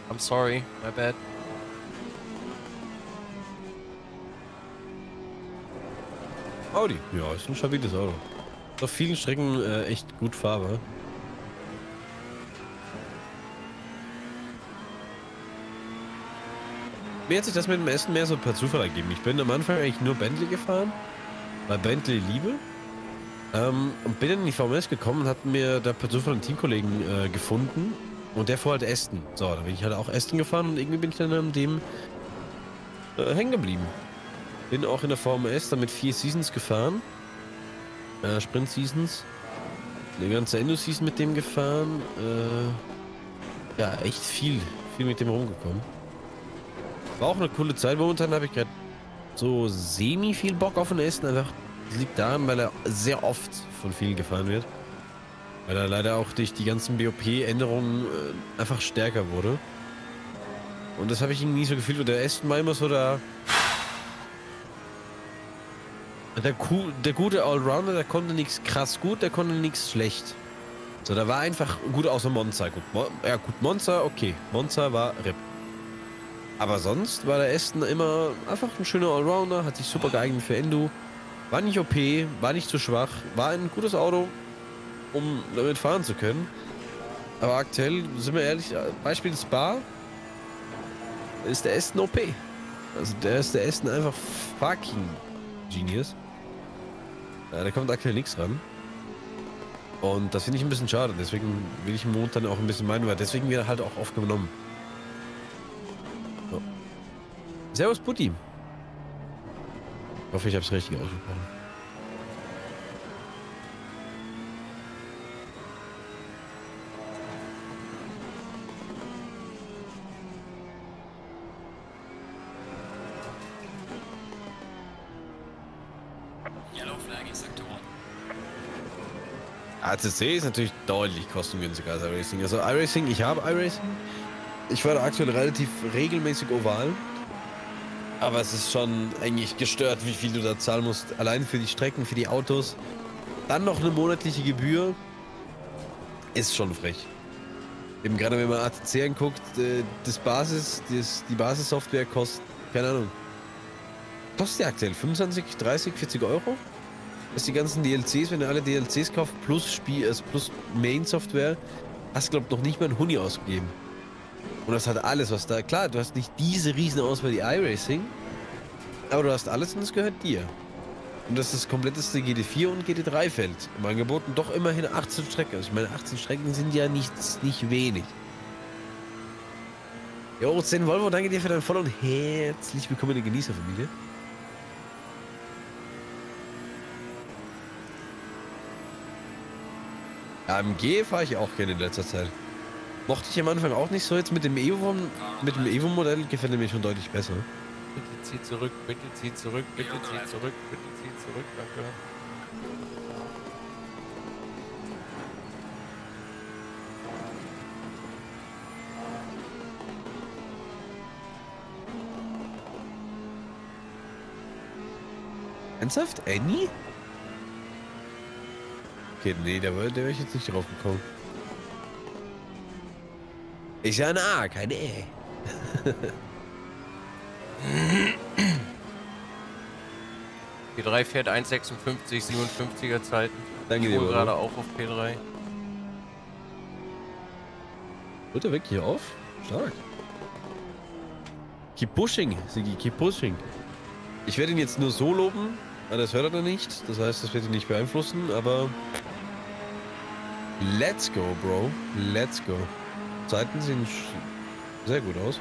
I'm sorry, my bad. Audi, ja, ist ein stabiles Auto. Ist auf vielen Strecken äh, echt gut fahrbar. Mir hat sich das mit dem Essen mehr so per Zufall ergeben. Ich bin am Anfang eigentlich nur Bentley gefahren, weil Bentley liebe. Ähm, und bin in die V M S gekommen und hat mir da per Zufall einen Teamkollegen äh, gefunden. Und der fuhr halt Aston. So, da bin ich halt auch Aston gefahren und irgendwie bin ich dann an dem äh, hängen geblieben. Bin auch in der V M S damit vier Seasons gefahren. Äh, Sprint Seasons. Eine ganze Endo Season mit dem gefahren. Äh, ja, echt viel. Viel mit dem rumgekommen. War auch eine coole Zeit. Momentan habe ich gerade so semi viel Bock auf den Aston. Einfach liegt daran, weil er sehr oft von vielen gefahren wird. Weil er leider auch durch die ganzen B O P-Änderungen äh, einfach stärker wurde. Und das habe ich irgendwie nie so gefühlt. Und der Aston war immer so da. Der, der gute Allrounder, der konnte nichts krass gut, der konnte nichts schlecht. So, da war einfach gut außer Monza. Gut, Mo ja, gut, Monza, okay. Monza war R I P. Aber sonst war der Aston immer einfach ein schöner Allrounder, hat sich super geeignet für Endo. War nicht O P, war nicht zu schwach, war ein gutes Auto, um damit fahren zu können. Aber aktuell, sind wir ehrlich, Beispiel Spa, ist der Aston O P. Also der ist der Aston einfach fucking Genius. Ja, da kommt aktuell nichts ran. Und das finde ich ein bisschen schade, deswegen will ich Mond dann auch ein bisschen meinen, weil deswegen wird er halt auch aufgenommen. So. Servus Putti. Ich hoffe, ich habe es richtig ausgesprochen. A C C ist natürlich deutlich kostengünstiger als iRacing. Also iRacing, ich habe iRacing. Ich fahre aktuell relativ regelmäßig oval. Aber es ist schon eigentlich gestört, wie viel du da zahlen musst. Allein für die Strecken, für die Autos. Dann noch eine monatliche Gebühr. Ist schon frech. Eben gerade wenn man A C C anguckt, das Basis, das, die Basissoftware kostet, keine Ahnung. Kostet ja aktuell fünfundzwanzig, dreißig, vierzig Euro. Dass die ganzen D L Cs, wenn ihr alle D L Cs kauft, plus Spiel, also plus Main-Software, hast, glaubt, noch nicht mal einen Huni ausgegeben. Und das hat alles, was da... Klar, du hast nicht diese riesen Auswahl, die iRacing, aber du hast alles und es gehört dir. Und das ist das kompletteste G T vier und G T drei-Feld. Im Angebot und doch immerhin achtzehn Strecken. Also ich meine, achtzehn Strecken sind ja nichts, nicht wenig. Jo, zehn Volvo, danke dir für dein Follow und herzlich willkommen in der Genießerfamilie. A M G fahre ich auch gerne in letzter Zeit. Mochte ich am Anfang auch nicht so, jetzt mit dem Evo, mit dem Evo-Modell gefällt mir schon deutlich besser. Bitte zieh zurück, bitte zieh zurück, bitte zieh zurück, bitte zieh zurück, danke. Ernsthaft? Annie? Okay, nee, der wäre ich jetzt nicht drauf gekommen. Ist ja ein A, kein E. P drei fährt eins sechsundfünfzig, siebenundfünfziger Zeiten. Danke dir. Ich hole gerade auf auf P drei. Holt er wirklich auf? Stark. Keep pushing, Sigi, keep pushing. Ich werde ihn jetzt nur so loben, aber das hört er dann nicht. Das heißt, das wird ihn nicht beeinflussen, aber... Let's go, Bro. Let's go. Seiten sehen sehr gut aus.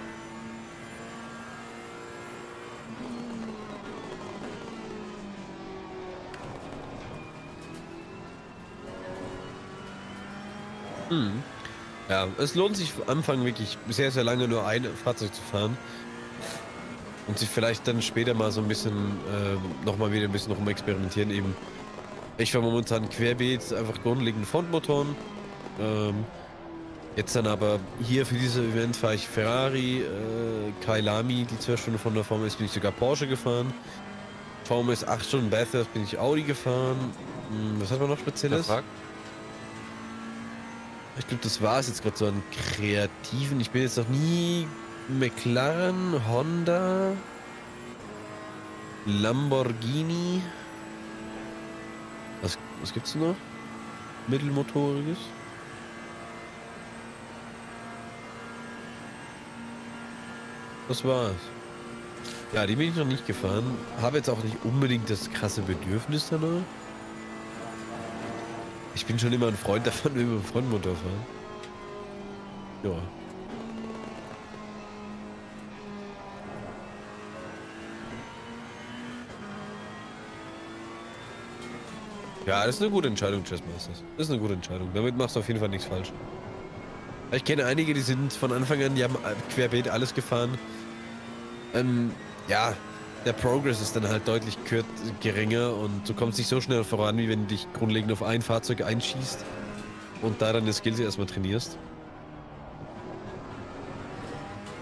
Hm. Ja, es lohnt sich am Anfang wirklich sehr, sehr lange nur ein Fahrzeug zu fahren. Und sich vielleicht dann später mal so ein bisschen, äh, nochmal wieder ein bisschen rumexperimentieren eben. Ich fahre momentan querbeet, einfach grundlegende Frontmotoren. Ähm, jetzt dann aber hier für dieses Event fahre ich Ferrari, äh, Kailami, die zwei Stunden von der V M S bin ich sogar Porsche gefahren. V M S acht Stunden Bathurst bin ich Audi gefahren. Hm, was hat man noch Spezielles? Ich glaube, das war es jetzt gerade so an kreativen. Ich bin jetzt noch nie... McLaren, Honda, Lamborghini. Was, was gibt's noch? Mittelmotoriges. Das war's. Ja, die bin ich noch nicht gefahren. Habe jetzt auch nicht unbedingt das krasse Bedürfnis danach. Ich bin schon immer ein Freund davon, wenn wir mit dem Frontmotor fahren. Ja. Ja, das ist eine gute Entscheidung, Chessmasters. Das ist eine gute Entscheidung. Damit machst du auf jeden Fall nichts falsch. Ich kenne einige, die sind von Anfang an, die haben querbeet alles gefahren. Ähm, ja, der Progress ist dann halt deutlich geringer und du kommst nicht so schnell voran, wie wenn du dich grundlegend auf ein Fahrzeug einschießt und da dann deine Skills erstmal trainierst.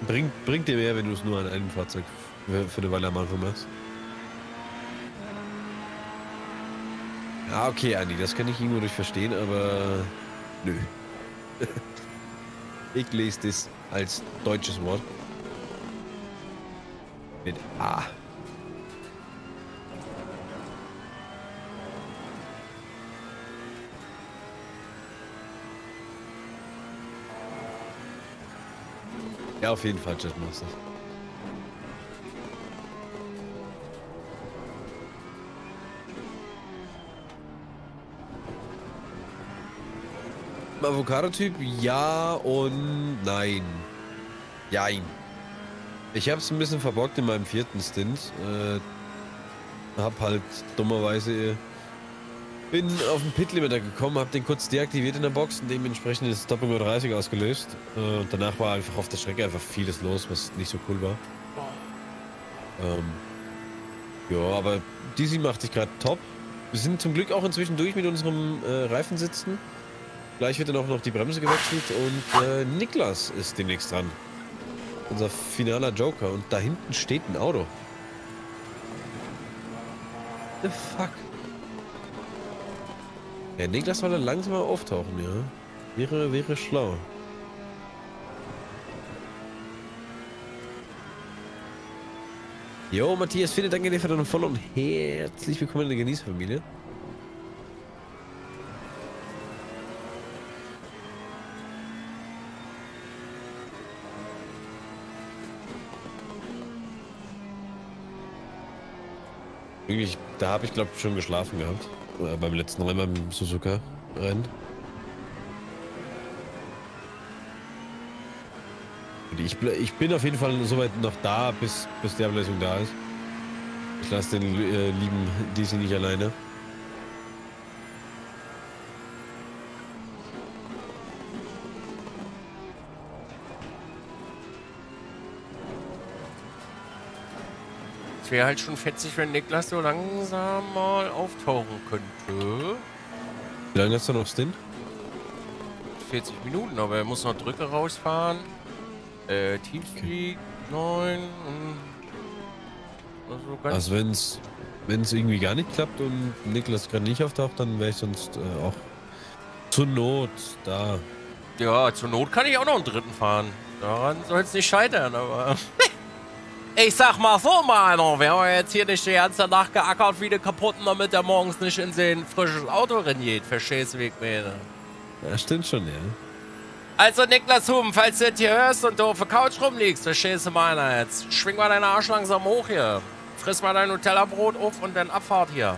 Bringt, bringt dir mehr, wenn du es nur an einem Fahrzeug für eine Weile am Anfang machst. Ja, okay, Andi, das kann ich irgendwo durch verstehen, aber nö. Ich lese das als deutsches Wort. Mit A. Ja, auf jeden Fall, Chat muss das. Avocado-Typ? Ja und nein. Jein. Ich hab's ein bisschen verbockt in meinem vierten Stint. Äh, hab halt dummerweise... Bin auf den Pit-Limiter gekommen, hab den kurz deaktiviert in der Box und dementsprechend ist Doppelmüll dreißig ausgelöst. Äh, und danach war einfach auf der Strecke einfach vieles los, was nicht so cool war. Ähm, ja, aber Dizzy macht sich gerade top. Wir sind zum Glück auch inzwischen durch mit unserem äh, Reifensitzen. Gleich wird dann auch noch die Bremse gewechselt und äh, Niklas ist demnächst dran. Unser finaler Joker. Und da hinten steht ein Auto. The fuck? Ja, Niklas soll dann langsam mal auftauchen, ja. Wäre, wäre schlau. Jo, Matthias, vielen Dank dir für deinen Follow und herzlich willkommen in der Genießfamilie. Wirklich, da habe ich glaube schon geschlafen gehabt. Äh, beim letzten Rennen, beim Suzuka-Rennen. Ich, ich bin auf jeden Fall soweit noch da, bis, bis die Ableistung da ist. Ich lasse den äh, lieben D C nicht alleine. Es wäre halt schon fetzig, wenn Niklas so langsam mal auftauchen könnte. Wie lange hast du noch Stint? vierzig Minuten, aber er muss noch Drücke rausfahren. Äh, Teamspeak neun und... Also, ganz also wenn's, wenn's irgendwie gar nicht klappt und Niklas gerade nicht auftaucht, dann wäre ich sonst äh, auch zur Not da. Ja, zur Not kann ich auch noch einen dritten fahren. Daran soll es nicht scheitern, aber... Ich sag mal so, Mano, wir haben jetzt hier nicht die ganze Nacht geackert wie die Kaputten, damit er morgens nicht in sein frisches Auto rennt. Verstehst du, wie ich meine? Ja, stimmt schon, ja. Also, Niklas Huben, falls du das hier hörst und du auf der Couch rumliegst, verstehst du, meiner jetzt. Schwing mal deinen Arsch langsam hoch hier. Friss mal dein Nutella-Brot auf und dann Abfahrt hier.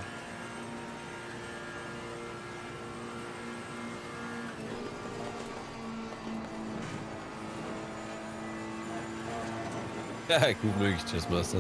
Ja, gut möglich, Chess Master.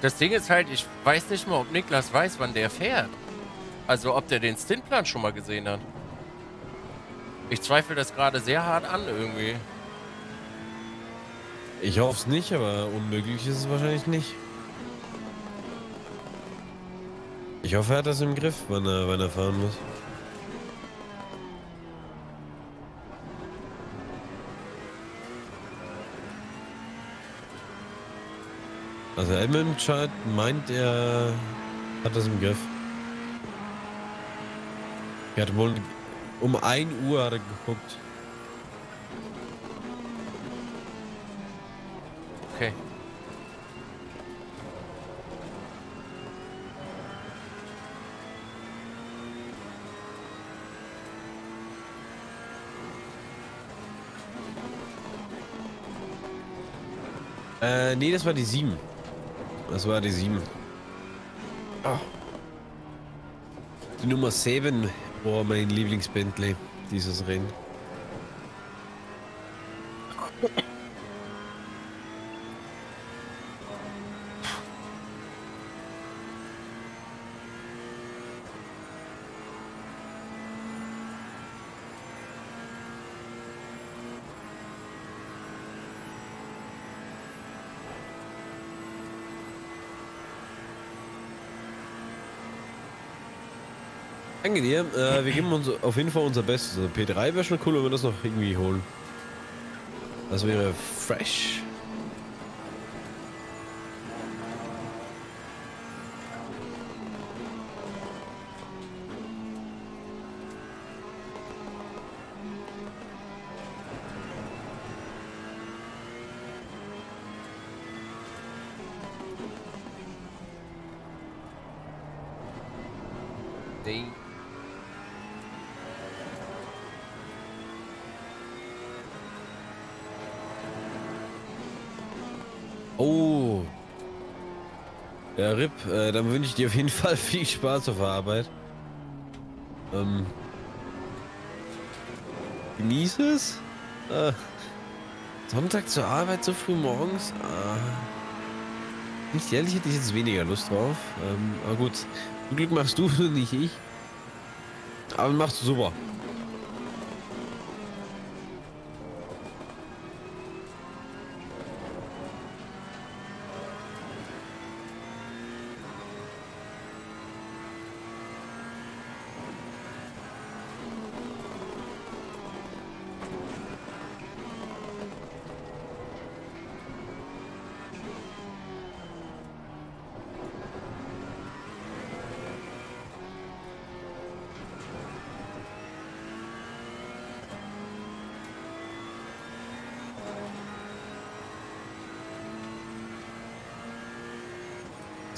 Das Ding ist halt, ich weiß nicht mal, ob Niklas weiß, wann der fährt. Also ob der den Stintplan schon mal gesehen hat. Ich zweifle das gerade sehr hart an irgendwie. Ich hoffe es nicht, aber unmöglich ist es wahrscheinlich nicht. Ich hoffe, er hat das im Griff, wenn er, wenn er fahren muss. Also Elmin Chart meint, er hat das im Griff. Er hat wohl um ein Uhr hat er geguckt. Okay. Äh, nee, das war die sieben. Das war die sieben. Oh. Die Nummer sieben. Boah, mein Lieblings-Bentley, dieses Rennen. Danke dir. Äh, wir geben uns auf jeden Fall unser Bestes. Also P drei wäre schon cool, wenn wir das noch irgendwie holen. Das wäre fresh. Ja, Rip, äh, dann wünsche ich dir auf jeden Fall viel Spaß auf der Arbeit. Ähm, genieße es. Äh, Sonntag zur Arbeit, so früh morgens. Äh, nicht ehrlich, hätte ich jetzt weniger Lust drauf. Ähm, aber gut, zum Glück machst du, nicht ich. Aber machst du super.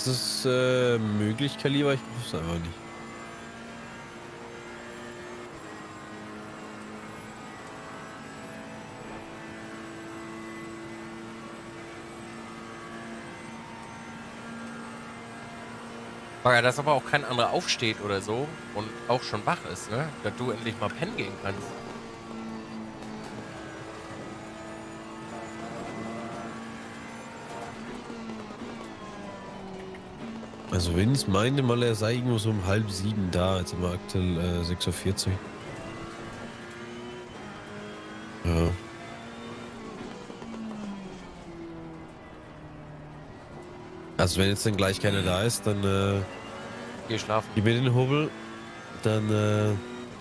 Ist es äh, möglich, Kaliber? Ich wusste es einfach nicht. Weil ja, dass aber auch kein anderer aufsteht oder so und auch schon wach ist, ne? Dass du endlich mal pennen gehen kannst. Also Vince meinte mal, er sei irgendwo so um halb sieben da, jetzt sind wir aktuell äh, sechs Uhr vierzig. Ja. Also wenn jetzt dann gleich keiner da ist, dann äh, geh schlafen. Gib mir den Hobel, dann, äh, dann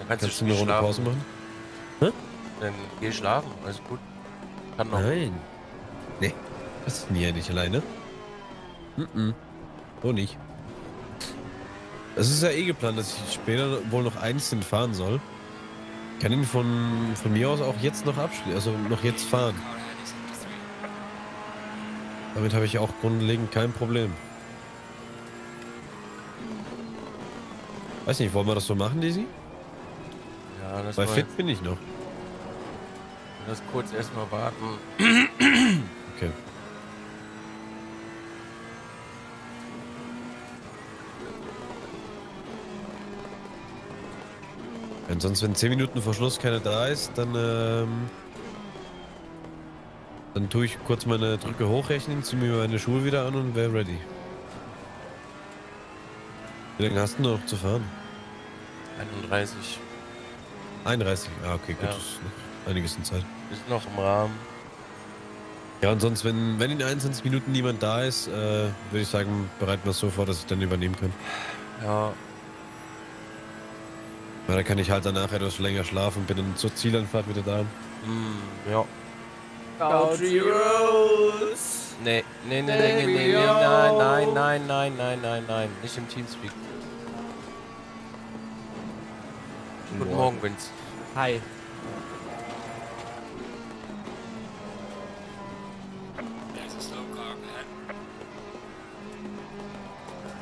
kannst, kannst du eine Runde Pause machen. Hä? Dann geh schlafen, alles gut. Kann noch. Nein. Nee, das ist mir ja nicht alleine. Mhm. So nicht. Es ist ja eh geplant, dass ich später wohl noch einzeln fahren soll. Ich kann ihn von, von mir aus auch jetzt noch abschließen, also noch jetzt fahren. Damit habe ich auch grundlegend kein Problem. Weiß nicht, wollen wir das so machen, Dizzy? Ja, das Bei fit jetzt. Bin ich noch. Lass kurz erstmal warten. Okay. Wenn sonst, wenn zehn Minuten vor Schluss keiner da ist, dann ähm, dann tue ich kurz meine Drücke hochrechnen, ziehe mir meine Schuhe wieder an und wäre ready. Wie lange hast du noch zu fahren? einunddreißig. einunddreißig? Ah, okay, gut. Ja. Einiges in Zeit. Ist noch im Rahmen. Ja, und sonst, wenn, wenn in einundzwanzig Minuten niemand da ist, äh, würde ich sagen, bereiten wir es so vor, dass ich dann übernehmen kann. Ja. Weil da kann ich halt danach etwas länger schlafen und bin dann zur Zielanfahrt wieder da. Mm, ja. Country Roads! Nee, nee, nee, nee, nee, nee, nee, nein, nein, nein, nein, nein, nein, nein, nicht im Teamspeak. Guten Morgen, Vince. Hi.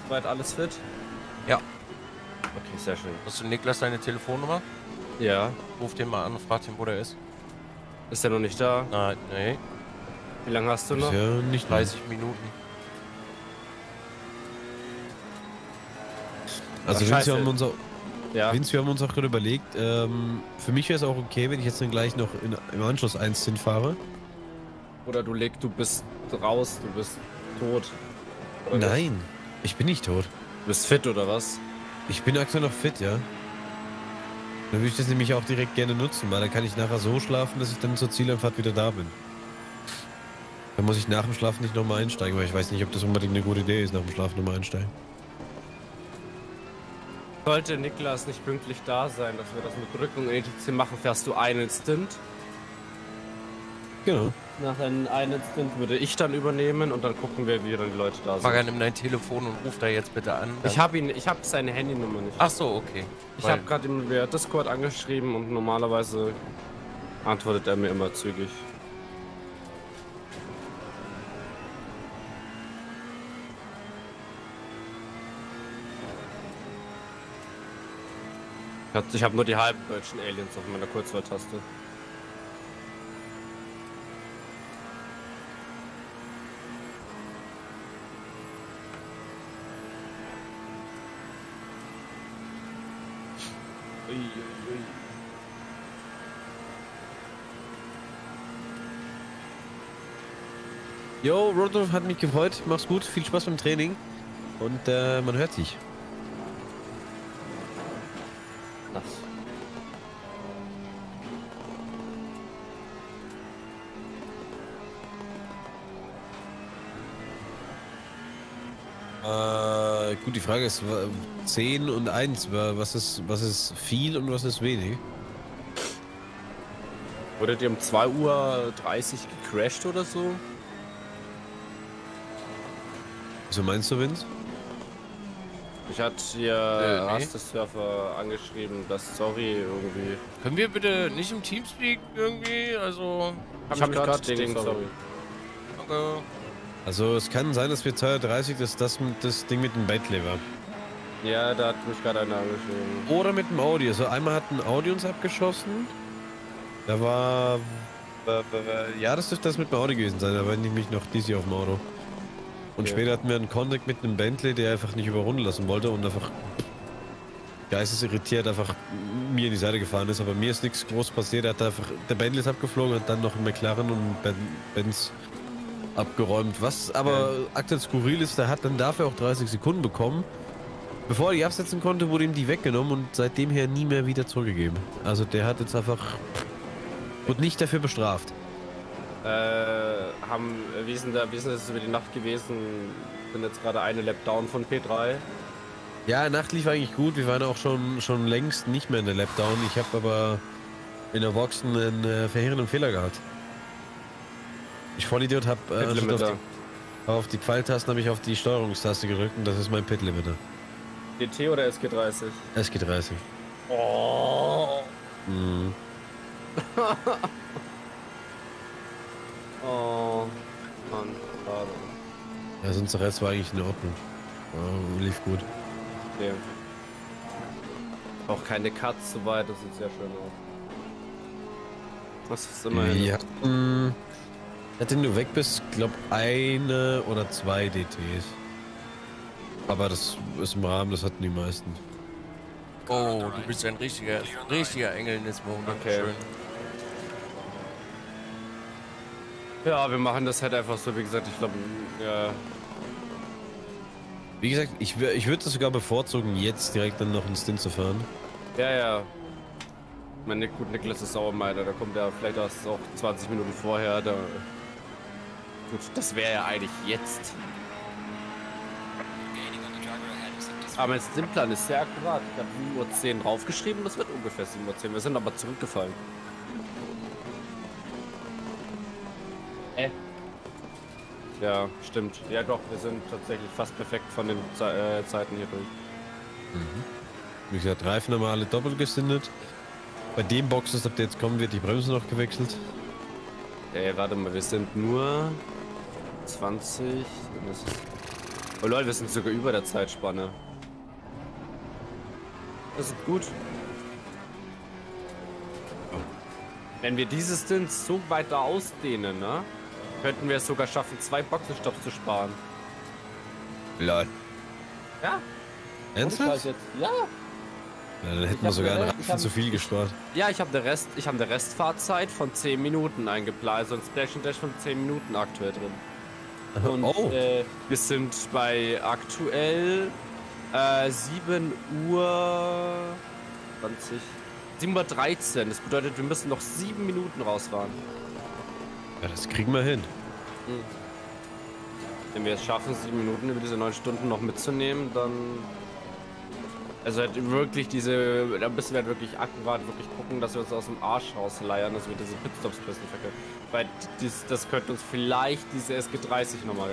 Soweit alles fit? Ja. Okay, sehr schön. Hast du Niklas deine Telefonnummer? Ja. Ruf den mal an und frag ihn, wo der ist. Ist der noch nicht da? Nein, nee. Wie lange hast du noch? Ja, nicht dreißig mehr. Minuten. Also, Vince, wir haben uns auch, ja. Vince, wir haben uns auch gerade überlegt, ähm, für mich wäre es auch okay, wenn ich jetzt dann gleich noch in, im Anschluss eins hinfahre. Oder du legst, du bist raus, du bist tot. Oder nein, was? Ich bin nicht tot. Du bist fit oder was? Ich bin aktuell noch fit, ja. Dann würde ich das nämlich auch direkt gerne nutzen, weil dann kann ich nachher so schlafen, dass ich dann zur Zielanfahrt wieder da bin. Dann muss ich nach dem Schlafen nicht nochmal einsteigen, weil ich weiß nicht, ob das unbedingt eine gute Idee ist, nach dem Schlafen nochmal einsteigen. Sollte Niklas nicht pünktlich da sein, dass wir das mit Rücken in E T C machen, fährst du einen Stint. Genau. Nach einem einen Stint würde ich dann übernehmen und dann gucken wir, wie dann die Leute da sind. Maga, nimm dein Telefon und ruf da jetzt bitte an. Ich habe ihn, ich habe seine Handynummer nicht. Ach so, okay. Ich habe gerade ihm über Discord angeschrieben und normalerweise antwortet er mir immer zügig. Ich habe nur die halben deutschen Aliens auf meiner Kurzwahltaste. Yo, Rodolf hat mich gefreut. Mach's gut, viel Spaß beim Training und äh, man hört sich. Das. Äh, gut, die Frage ist zehn und eins, was ist, was ist viel und was ist wenig? Wurdet ihr um zwei Uhr dreißig gecrashed oder so? Wieso meinst du, Vince? Ich hatte hier äh, nee. Raster-Surfer angeschrieben, dass sorry irgendwie. Können wir bitte nicht im Teamspeak irgendwie? Also. Hab ich habe gerade den sorry. sorry. Okay. Also es kann sein, dass wir zwei Uhr dreißig, dass das, das Ding mit dem Bentley war. Ja, da hat mich gerade einer angeschrieben. Oder mit dem Audi. Also einmal hat ein Audi uns abgeschossen. Da war. Ja, das dürfte das mit dem Audi gewesen sein. Da war nämlich noch D C auf dem Auto. Und okay. Später hatten wir einen Contact mit einem Bentley, der einfach nicht überrunden lassen wollte und einfach geistesirritiert einfach mir in die Seite gefahren ist. Aber mir ist nichts groß passiert. Er hat einfach, der Bentley ist abgeflogen, hat dann noch einen McLaren und Benz abgeräumt. Was aber okay. aktuell skurril ist, der hat dann dafür auch dreißig Sekunden bekommen. Bevor er die absetzen konnte, wurde ihm die weggenommen und seitdem her nie mehr wieder zurückgegeben. Also der hat jetzt einfach, wurde nicht dafür bestraft. Äh, haben, wie ist denn da, wie ist denn das über die Nacht gewesen? Bin jetzt gerade eine Lap down von P drei. Ja, Nacht lief eigentlich gut. Wir waren auch schon, schon längst nicht mehr in der Lap down. Ich habe aber in der Box einen äh, verheerenden Fehler gehabt. Ich Vollidiot habe äh, auf, auf die Pfeiltasten habe ich auf die Steuerungstaste gerückt und das ist mein Pit Limiter. D T oder S G dreißig? S G dreißig. Oh. Mm. Oh, Mann, schade. Ja, sonst der Rest war eigentlich in Ordnung. Oh, lief gut. Okay. Auch keine Cuts so weit, das sieht sehr schön aus. Was ist immerhin? Wir hatten, seitdem du weg bist, glaub eine oder zwei D Ts. Aber das ist im Rahmen, das hatten die meisten. Oh, du bist ein richtiger, richtiger Engel in diesem Moment. Okay. Schön. Ja, wir machen das halt einfach so, wie gesagt, ich glaube, ja. Wie gesagt, ich, ich würde das sogar bevorzugen, jetzt direkt dann noch einen Stint zu fahren. Ja, ja. Ich meine, gut, Niklas ist Sauermeiler, da kommt er vielleicht erst auch zwanzig Minuten vorher. Da... Gut, das wäre ja eigentlich jetzt. Aber mein Stintplan ist sehr akkurat. Ich habe sieben Uhr zehn draufgeschrieben, das wird ungefähr sieben Uhr zehn. Wir sind aber zurückgefallen. Äh. Ja, stimmt. Ja doch, wir sind tatsächlich fast perfekt von den Ze äh, Zeiten hier durch. Mhm. Wie gesagt, Reifen haben wir alle doppelt gestintet. Bei dem Boxes, ob der jetzt kommen wird, die Bremse noch gewechselt. Ey, warte mal, wir sind nur zwanzig. Oh Leute, wir sind sogar über der Zeitspanne. Das ist gut. Wenn wir dieses Stint so weiter ausdehnen, ne? Könnten wir es sogar schaffen, zwei Boxenstopps zu sparen. Lol. Ja. Ernsthaft? Jetzt. Ja. Na, dann hätten wir sogar einen Reifen zu viel gespart. Ja, ich habe der Rest, ich habe eine Restfahrzeit von zehn Minuten eingeplant, so ein Splash and Dash von zehn Minuten aktuell drin. Und oh. äh, wir sind bei aktuell äh, sieben Uhr zwanzig. sieben Uhr dreizehn. Das bedeutet, wir müssen noch sieben Minuten rausfahren. Ja, das kriegen wir hin. Hm. Wenn wir es schaffen, sieben Minuten über diese neun Stunden noch mitzunehmen, dann... Also halt wirklich diese... Da müssen wir halt wirklich akkurat wirklich gucken, dass wir uns aus dem Arsch rausleiern, dass wir diese Pitstops plötzlich verkaufen. Weil dies, das könnte uns vielleicht diese S G dreißig nochmal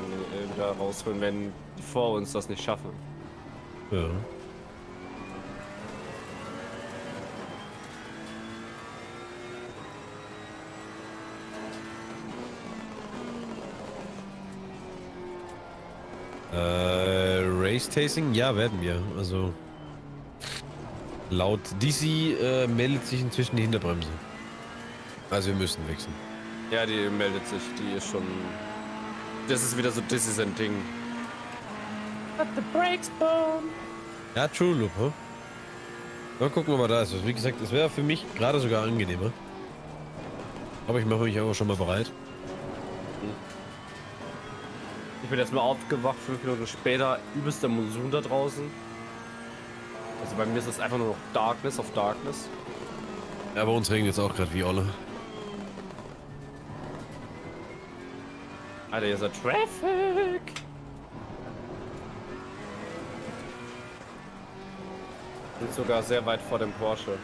wieder rausholen, wenn die vor uns das nicht schaffen. Ja. Äh, Race Tasting? Ja, werden wir. Also laut D C äh, meldet sich inzwischen die Hinterbremse. Also wir müssen wechseln. Ja, die meldet sich. Die ist schon... Das ist wieder so Dizzy sein Ding. But the brakes bomb. Ja, true, Lupo. Mal gucken, ob er da ist. Also, wie gesagt, das wäre für mich gerade sogar angenehmer. Aber ich mache mich auch schon mal bereit. Ich bin jetzt mal aufgewacht, fünf Minuten später, übelster Monsun da draußen. Also bei mir ist es einfach nur noch Darkness auf Darkness. Ja, bei uns regnet jetzt auch gerade wie Olle. Alter, hier ist der Traffic! Wir sind sogar sehr weit vor dem Porsche.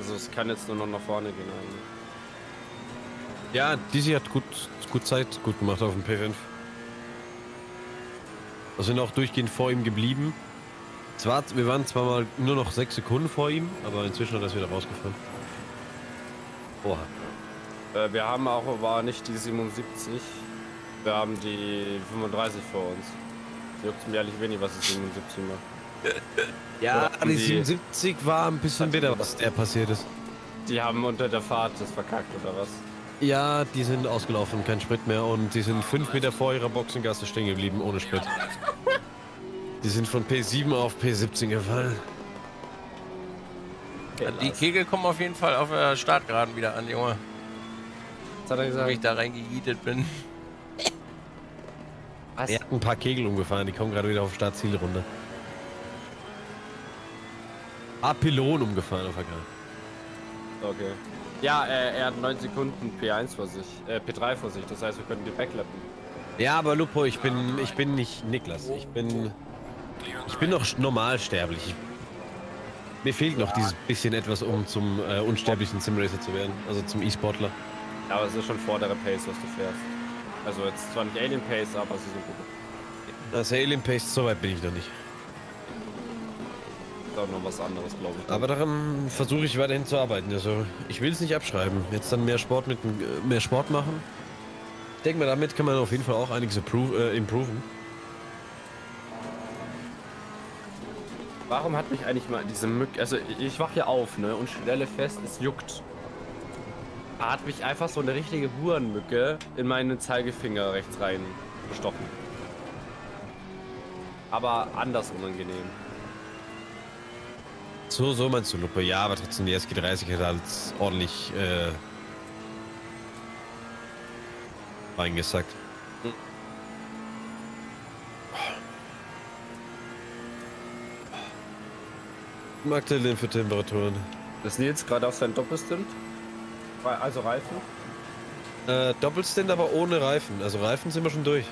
Also es kann jetzt nur noch nach vorne gehen eigentlich. Ja, Dizzy hat gut, gut Zeit, gut gemacht auf dem P fünf. Wir sind auch durchgehend vor ihm geblieben. Zwar, wir waren zwar mal nur noch sechs Sekunden vor ihm, aber inzwischen hat er es wieder rausgefahren. Oha. Äh, wir haben auch aber nicht die siebenundsiebzig, wir haben die fünfunddreißig vor uns. Juckt mir ehrlich wenig, was die siebenundsiebzig macht. Ja, die, die siebenundsiebzig war ein bisschen bitter, was der passiert ist. Die haben unter der Fahrt das verkackt, oder was? Ja, die sind ausgelaufen, kein Sprit mehr und sie sind fünf Meter vor ihrer Boxengasse stehen geblieben, ohne Sprit. Die sind von P sieben auf P siebzehn gefallen. Okay, die Kegel kommen auf jeden Fall auf der Startgeraden wieder an, Junge. Was hat er gesagt? Wenn ich da reingejietet bin. Was? Er hat ein paar Kegel umgefahren, die kommen gerade wieder auf Startzielrunde. Ah, Pylon umgefahren auf der Karte. Okay. Ja, äh, er hat neun Sekunden P eins vor sich, äh, P drei vor sich, das heißt, wir können die backlappen. Ja, aber Lupo, ich bin, ich bin nicht Niklas, ich bin, ich bin noch normalsterblich. Ich, mir fehlt noch dieses bisschen etwas, um zum äh, unsterblichen Simracer zu werden, also zum E-Sportler. Ja, aber es ist schon vordere Pace, was du fährst. Also jetzt zwar nicht Alien Pace, aber es ist gut. Das Alien Pace, so weit bin ich noch nicht. Auch noch was anderes, glaube ich. Aber daran versuche ich weiterhin zu arbeiten. Also ich will es nicht abschreiben. Jetzt dann mehr Sport mit mehr Sport machen. Ich denke mal, damit kann man auf jeden Fall auch einiges äh, improven. Warum hat mich eigentlich mal diese Mücke? Also ich wache hier auf, ne? Und stelle fest, es juckt. Hat mich einfach so eine richtige Hurenmücke in meinen Zeigefinger rechts rein gestochen. Aber anders unangenehm. So, so meinst du, Lupe. Ja, aber trotzdem, die S G dreißig hat halt ordentlich äh, reingesackt. Hm. Magdalene für Temperaturen. Das sind jetzt gerade auf sein Doppelstint? Also Reifen? Äh, Doppelstint, aber ohne Reifen. Also Reifen sind wir schon durch.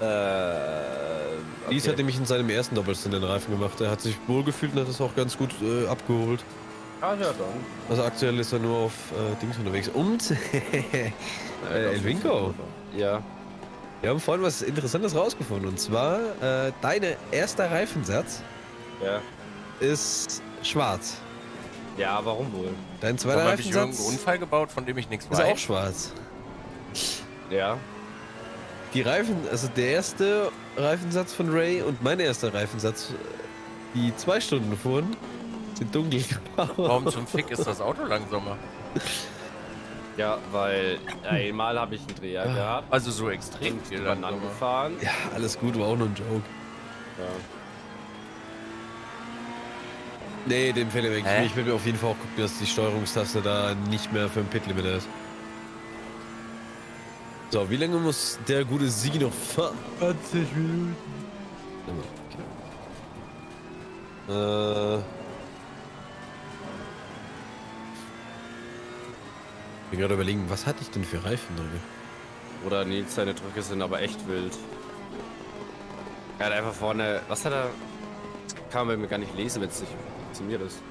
Äh, okay. Dies hat nämlich in seinem ersten Doppelstint den Reifen gemacht. Er hat sich wohlgefühlt und hat es auch ganz gut äh, abgeholt. Ah, ja, dann. Also aktuell ist er nur auf äh, Dings unterwegs. Und äh, Elvinco. Ja. Wir haben vorhin was Interessantes rausgefunden. Und zwar, äh, dein erster Reifensatz ja. ist schwarz. Ja, warum wohl? Dein zweiter warum Reifensatz... Habe ich irgendeinen Unfall gebaut, von dem ich nichts weiß? Ist auch schwarz. Ja. Die Reifen, also der erste Reifensatz von Ray und mein erster Reifensatz, die zwei Stunden fuhren, sind dunkel. Warum zum Fick ist das Auto langsamer? Ja, weil einmal habe ich einen Dreher ja. gehabt. Also so extrem viel dann angefahren. Ja, alles gut, war auch nur ein Joke. Ja. Nee, dem fällt er weg. Hä? Ich will mir auf jeden Fall auch gucken, dass die Steuerungstaste da nicht mehr für ein Pitlimiter ist. So, wie lange muss der gute Sigi noch fahren? zwanzig Minuten. Okay. Äh... Ich bin gerade überlegen, was hatte ich denn für Reifendrücke? Oder Nils, seine Drücke sind aber echt wild. Er hat einfach vorne... Was hat er... Das kann man mir gar nicht lesen, wenn es nicht funktioniert ist.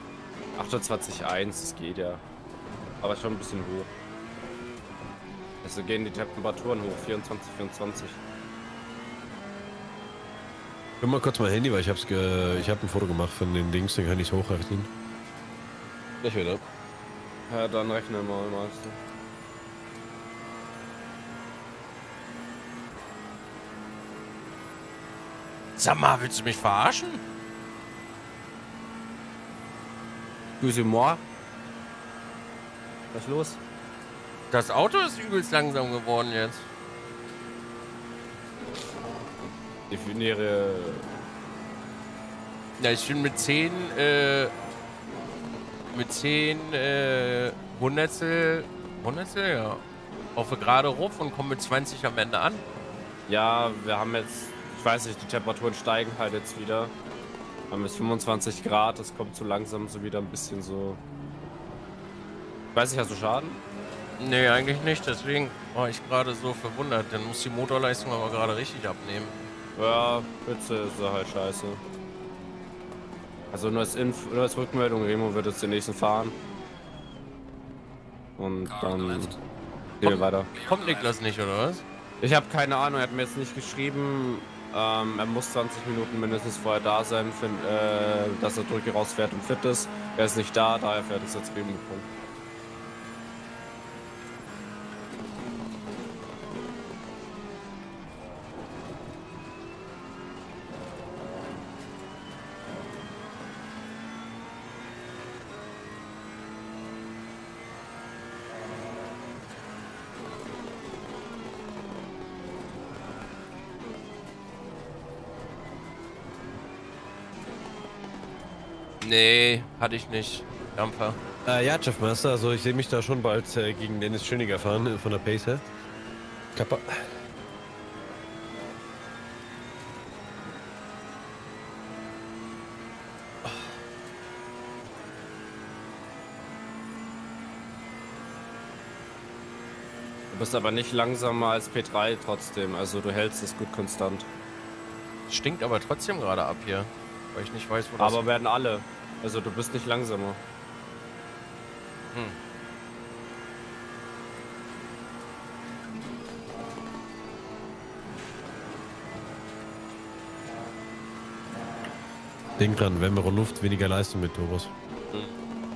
achtundzwanzig Komma eins, das geht ja. Aber schon ein bisschen hoch. Also gehen die Temperaturen hoch, vierundzwanzig, vierundzwanzig. Ich will mal kurz mein Handy, weil ich hab's ge ich hab ein Foto gemacht von den Dings, dann kann ich es hochrechnen. Ich wieder. Ja, dann rechne mal, meinst du? Sag mal, willst du mich verarschen? Grüße moi. Was ist los? Das Auto ist übelst langsam geworden jetzt. Definiere... Ja, ich bin mit zehn, äh... mit zehn äh, Hundertstel, Hundertstel, ja, auf gerade ruf und kommen mit zwanzig am Ende an. Ja, wir haben jetzt, ich weiß nicht, die Temperaturen steigen halt jetzt wieder. Wir haben jetzt fünfundzwanzig Grad, das kommt so langsam so wieder ein bisschen so. Ich weiß nicht, hast du Schaden? Nee, eigentlich nicht, deswegen war ich gerade so verwundert. Dann muss die Motorleistung aber gerade richtig abnehmen. Ja, Pütze ist halt scheiße. Also nur als, Inf nur als Rückmeldung, Remo wird jetzt den nächsten fahren. Und dann gehen wir weiter. Kommt Niklas nicht, oder was? Ich habe keine Ahnung, er hat mir jetzt nicht geschrieben. Ähm, er muss zwanzig Minuten mindestens vorher da sein, für, äh, dass er Drücke rausfährt und fit ist. Er ist nicht da, daher fährt es jetzt Remo. Nee, hatte ich nicht. Dampfer. Äh, ja, Chefmaster, also ich sehe mich da schon bald äh, gegen Dennis Schöniger fahren, von der Pace her. Kappa. Du bist aber nicht langsamer als P drei trotzdem, also du hältst es gut konstant. Stinkt aber trotzdem gerade ab hier, weil ich nicht weiß, wo das ist. Aber werden alle. Also du bist nicht langsamer. Hm. Denk dran, wärmere Luft, weniger Leistung mit Turbos.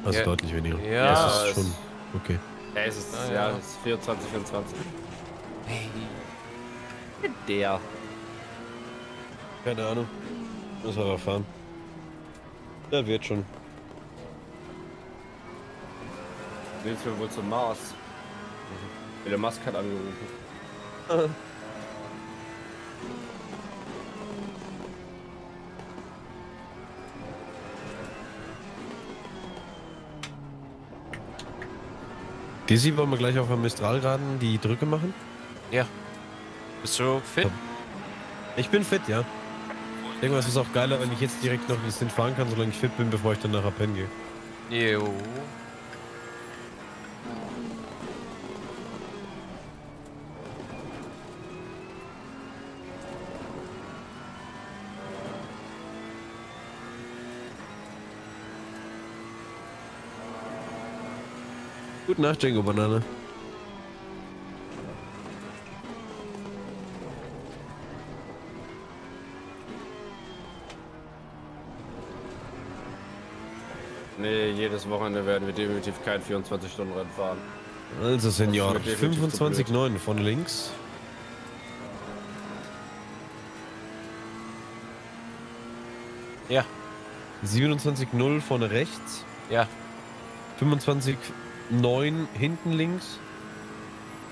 Also ja. Deutlich weniger. Ja, das ist schon okay. Ja, es ist, ah, ja. Ja, es ist vierundzwanzig, vierundzwanzig. Hey. Der. Keine Ahnung. Muss aber fahren. Da wird schon. Jetzt wir wohl zum Mars. Mhm. Der Musk hat angerufen. Ah. Dizzy, wollen wir gleich auf dem Mistralraden die Drücke machen? Ja. Bist du fit? Ich bin fit, ja. Irgendwas ist auch geiler, wenn ich jetzt direkt noch ein bisschen fahren kann, solange ich fit bin, bevor ich dann nachher pennen gehe. Jo. Gute Nacht, Django Banane. Nee, jedes Wochenende werden wir definitiv kein vierundzwanzig-Stunden-Rennen fahren. Also, Senior, fünfundzwanzig Komma neun von links. Ja. siebenundzwanzig Komma null von rechts. Ja. fünfundzwanzig Komma neun hinten links.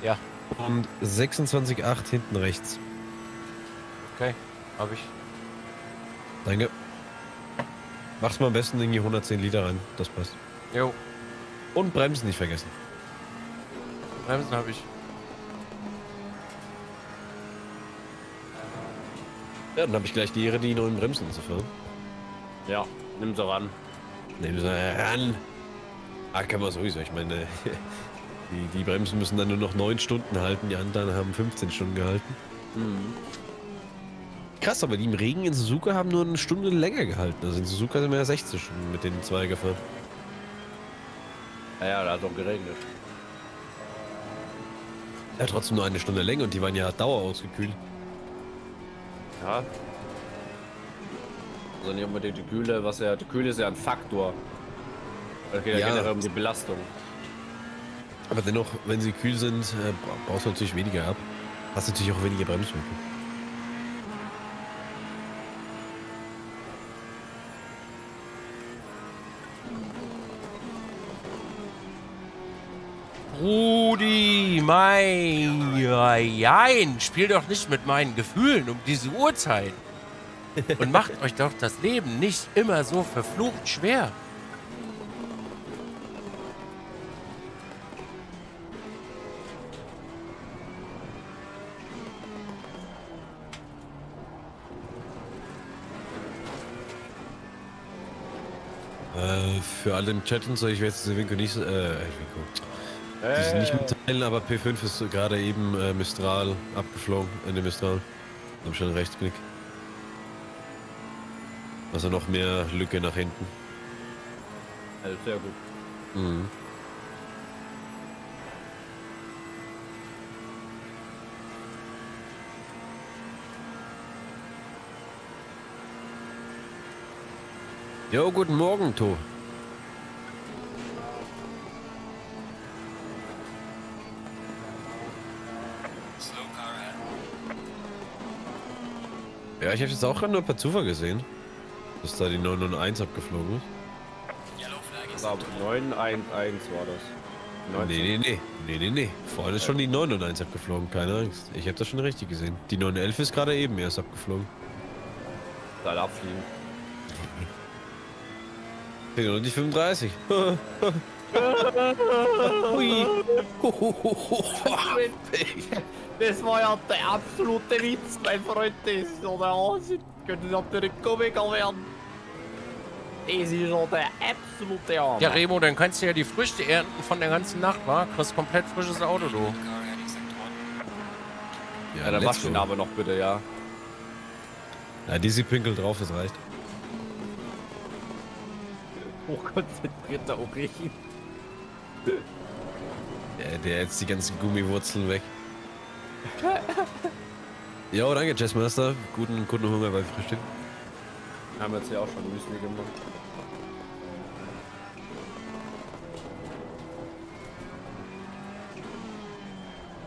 Ja. Und sechsundzwanzig Komma acht hinten rechts. Okay, hab ich. Danke. Mach's mal am besten irgendwie hundertzehn Liter rein, das passt. Jo. Und Bremsen nicht vergessen. Bremsen habe ich. Ja, dann habe ich gleich die Ehre, die neuen Bremsen zu fahren. Ja, nimm sie ran. Nimm sie ran. Ah, kann man sowieso. Ich meine, die, die Bremsen müssen dann nur noch neun Stunden halten, die anderen haben fünfzehn Stunden gehalten. Mhm. Krass, aber die im Regen in Suzuka haben nur eine Stunde länger gehalten. Also in Suzuka sind wir ja sechzig Stunden mit den zwei gefahren. Naja, da hat doch geregnet. Ja, trotzdem nur eine Stunde länger und die waren ja Dauer ausgekühlt. Ja. Also nicht unbedingt die Kühle, was ja, die Kühle ist ja ein Faktor. Es geht ja, ja generell um die Belastung. Aber dennoch, wenn sie kühl sind, brauchst du natürlich weniger ab. Hast natürlich auch weniger Bremsmittel. Rudi, mein Jein, spiel doch nicht mit meinen Gefühlen um diese Uhrzeit. Und macht euch doch das Leben nicht immer so verflucht schwer. Äh, für alle im Chat und so, ich werde jetzt den Winkel nicht... Äh, Elvinco. Die sind nicht mitteilen, aber P fünf ist gerade eben äh, Mistral abgeflogen, in dem Mistral. Da hab ich einen Rechtsknick. Also noch mehr Lücke nach hinten. Also sehr gut. Mhm. Jo, guten Morgen, To. Ja, ich habe jetzt auch gerade nur per Zufall gesehen, dass da die neun eins abgeflogen ist. Ich glaube, neun eins eins war das. Nee, nee, nee, nee, nee, nee. Vorhin ist schon die neun eins abgeflogen, keine Angst. Ich habe das schon richtig gesehen. Die neun elf ist gerade eben erst abgeflogen. Dann abfliegen. Und die fünfunddreißig. Hui. Das war ja der absolute Witz, mein Freund, das ist so der Wahnsinn. Könnte natürlich Komiker werden. Das ist so der absolute Wahnsinn. Ja, Remo, dann kannst du ja die Früchte ernten von der ganzen Nacht, wa? Kriegst komplett frisches Auto, du. Ja, dann machst du ihn aber noch bitte, ja. Ja, Dizzy pinkelt drauf, das reicht. Hochkonzentrierter Urin. Der, der jetzt die ganzen Gummiwurzeln weg. Jo, danke, Jazzmaster. Guten, guten Hunger beim Frühstück. Haben wir jetzt ja auch schon Müsli gemacht.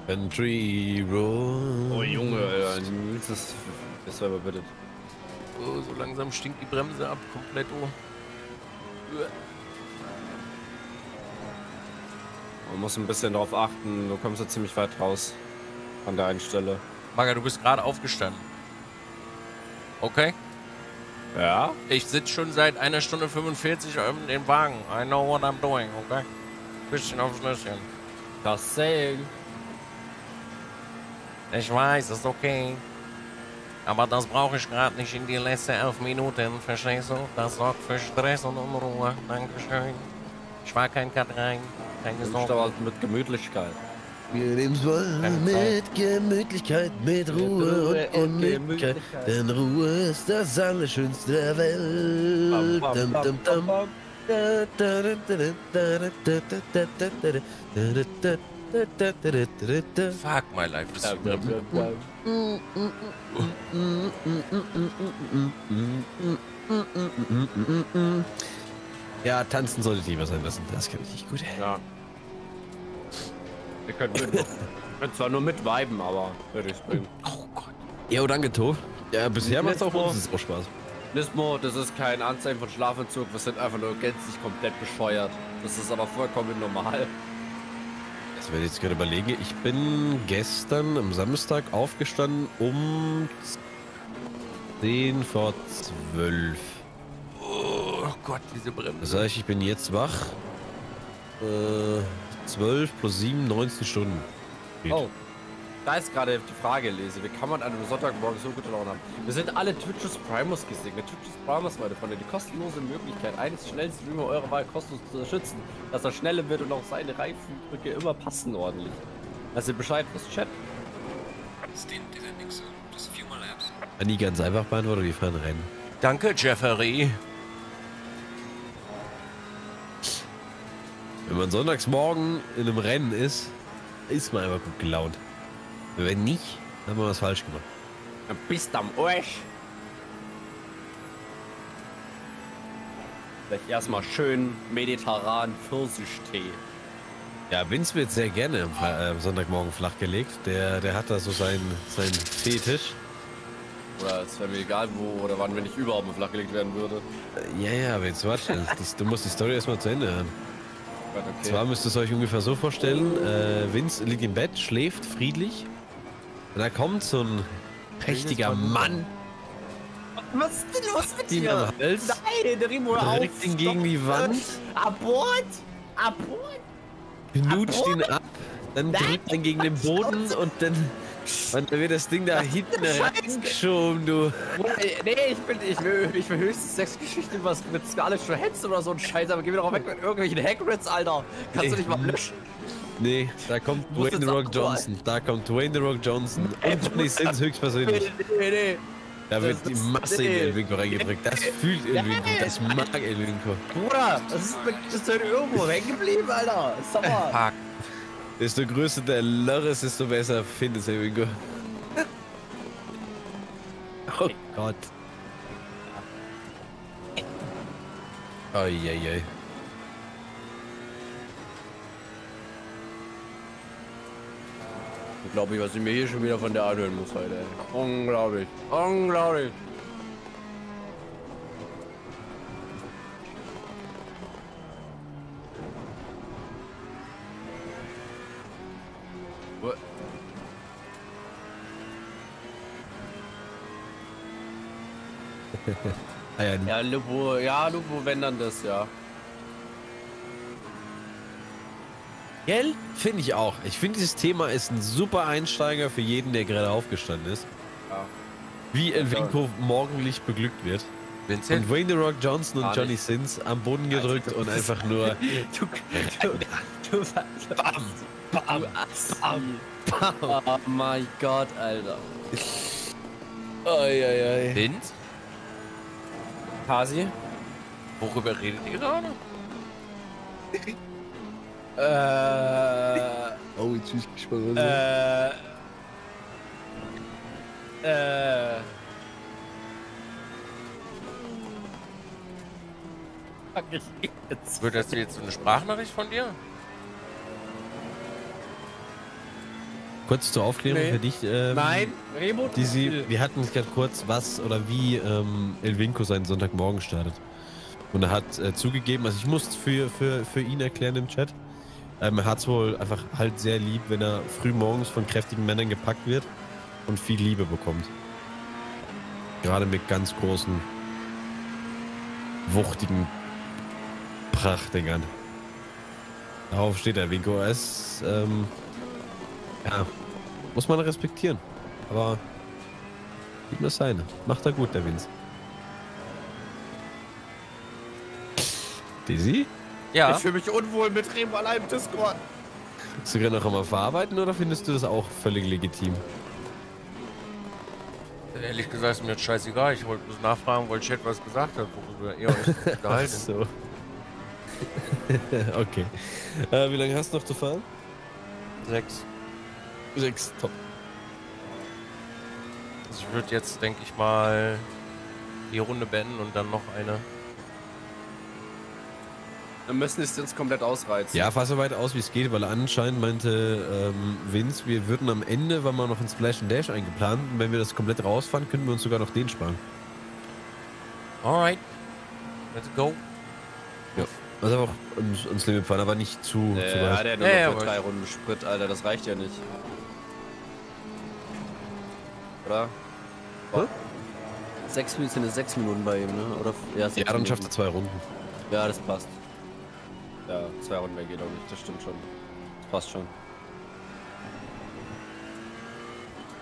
Country Road. Oh Junge, Alter. Das, das war überbittet. Oh, so langsam stinkt die Bremse ab. Komplett, oh. Man muss ein bisschen drauf achten, du kommst ja ziemlich weit raus an der einen Stelle. Maga, du bist gerade aufgestanden. Okay. Ja? Ich sitze schon seit einer Stunde fünfundvierzig in dem Wagen. I know what I'm doing, okay? Bisschen auf Schnürchen. Das Sale. Ich weiß, ist okay. Aber das brauche ich gerade nicht in die letzten elf Minuten, verstehst du? Das sorgt für Stress und Unruhe. Dankeschön. Ich war kein Katerein, keine Sorge. Halt mit Gemütlichkeit. Wir nehmen mit Gemütlichkeit, mit Ruhe und Unmüdigkeit. Denn Ruhe ist das Allerschönste der Welt. Bam, bam, bam, bam. Fuck my life. Das ja, tanzen sollte lieber sein lassen. Das kann ich nicht gut. Ja. Wir können zwar nur mit viben, aber würde ich springen. Oh Gott. Jo, danke, To. Ja, bisher macht's auch uns. Das ist auch Spaß. Nismo, das ist kein Anzeichen von Schlafentzug, wir sind einfach nur gänzlich komplett bescheuert. Das ist aber vollkommen normal. Das werde ich jetzt gerade überlegen. Ich bin gestern am Samstag aufgestanden um zehn vor zwölf. Oh Gott, diese Bremse. Das heißt, ich bin jetzt wach. Äh, zwölf plus sieben, neunzehn Stunden. Geht. Oh. Da ist gerade die Frage, Lese. Wie kann man an einem Sonntagmorgen so gute Laune haben? Wir sind alle Twitches Primus gesegnet. Twitches Primus, meine Freunde, die kostenlose Möglichkeit, eines schnellen Streamer eurer Wahl kostenlos zu unterstützen, dass er schneller wird und auch seine Reifendrücke immer passen ordentlich. Dass ihr Bescheid wisst, Chat. Das ist dieser Nixer. Das ist viermal Apps. Wenn die ganz einfach beantwortet, die fahren rein. Danke, Jeffrey. Wenn man sonntagsmorgen in einem Rennen ist, ist man einfach gut gelaunt. Wenn nicht, dann haben wir was falsch gemacht. Du bist am Arsch. Vielleicht erstmal schön mediterran Pfirsichtee. Ja, Vince wird sehr gerne am äh, Sonntagmorgen flachgelegt. Der, der hat da so seinen, seinen Teetisch. Oder es wäre mir egal, wo oder wann, wenn ich überhaupt mal flachgelegt werden würde. Ja, ja, Vince, warte. Das, du musst die Story erstmal zu Ende hören. Okay. Zwar müsst ihr es euch ungefähr so vorstellen, äh, Vince liegt im Bett, schläft friedlich. Und da kommt so ein prächtiger Mann. Was ist denn los mit dir? Nein, der Remo auf! Drückt ihn gegen die Wand. Abort! Abort! Knutscht ihn ab, dann drückt ihn gegen den Boden und dann, und dann wird das Ding da hinten reingeschoben, du. Nee, ich bin, ich will, ich will höchstens Sexgeschichten was mit Scarlett Johansson oder so ein Scheiß, aber geh mir doch weg mit irgendwelchen Hagrids, Alter. Kannst nee. Du nicht mal löschen? Nee, da kommt Dwayne The Rock Johnson. Da kommt Dwayne The Rock Johnson. Und nicht Sins höchstpersönlich. Nee, nee. Da wird das, die Masse nee. in Elvinco reingedrückt. Das fühlt Elvinco, das mag Elvinco. Bruder, das ist, das ist doch irgendwo hängen geblieben, Alter. Sag mal. Desto größer der Lörr ist, desto besser findest du Elvinco. Oh Gott. Uiuiui. Ich glaube, was ich mir hier schon wieder von der anhören muss heute. Ey. Unglaublich. Unglaublich. What? Ja, Lupo, ja, Lupo, wenn dann das, ja. Gell? Finde ich auch. Ich finde, dieses Thema ist ein super Einsteiger für jeden, der gerade aufgestanden ist. Ja. Wie Elvinco morgendlich beglückt wird. Vincent? Und Dwayne The Rock Johnson und Johnny Sins am Boden gedrückt also, und einfach nur... du, du, du, du, bam! Bam! Bam! Bam! Oh mein Gott, Alter. Eieiei. Wind? Kasi? Worüber redet ihr gerade? Äh. Oh, jetzt bin ich gespannt. Äh. Äh. Fuck, ich jetzt. Wird das jetzt so eine Sprachnachricht von dir? Kurz zur Aufklärung nee. für dich. Ähm, Nein, Remo. Dizzy, wir hatten gerade kurz, was oder wie ähm, Elvinco seinen Sonntagmorgen startet. Und er hat äh, zugegeben, also ich muss für, für, für ihn erklären im Chat. Ähm, er hat es wohl einfach halt sehr lieb, wenn er früh morgens von kräftigen Männern gepackt wird und viel Liebe bekommt. Gerade mit ganz großen, wuchtigen Prachtdingern. Darauf steht der Winko. Es, ähm, ja, muss man respektieren. Aber Gib mir seine. Macht er gut, der Vince. Dizzy? Ja. Ich fühle mich unwohl mit Remo allein im Discord. Willst du gerade noch einmal verarbeiten oder findest du das auch völlig legitim? Ehrlich gesagt ist mir jetzt scheißegal. Ich wollte bloß nachfragen, weil Chat was gesagt hat, worüber ihr euch unterhalten. So. Okay. Äh, wie lange hast du noch zu fahren? Sechs. Sechs, top. Also ich würde jetzt, denke ich mal, die Runde beenden und dann noch eine. Wir müssen es uns komplett ausreizen. Ja, fahr so weit aus, wie es geht, weil anscheinend meinte ähm, Vince, wir würden am Ende, weil wir noch ein Splash and Dash eingeplant, und wenn wir das komplett rausfahren, können wir uns sogar noch den sparen. Alright. Let's go. Ja, also einfach uns, uns Limit fahren, aber nicht zu. Nee, zu ja, der hat nur nee, noch für drei Runden Sprit, Alter, das reicht ja nicht. Oder? Hm? Sechs Minuten sind sechs Minuten bei ihm, ne? Oder? Ja, ja dann schafft er zwei Runden. Ja, das passt. Ja, zwei Runden mehr geht auch nicht, das stimmt schon. Das passt schon.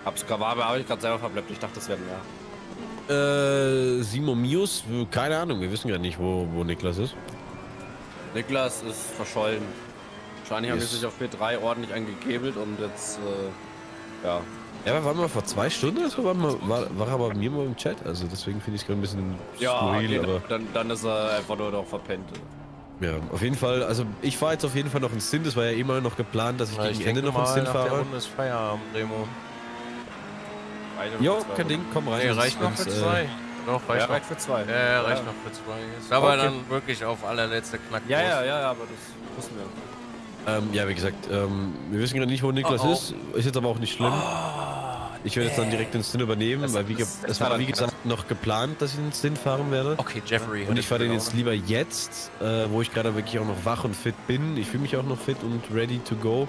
Hab's Krawabel, aber ich gerade selber verbleibt. Ich dachte, das werden mehr. Äh, Simo Mius? Keine Ahnung, wir wissen ja nicht, wo, wo Niklas ist. Niklas ist verschollen. Wahrscheinlich haben wir sich auf P drei ordentlich angekebelt und jetzt, äh, ja. Ja, aber waren wir vor zwei Stunden so? War, war, war aber bei mir mal im Chat, also deswegen finde ich es gerade ein bisschen ja, skurril, okay, aber... Dann, dann ist er einfach nur noch verpennt. Ja, auf jeden Fall, also ich fahre jetzt auf jeden Fall noch einen Stint, das war ja eh mal noch geplant, dass ich ja, gegen ich Ende noch einen Stint fahre. Der Runde ist Feierabend, Remo. Jo, kein Ding, komm rein. Nee, reicht noch für zwei. Noch, reicht noch für zwei. Ja, reicht noch für zwei. Ist aber dann wirklich auf allerletzte Knack. Ja, ja, ja, aber das wissen wir. Ähm, ja, wie gesagt, ähm, wir wissen gerade nicht, wo Niklas ist, ist jetzt aber auch nicht schlimm. Ich werde jetzt dann direkt den Stint übernehmen, das, weil wie das, das war wie gesagt noch geplant, dass ich den Stint fahren werde. Okay, Jeffrey. Und ich fahre den jetzt lieber jetzt, äh, wo ich gerade wirklich auch noch wach und fit bin. Ich fühle mich auch noch fit und ready to go.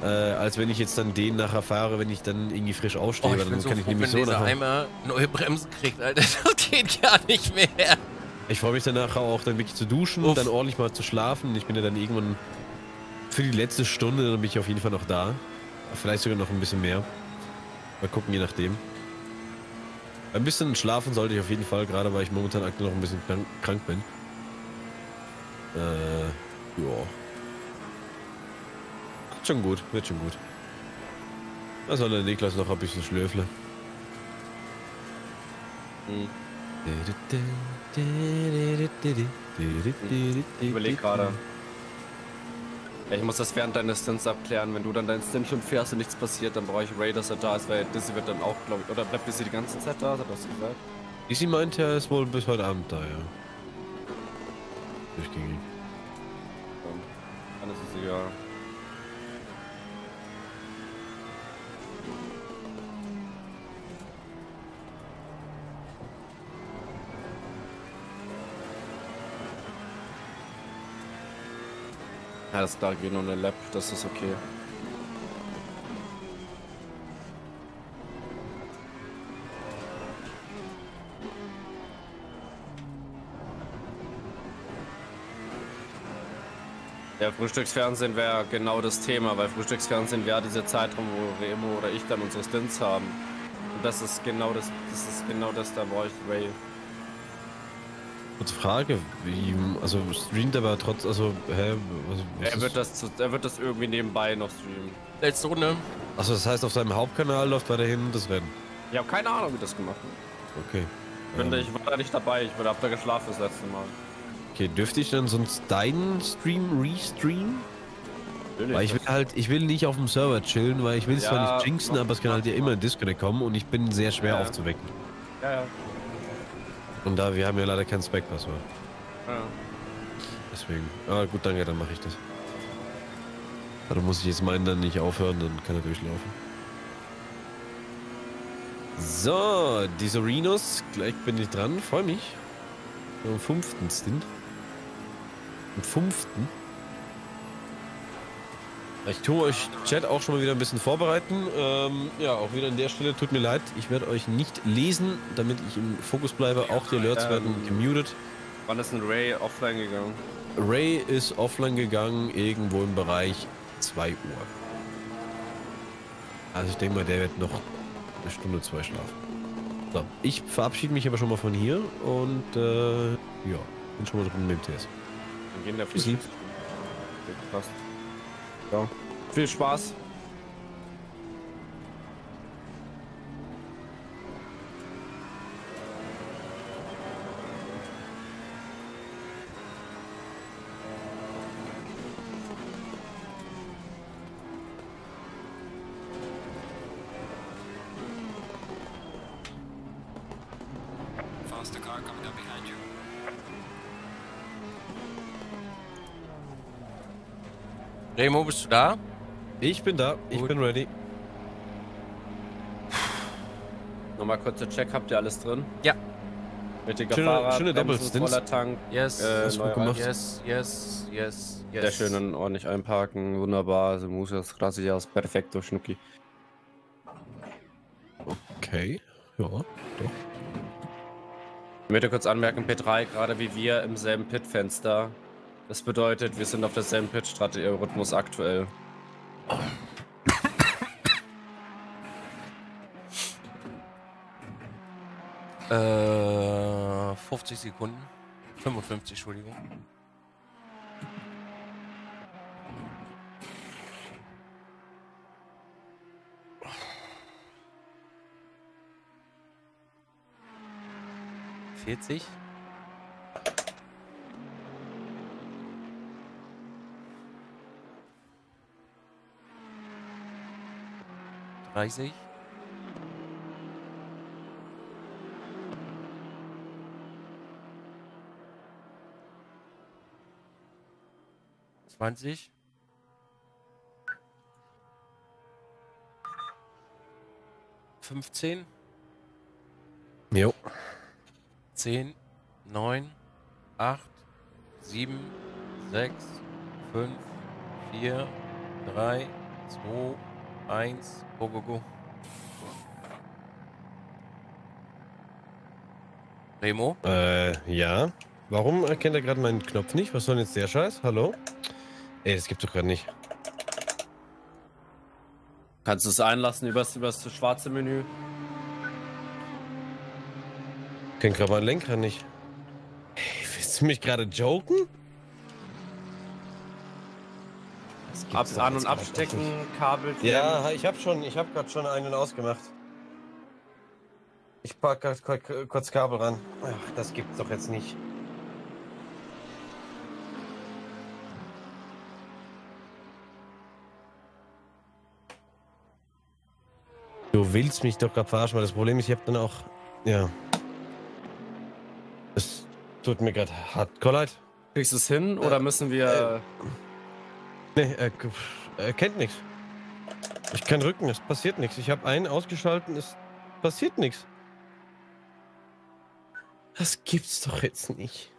Äh, als wenn ich jetzt dann den nachher fahre, wenn ich dann irgendwie frisch aufstehe. Oh, ich dann so kann froh, ich nämlich wenn so nachher... Eimer neue Bremsen kriegt, Alter, das geht gar nicht mehr. Ich freue mich dann nachher auch dann wirklich zu duschen, Uff. dann ordentlich mal zu schlafen. Ich bin ja dann irgendwann für die letzte Stunde, dann bin ich auf jeden Fall noch da. Vielleicht sogar noch ein bisschen mehr. Mal gucken, je nachdem. Ein bisschen schlafen sollte ich auf jeden Fall, gerade weil ich momentan aktuell noch ein bisschen krank bin. Äh, ja. Schon gut, wird schon gut. Da soll der Niklas noch ein bisschen schlöfle. Ich überleg gerade. Ich muss das während deines Stints abklären. Wenn du dann deinen Stint schon fährst und nichts passiert, dann brauche ich Ray, dass er da ist, weil Dizzy wird dann auch, glaube ich, oder bleibt Dizzy die ganze Zeit da, hat er das gesagt? Dizzy meint, er ist wohl bis heute Abend da, ja. Ich ging ihn. Dann ist es egal. Ja, das da geht nur eine Lab, das ist okay. Ja, Frühstücksfernsehen wäre genau das Thema, weil Frühstücksfernsehen wäre dieser Zeitraum, wo Remo oder ich dann unsere Stints haben. Und das ist genau das, das ist genau das, da brauche ich Ray. Kurze Frage, wie, also streamt aber trotz, also, hä, was, was er, wird das, er wird das irgendwie nebenbei noch streamen. Letzte Runde. Achso, das heißt auf seinem Hauptkanal läuft weiterhin das Rennen? Ich habe keine Ahnung, wie das gemacht wird. Okay. Ich, bin, ähm. ich war da nicht dabei, ich habe da geschlafen das letzte Mal. Okay, dürfte ich dann sonst deinen Stream restreamen? Weil ich will halt, ich will nicht auf dem Server chillen, weil ich will es ja, zwar nicht jinxen, aber es kann halt ja immer in Disconnect kommen und ich bin sehr schwer ja. aufzuwecken. Ja, ja. Und da, wir haben ja leider kein Spec-Passwort. Ja. Deswegen. Ah, gut, danke, dann mache ich das. Also muss ich jetzt meinen, dann nicht aufhören, dann kann er durchlaufen. So, die Sorinos, gleich bin ich dran, freue mich. Am fünften Stint. Am fünften. Ich tue euch Chat auch schon mal wieder ein bisschen vorbereiten. Ähm, ja, auch wieder an der Stelle, tut mir leid, ich werde euch nicht lesen, damit ich im Fokus bleibe. Auch die Alerts ähm, werden gemutet. Wann ist denn Ray offline gegangen? Ray ist offline gegangen, irgendwo im Bereich zwei Uhr. Also ich denke mal, der wird noch eine Stunde, zwei schlafen. So, ich verabschiede mich aber schon mal von hier und äh, ja, bin schon mal drüben mit dem T S. Dann gehen da viel Spaß. Ja. Viel Spaß. Remo, bist du da? Ich bin da, ich Gut. bin ready. Nochmal kurzer Check, habt ihr alles drin? Ja. Richtiger schöne, Fahrrad, schöne Doubles, voller Tank. Yes, äh, hast gut gemacht. Yes, yes, yes, yes. Sehr schön, dann ordentlich einparken, wunderbar. So muss das klassisch aus, perfekto, Schnucki. Okay, ja, doch. Ich möchte kurz anmerken, P drei, gerade wie wir im selben Pitfenster. Das bedeutet, wir sind auf derselben Pitch-Strategie-Rhythmus aktuell. äh, fünfzig Sekunden. fünfundfünfzig, Entschuldigung. vierzig? dreißig. zwanzig. fünfzehn. Jo. zehn, neun, acht, sieben, sechs, fünf, vier, drei, zwei, eins, go, go, go. Remo? Äh, ja. Warum erkennt er gerade meinen Knopf nicht? Was soll denn jetzt der Scheiß? Hallo? Ey, das gibt's doch gerade nicht. Kannst du es einlassen übers, übers das schwarze Menü? Ich kenn gerade meinen Lenkrad nicht. Hey, willst du mich gerade joken? Ab, an- und abstecken, Kabel... Ja, ich hab schon, ich hab grad schon einen ausgemacht. Ich pack grad kurz Kabel ran. Ach, das gibt's doch jetzt nicht. Du willst mich doch grad verarschen, weil das Problem ist, ich hab dann auch... Ja. Es tut mir grad hardcore leid. Kriegst du es hin, oder äh, müssen wir... Äh, Nee, er, er kennt nichts. Ich kann rücken, es passiert nichts. Ich habe einen ausgeschalten, es passiert nichts. Das gibt's doch jetzt nicht.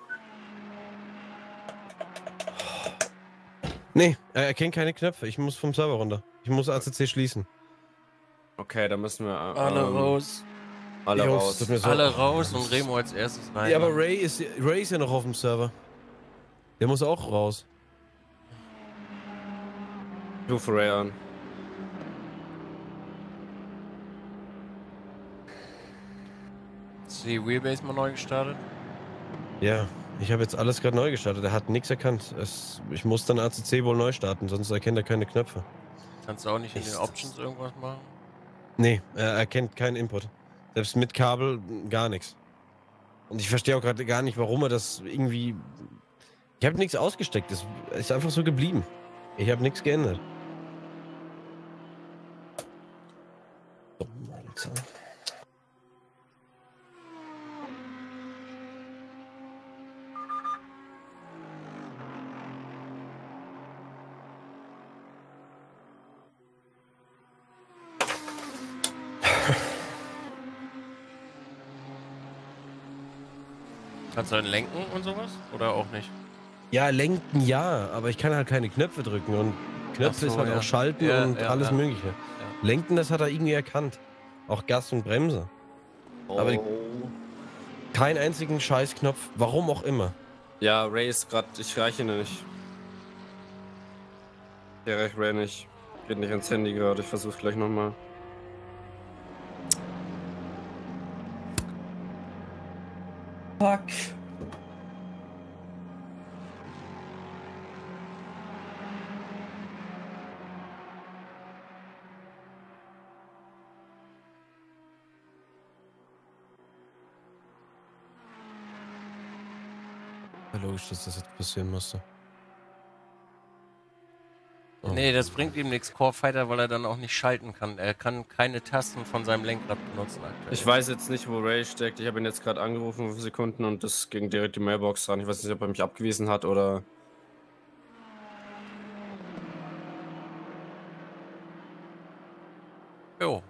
Nee, er kennt keine Knöpfe. Ich muss vom Server runter. Ich muss A C C schließen. Okay, dann müssen wir... Ähm, alle raus. Alle Jungs, raus. So alle raus und Remo als erstes rein. Ja, aber Ray ist, Ray ist ja noch auf dem Server. Der muss auch raus. Rufe Ray an. Ist die Wheelbase mal neu gestartet? Ja, ich habe jetzt alles gerade neu gestartet. Er hat nichts erkannt. Es, ich muss dann A C C wohl neu starten, sonst erkennt er keine Knöpfe. Kannst du auch nicht in den Options irgendwas machen? Nee, er erkennt keinen Input. Selbst mit Kabel gar nichts. Und ich verstehe auch gerade gar nicht, warum er das irgendwie... Ich habe nichts ausgesteckt. Es ist einfach so geblieben. Ich habe nichts geändert. Kannst du dann lenken und sowas? Oder auch nicht? Ja, lenken ja, aber ich kann halt keine Knöpfe drücken und Knöpfe so, ist halt ja. auch Schalten ja, und ja, alles ja. Mögliche. Ja. Lenken, das hat er irgendwie erkannt. Auch Gas und Bremse. Oh. Aber keinen einzigen Scheißknopf, warum auch immer. Ja, Ray ist gerade, ich reiche nicht. Ich reiche Ray nicht. Geht nicht ans Handy gerade, ich versuch's gleich nochmal. Fuck. Ja, logisch, dass das jetzt passieren musste. Oh. Nee, das bringt ihm nichts, Core Fighter, weil er dann auch nicht schalten kann. Er kann keine Tasten von seinem Lenkrad benutzen aktuell. Ich weiß jetzt nicht, wo Ray steckt. Ich habe ihn jetzt gerade angerufen für Sekunden und das ging direkt die Mailbox ran. Ich weiß nicht, ob er mich abgewiesen hat oder... Jo.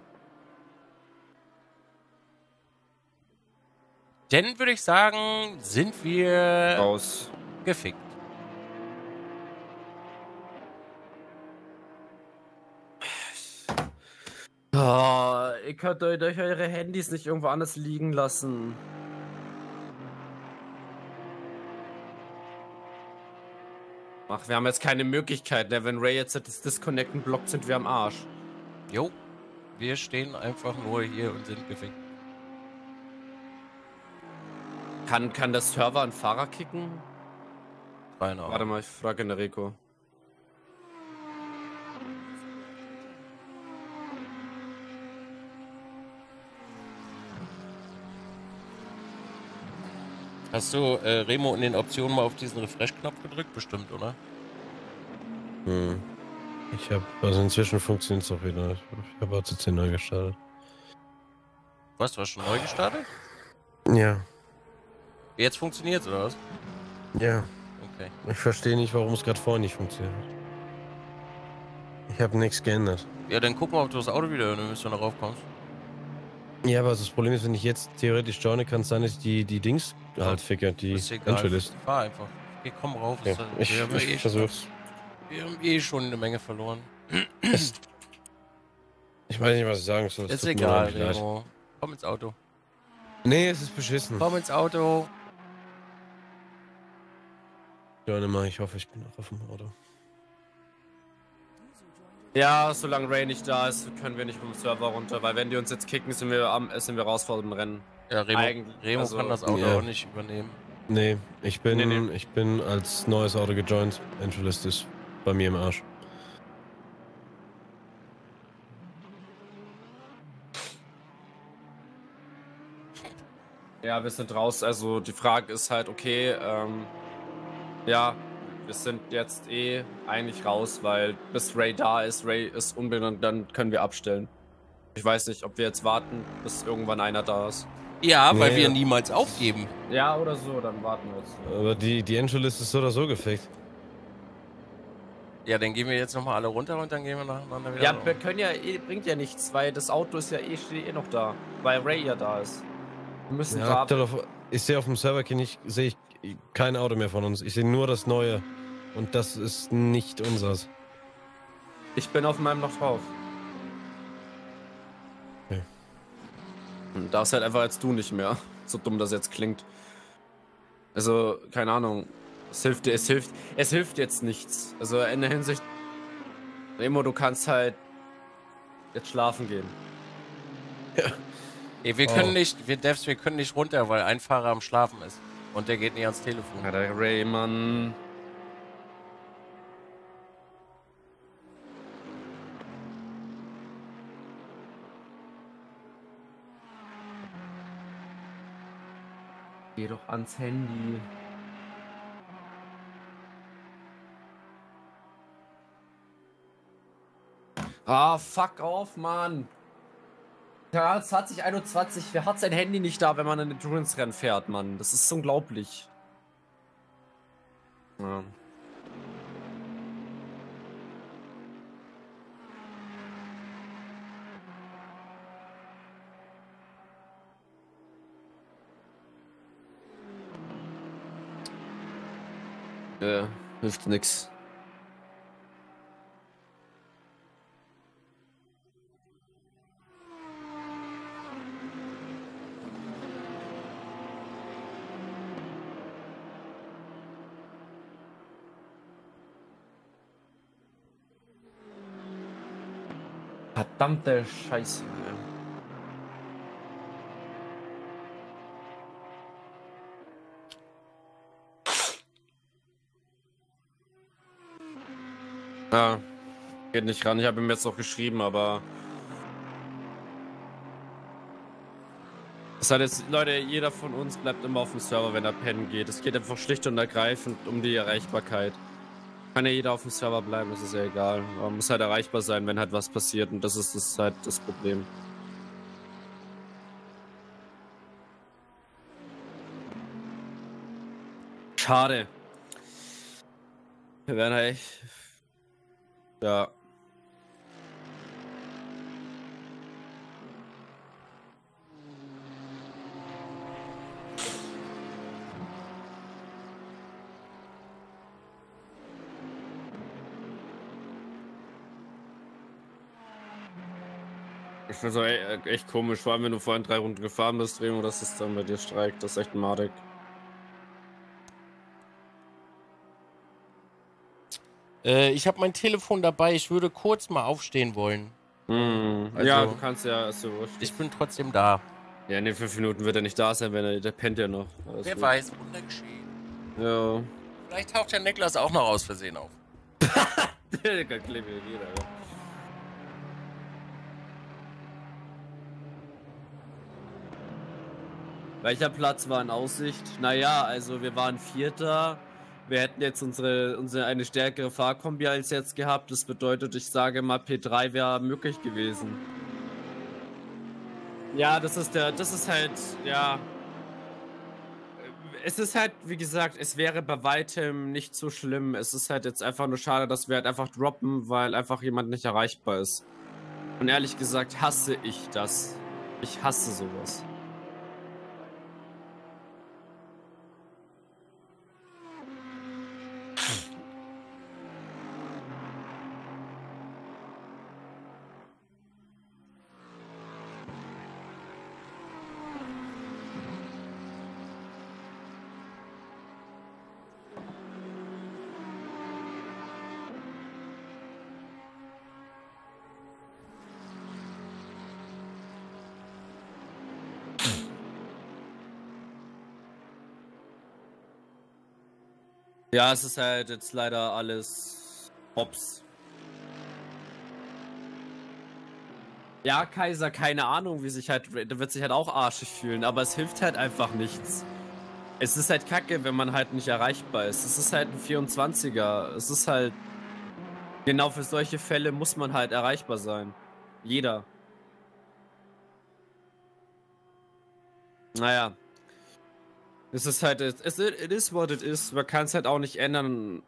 Dann würde ich sagen, sind wir... Raus. Gefickt. Oh, ihr könnt euch eure Handys nicht irgendwo anders liegen lassen. Ach, wir haben jetzt keine Möglichkeit, ne? Wenn Ray jetzt das Disconnecten blockt, sind wir am Arsch. Jo, wir stehen einfach nur hier und sind gefickt. Kann, kann der Server einen Fahrer kicken? Keine Ahnung. Warte mal, ich frage Enrico. Hast du äh, Remo in den Optionen mal auf diesen Refresh-Knopf gedrückt? Bestimmt, oder? Hm. Ich habe, also inzwischen funktioniert es auch wieder. Ich habe A C C neu gestartet. Was, du hast schon neu gestartet? Ja. Jetzt funktioniert es, oder was? Ja. Okay. Ich verstehe nicht, warum es gerade vorher nicht funktioniert hat. Ich habe nichts geändert. Ja, dann guck mal, ob du das Auto wieder nimmst, wenn du darauf kommst. Ja, aber das Problem ist, wenn ich jetzt theoretisch joine, kann es sein, dass ich die, die Dings ja, halt ficke, die Entry-List. Fahr einfach. Geh, komm rauf. Ja, halt, ich, wir, ich, ich eh versuch's. Schon, wir haben eh schon eine Menge verloren. Ist, ich weiß nicht, was ich sagen soll. Ist egal, Remo. Komm ins Auto. Nee, es ist beschissen. Komm ins Auto. Joine mal, ich hoffe, ich bin noch auf dem Auto. Ja, solange Ray nicht da ist, können wir nicht vom Server runter, weil wenn die uns jetzt kicken, sind wir, am, sind wir raus vor dem Rennen. Ja, Remo, Remo also, kann das Auto yeah. auch nicht übernehmen. Nee, ich bin, nee, nee. Ich bin als neues Auto gejoint. Angelist ist bei mir im Arsch. Ja, wir sind raus. Also die Frage ist halt, okay, ähm, ja... Wir sind jetzt eh eigentlich raus, weil bis Ray da ist, Ray ist unbenannt, dann können wir abstellen. Ich weiß nicht, ob wir jetzt warten, bis irgendwann einer da ist. Ja, nee, weil wir ja niemals aufgeben. Ja, oder so, dann warten wir jetzt. Aber die, die Angel-List ist so oder so gefickt. Ja, dann gehen wir jetzt nochmal alle runter und dann gehen wir nacheinander wieder. Ja, raus. Wir können ja eh, bringt ja nichts, weil das Auto ist ja eh, steht eh noch da, weil Ray ja da ist. Wir müssen ja, warten. Auf, ich sehe auf dem Server, ich, sehe ich kein Auto mehr von uns. Ich sehe nur das Neue. Und das ist nicht unseres. Ich bin auf meinem noch drauf. Okay. Und darfst halt einfach als du nicht mehr. So dumm das jetzt klingt. Also, keine Ahnung. Es hilft, es hilft, es hilft jetzt nichts. Also in der Hinsicht, Remo, du kannst halt jetzt schlafen gehen. Ja. Ey, wir oh. können nicht, wir Devs, wir können nicht runter, weil ein Fahrer am Schlafen ist. Und der geht nicht ans Telefon. Ja, der Ray, Mann. Geh doch ans Handy. Ah, fuck off, Mann. Ja, zwanzig einundzwanzig, wer hat sein Handy nicht da, wenn man ein Endurance-Rennen fährt, Mann? Das ist unglaublich. Ja. Ja, hilft nix. Verdammte Scheiße. Ja, geht nicht ran. Ich habe ihm jetzt noch geschrieben, aber... Das hat jetzt, Leute, jeder von uns bleibt immer auf dem Server, wenn er pennen geht. Es geht einfach schlicht und ergreifend um die Erreichbarkeit. Kann ja jeder auf dem Server bleiben, das ist ja egal. Man muss halt erreichbar sein, wenn halt was passiert, und das ist, das ist halt das Problem. Schade. Wir werden halt echt... Ja. Ich finde es echt komisch, vor allem wenn du vorhin drei Runden gefahren bist, Remo, dass es dann bei dir streikt. Das ist echt madig. Äh, ich habe mein Telefon dabei, ich würde kurz mal aufstehen wollen. Mmh. Also, ja, du kannst ja, ist ja wurscht. Ich bin trotzdem da. Ja, in den fünf Minuten wird er nicht da sein, wenn er, der pennt ja noch. Alles Wer gut. weiß, Wunder geschehen. Ja. Vielleicht taucht der Niklas auch noch aus Versehen auf. Der kann kleben wie jeder, ja. Welcher Platz war in Aussicht? Naja, also wir waren Vierter. Wir hätten jetzt unsere, unsere eine stärkere Fahrkombi als jetzt gehabt. Das bedeutet, ich sage mal, P drei wäre möglich gewesen. Ja, das ist der, das ist halt, ja. Es ist halt, wie gesagt, es wäre bei weitem nicht so schlimm. Es ist halt jetzt einfach nur schade, dass wir halt einfach droppen, weil einfach jemand nicht erreichbar ist. Und ehrlich gesagt hasse ich das. Ich hasse sowas. Ja, es ist halt jetzt leider alles hops. Ja, Kaiser, keine Ahnung, wie sich halt, da wird sich halt auch arschig fühlen, aber es hilft halt einfach nichts. Es ist halt kacke, wenn man halt nicht erreichbar ist. Es ist halt ein vierundzwanziger. Es ist halt, genau für solche Fälle muss man halt erreichbar sein. Jeder. Naja. Es ist halt, es ist, it is what it is. Man kann es halt auch nicht ändern.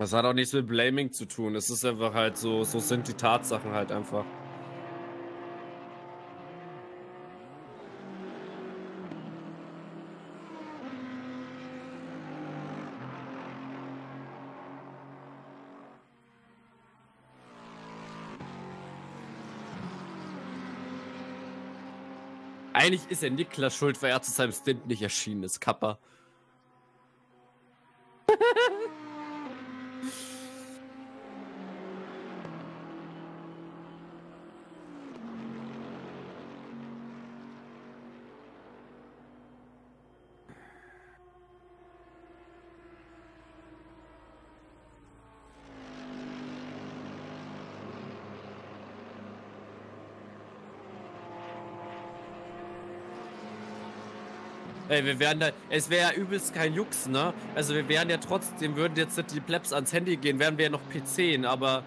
Das hat auch nichts mit Blaming zu tun. Es ist einfach halt so, so sind die Tatsachen halt einfach. Eigentlich ist ja Niklas schuld, weil er zu seinem Stint nicht erschienen ist, Kappa. Ey, wir wären da, es wäre ja übelst kein Jux, ne? Also wir wären ja trotzdem, würden jetzt die Plebs ans Handy gehen, wären wir ja noch P zehn, aber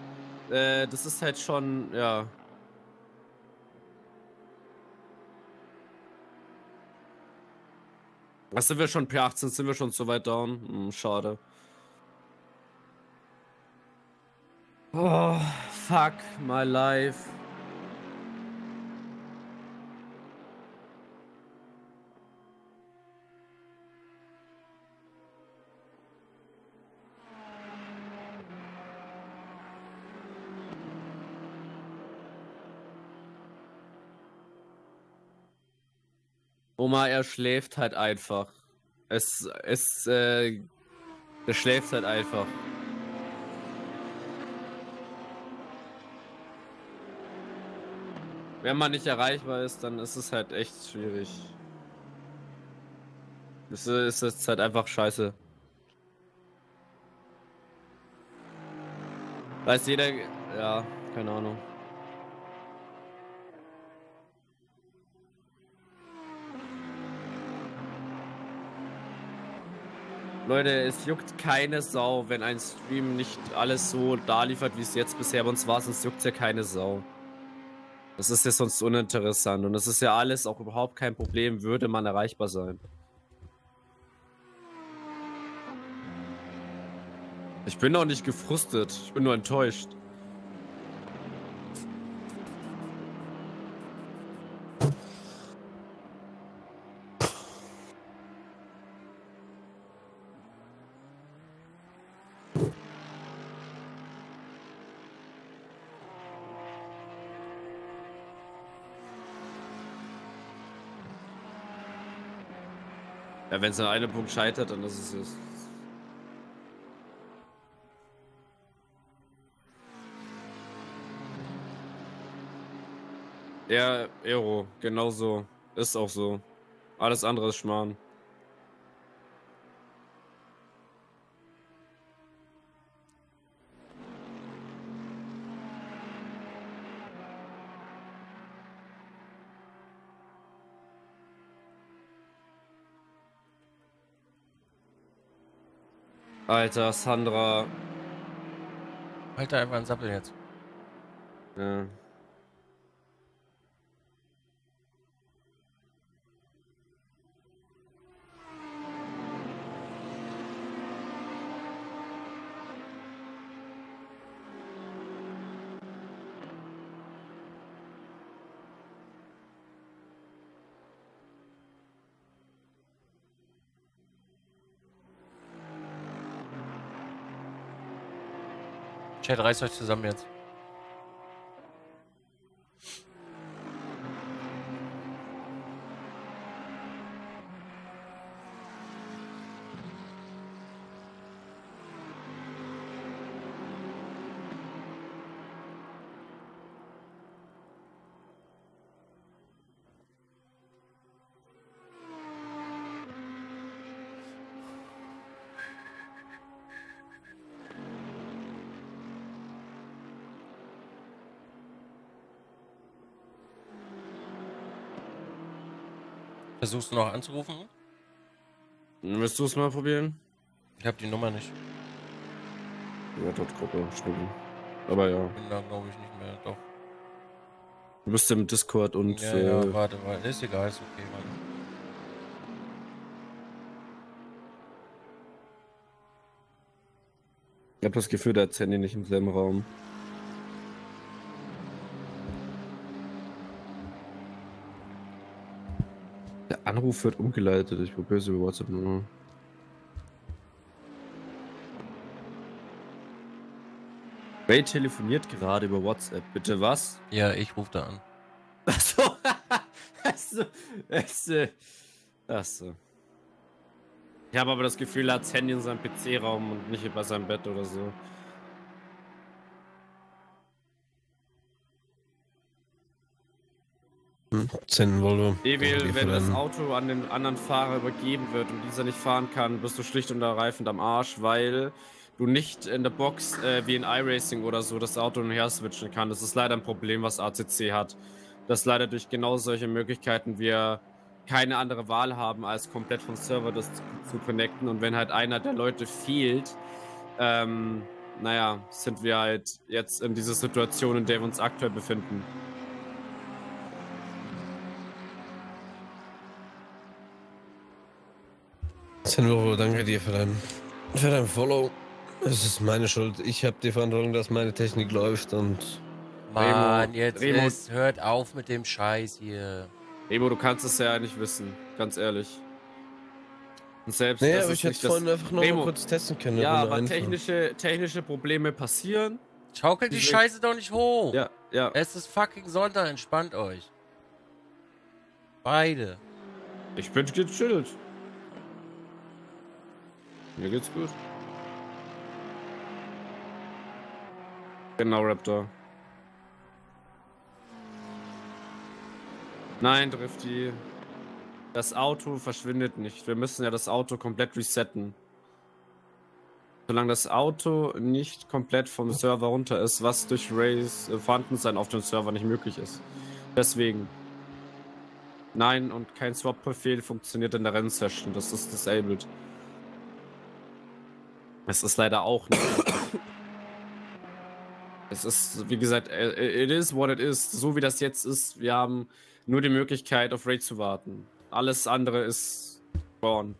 äh, das ist halt schon, ja. Was sind wir schon P achtzehn, sind wir schon so weit down? Hm, schade. Oh, fuck my life. Oma, er schläft halt einfach. Es, es, äh, er schläft halt einfach. Wenn man nicht erreichbar ist, dann ist es halt echt schwierig. Es ist jetzt halt einfach scheiße. Weiß jeder, ja, keine Ahnung. Leute, es juckt keine Sau, wenn ein Stream nicht alles so da liefert, wie es jetzt bisher bei uns war, sonst juckt es ja keine Sau. Das ist ja sonst uninteressant und das ist ja alles auch überhaupt kein Problem, würde man erreichbar sein. Ich bin auch nicht gefrustet, ich bin nur enttäuscht. Ja, wenn es an einem Punkt scheitert, dann ist es es. Ja, Ero, genau so. Ist auch so. Alles andere ist Schmarrn. Alter, Sandra. Alter, einfach ein Sappel jetzt. Ja. Chat, reißt euch zusammen jetzt. Versuchst du noch anzurufen? Willst du es mal probieren? Ich habe die Nummer nicht. Ja, dort Gruppe, schnuppen. Aber ja. Ich bin da, glaube ich, nicht mehr. Doch. Du bist im Discord und. Ja, äh, ja, warte mal. Ist egal, ist okay, warte. Ich habe das Gefühl, da hat das Handy nicht im selben Raum. Anruf wird umgeleitet, ich probiere es über WhatsApp nur. Ray telefoniert gerade über WhatsApp, bitte was? Ja, ich rufe da an. Achso, achso, achso, achso. Ich habe aber das Gefühl, er hat das Handy in seinem P C-Raum und nicht über seinem Bett oder so. Senden wollte. Emil, wenn das Auto an den anderen Fahrer übergeben wird und dieser nicht fahren kann, bist du schlicht und ergreifend am Arsch, weil du nicht in der Box äh, wie in iRacing oder so das Auto hin und her switchen kann. Das ist leider ein Problem, was A C C hat. Das leider durch genau solche Möglichkeiten wir keine andere Wahl haben, als komplett vom Server das zu, zu connecten. Und wenn halt einer der Leute fehlt, ähm, naja, sind wir halt jetzt in dieser Situation, in der wir uns aktuell befinden. Lupo, danke dir für dein, für dein Follow. Es ist meine Schuld. Ich habe die Verantwortung, dass meine Technik läuft und... Mann, jetzt Remo, ist, hört auf mit dem Scheiß hier. Remo, du kannst es ja nicht wissen, ganz ehrlich. Und selbst nee, das aber ich hätte es vorhin einfach noch Remo, mal kurz testen können. Ja, aber technische, technische Probleme passieren. Schaukelt die, die Scheiße doch nicht hoch. Ja, ja. Es ist fucking Sonntag, entspannt euch. Beide. Ich bin gechillt. Mir geht's gut. Genau, Raptor. Nein, Drifty. Das Auto verschwindet nicht. Wir müssen ja das Auto komplett resetten. Solange das Auto nicht komplett vom Server runter ist, was durch Rays vorhanden sein auf dem Server nicht möglich ist. Deswegen. Nein, und kein Swap-Befehl funktioniert in der Rennsession. Das ist disabled. Es ist leider auch nicht. Es ist, wie gesagt, it is what it is. So wie das jetzt ist, wir haben nur die Möglichkeit, auf Raid zu warten. Alles andere ist gone.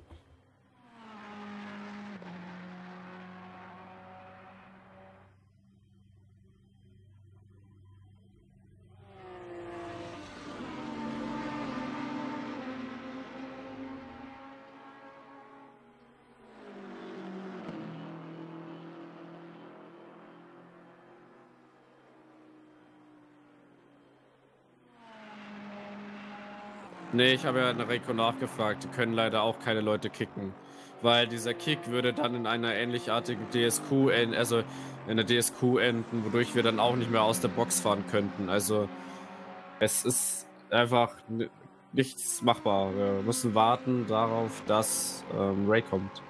Nee, ich habe ja eine Reiko nachgefragt, die können leider auch keine Leute kicken, weil dieser Kick würde dann in einer ähnlichartigen D S Q, also in einer D S Q enden, wodurch wir dann auch nicht mehr aus der Box fahren könnten. Also es ist einfach nichts machbar. Wir müssen warten darauf, dass ähm, Ray kommt.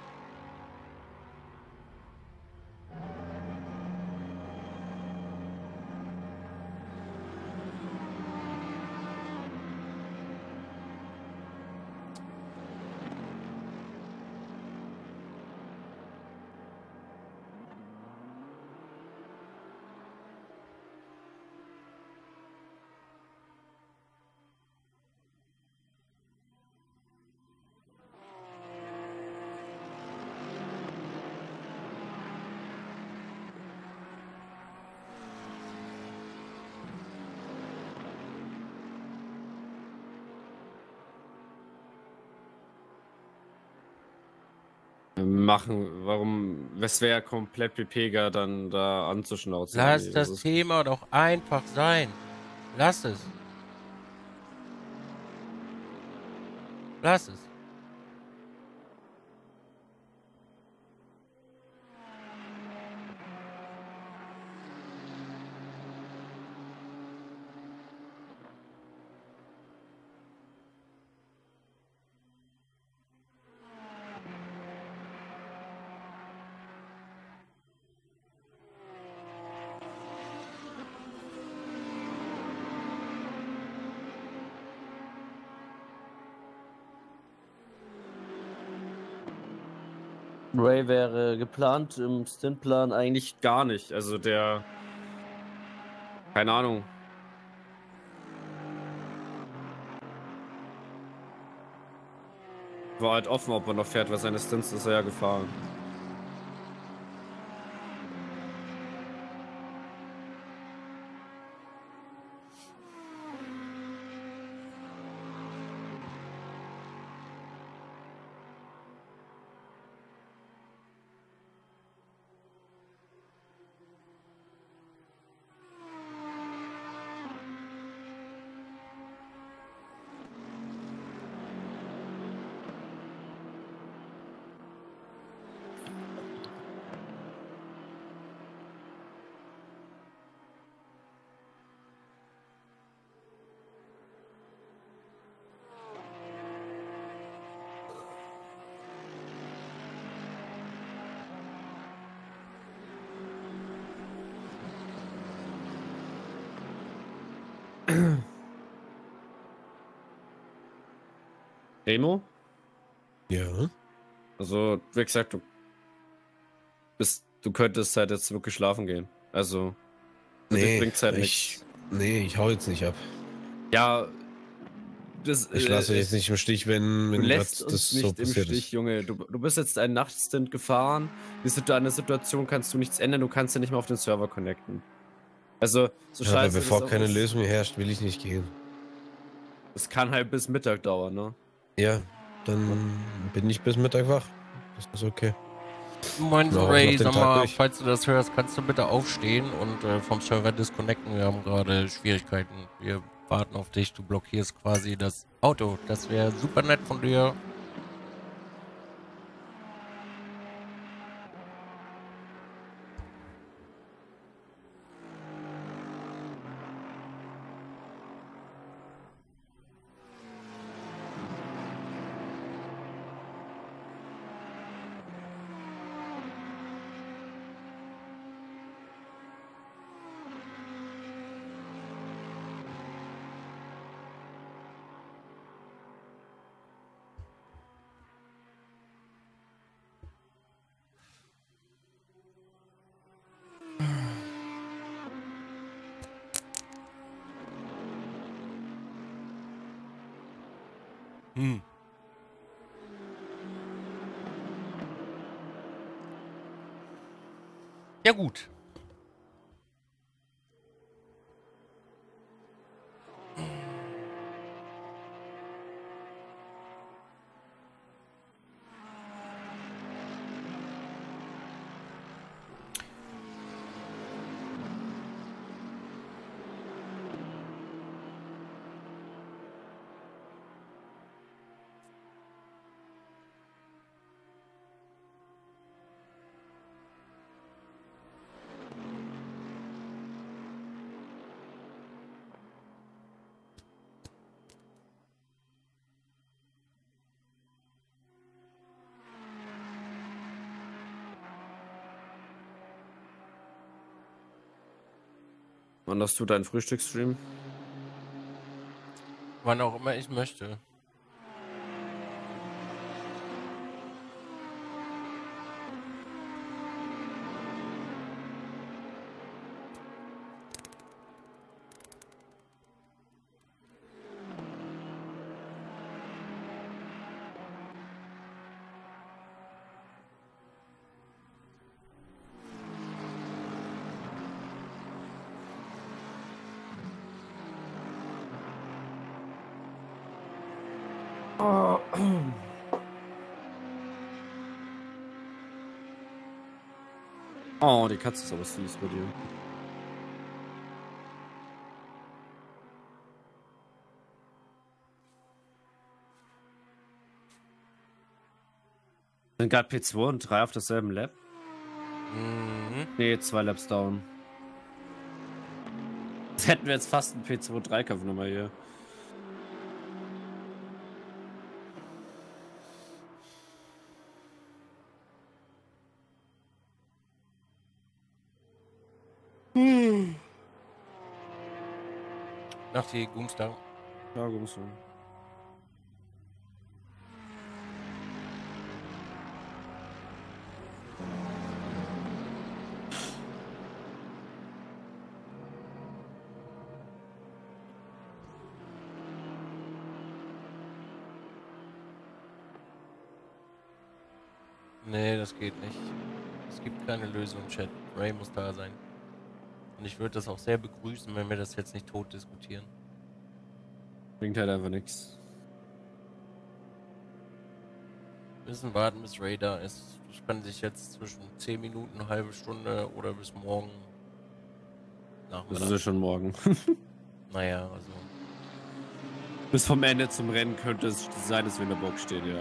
Machen, warum, es wäre komplett P P G dann da anzuschnauzen. Lass das also Thema doch einfach sein. Lass es. Lass es. Ray wäre geplant im Stintplan eigentlich gar nicht. Also der... Keine Ahnung. War halt offen, ob er noch fährt, weil seine Stints ist er ja gefahren. Remo? Ja. Also, wie gesagt, du bist, du könntest halt jetzt wirklich schlafen gehen. Also, nee, das bringt's halt nicht. Nee, ich hau jetzt nicht ab. Ja, Das, ich lasse äh, jetzt nicht im Stich, wenn, wenn das so nicht passiert im Stich, ist. Junge. Du, du bist jetzt einen Nachtstint gefahren. An der Situation kannst du nichts ändern. Du kannst ja nicht mehr auf den Server connecten. Also, so ja, scheiße. Bevor keine ist, Lösung herrscht, will ich nicht gehen. Das kann halt bis Mittag dauern, ne? Ja, dann bin ich bis Mittag wach. Das ist okay. Moin Ray, sag mal, falls du das hörst, kannst du bitte aufstehen und äh, vom Server disconnecten. Wir haben gerade Schwierigkeiten. Wir warten auf dich. Du blockierst quasi das Auto. Das wäre super nett von dir. Hm. Ja gut. Wann hast du deinen Frühstücksstream? Wann auch immer ich möchte. Oh, die Katze ist aber süß bei dir. Sind gerade P zwei und drei auf derselben Lab? Mhm. Ne, zwei Labs down. Jetzt hätten wir jetzt fast einen P zwei drei Kampf nochmal hier. Nach die Gumstar. Ja, Gumstar. Nee, das geht nicht. Es gibt keine Lösung, Chat. Ray muss da sein. Und ich würde das auch sehr begrüßen, wenn wir das jetzt nicht tot diskutieren. Bringt halt einfach nichts. Wir müssen warten, bis Ray da ist. Das kann sich jetzt zwischen zehn Minuten, eine halbe Stunde oder bis morgen nachmittags. Das ist ja schon morgen. Naja, also. Bis vom Ende zum Rennen könnte es sein, dass wir in der Box stehen, ja.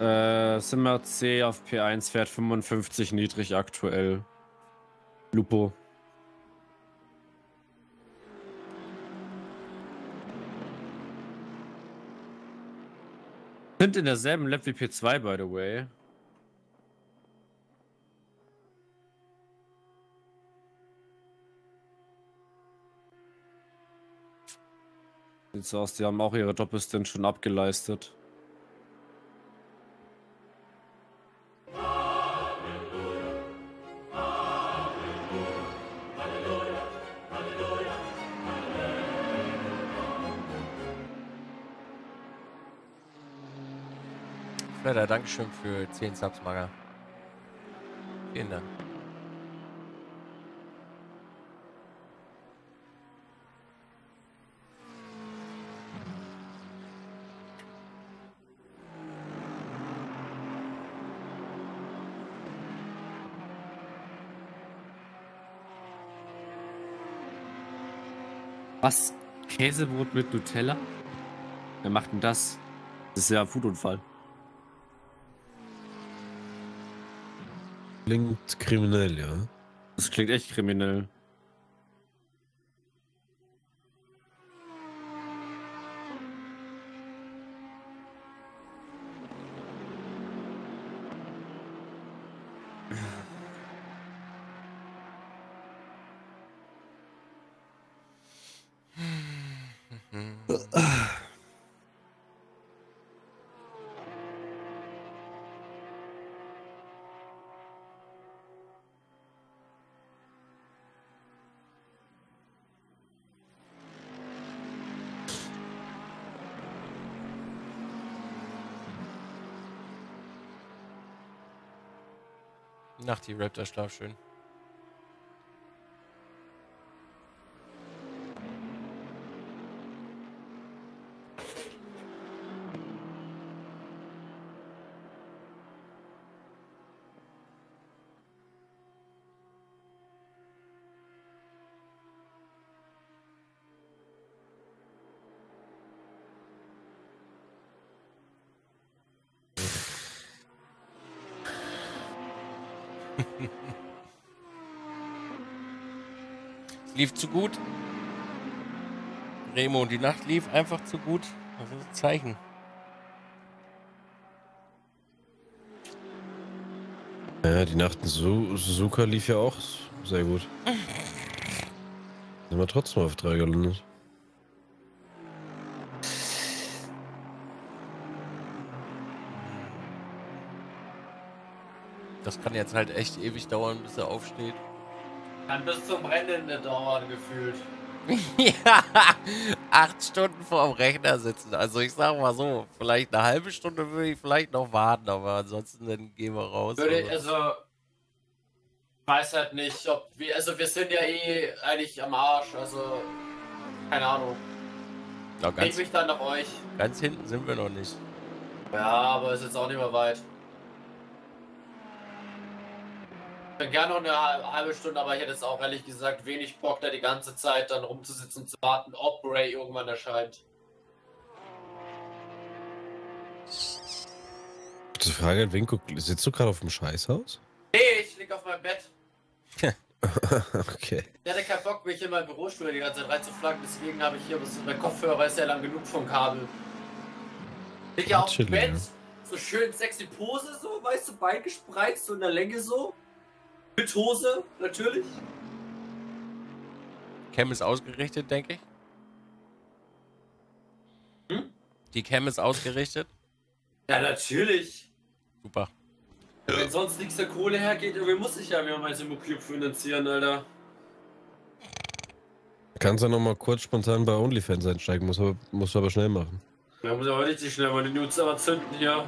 Äh, Simmer C auf P eins fährt fünfundfünfzig niedrig aktuell. Lupo. Sind in derselben Lab wie P zwei, by the way. Sieht so aus, die haben auch ihre Doppelstint schon abgeleistet. Dankeschön für zehn Subs, Maga. Vielen Dank. Was? Käsebrot mit Nutella? Wer macht denn das? Das ist ja ein Foodunfall. Klingt kriminell, ja. Das klingt echt kriminell. Nacht, die Raptor schlaf schön. Lief zu gut. Remo, die Nacht lief einfach zu gut. Das ist ein Zeichen. Ja, die Nacht in Suzuka lief ja auch sehr gut. Sind wir trotzdem auf drei gelandet. Das kann jetzt halt echt ewig dauern, bis er aufsteht. Kann bis zum Brennende dauern, gefühlt. Ja, acht Stunden vorm Rechner sitzen. Also ich sag mal so, vielleicht eine halbe Stunde würde ich vielleicht noch warten, aber ansonsten dann gehen wir raus. Würde ich, also, ich weiß halt nicht, ob wir, also wir sind ja eh eigentlich am Arsch, also keine Ahnung. Ja, ganz, ich mich dann nach euch. Ganz hinten sind wir noch nicht. Ja, aber ist jetzt auch nicht mehr weit. Ich bin gerne noch eine halbe Stunde, aber ich hätte jetzt auch ehrlich gesagt wenig Bock, da die ganze Zeit dann rumzusitzen und zu warten, ob Ray irgendwann erscheint. Gute Frage, Vinco, sitzt du gerade auf dem Scheißhaus? Nee, ich lieg auf meinem Bett. Okay. Ich hatte keinen Bock, mich in meinem Bürostuhl die ganze Zeit reinzuflanken, deswegen habe ich hier, bis mein Kopfhörer ist ja lang genug vom Kabel. Ich lieg ja auf dem Bett, so schön sexy Pose, so, weißt du, Bein gespreizt, so in der Länge so. Mit Hose, natürlich. Cam ist ausgerichtet, denke ich. Hm? Die Cam ist ausgerichtet? Ja, natürlich. Super. Ja. Wenn sonst nichts der Kohle hergeht, irgendwie muss ich ja mir mein Simoclub finanzieren, Alter. Kannst du ja nochmal kurz spontan bei OnlyFans einsteigen, musst du aber, aber schnell machen. Ja, muss aber nicht so schnell, weil die Nudes aber zünden hier.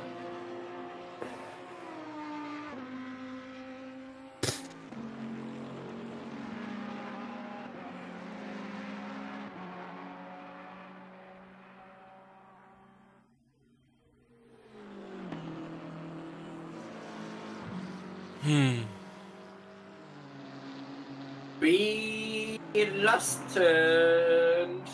Hm. Belastend.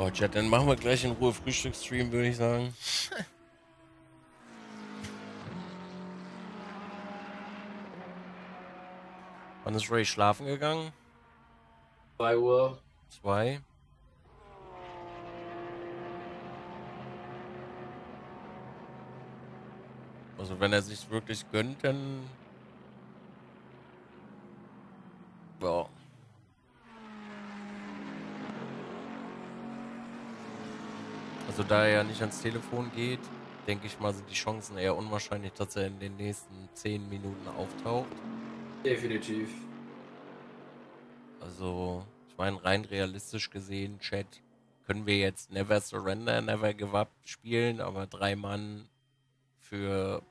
Oh, Chat, dann machen wir gleich in Ruhe Frühstücksstream, würde ich sagen. Wann ist Ray schlafen gegangen? zwei Uhr. zwei. Also wenn er sich's wirklich gönnt, dann... Ja. Also da er ja nicht ans Telefon geht, denke ich mal, sind die Chancen eher unwahrscheinlich, dass er in den nächsten zehn Minuten auftaucht. Definitiv. Also, ich meine, rein realistisch gesehen, Chat, können wir jetzt Never Surrender, Never Give Up spielen, aber drei Mann für,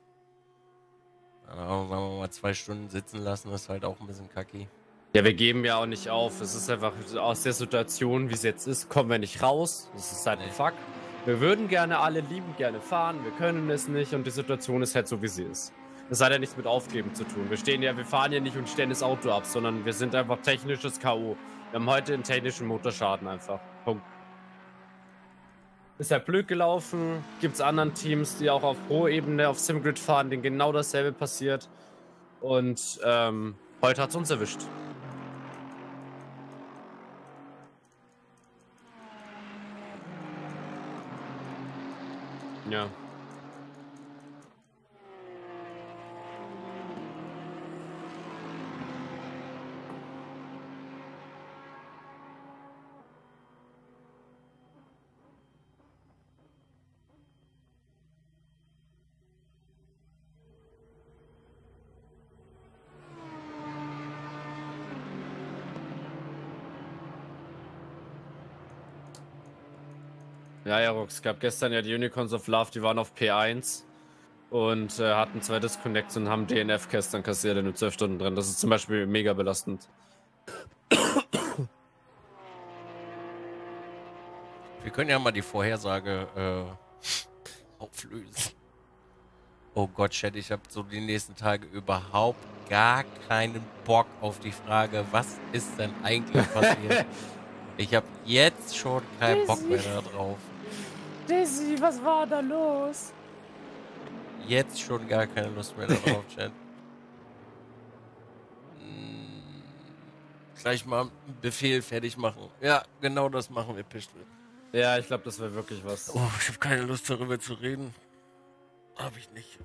sagen wir mal, zwei Stunden sitzen lassen, ist halt auch ein bisschen kacki. Ja, wir geben ja auch nicht auf. Es ist einfach aus der Situation, wie es jetzt ist, kommen wir nicht raus. Das ist halt ein Fakt. Wir würden gerne alle lieben, gerne fahren, wir können es nicht und die Situation ist halt so, wie sie ist. Das hat ja nichts mit Aufgeben zu tun. Wir stehen ja, wir fahren ja nicht und stellen das Auto ab, sondern wir sind einfach technisches K O. Wir haben heute einen technischen Motorschaden einfach. Punkt. Ist halt blöd gelaufen. Gibt's anderen Teams, die auch auf Pro-Ebene auf SimGrid fahren, denen genau dasselbe passiert. Und ähm, heute hat's uns erwischt. Ja. Ja, ja, Rux, gab gestern ja die Unicorns of Love, die waren auf P eins und äh, hatten zwei Disconnects und haben D N F gestern kassiert in zwölf Stunden drin. Das ist zum Beispiel mega belastend. Wir können ja mal die Vorhersage äh, auflösen. Oh Gott, Chat, ich habe so die nächsten Tage überhaupt gar keinen Bock auf die Frage, was ist denn eigentlich passiert? Ich habe jetzt schon keinen Bock mehr da drauf. Dizzy, was war da los? Jetzt schon gar keine Lust mehr darauf, Chat. Hm, gleich mal einen Befehl fertig machen. Ja, genau das machen wir, Pischtel. Ja, ich glaube, das wäre wirklich was. Oh, ich habe keine Lust darüber zu reden. Habe ich nicht.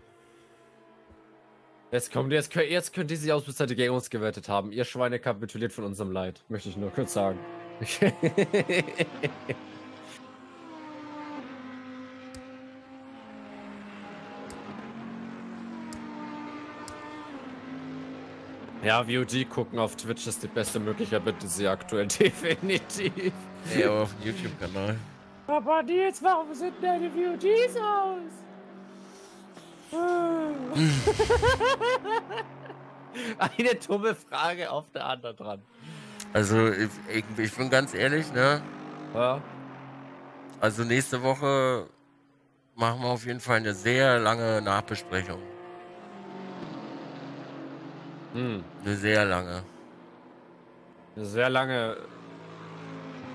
Jetzt kommt, jetzt, jetzt könnt ihr sie aus, bis heute gegen uns gewettet haben. Ihr Schweine kapituliert von unserem Leid. Möchte ich nur kurz sagen. Ja, V O D gucken auf Twitch ist die beste Möglichkeit, bitte sie aktuell definitiv. Ja, aber auf dem YouTube-Kanal. Papa Nils, warum sind deine V O Ds aus? Eine dumme Frage auf der anderen dran. Also, ich, ich, ich bin ganz ehrlich, ne? Ja. Also, nächste Woche machen wir auf jeden Fall eine sehr lange Nachbesprechung. Hm. Eine sehr lange. Eine sehr lange.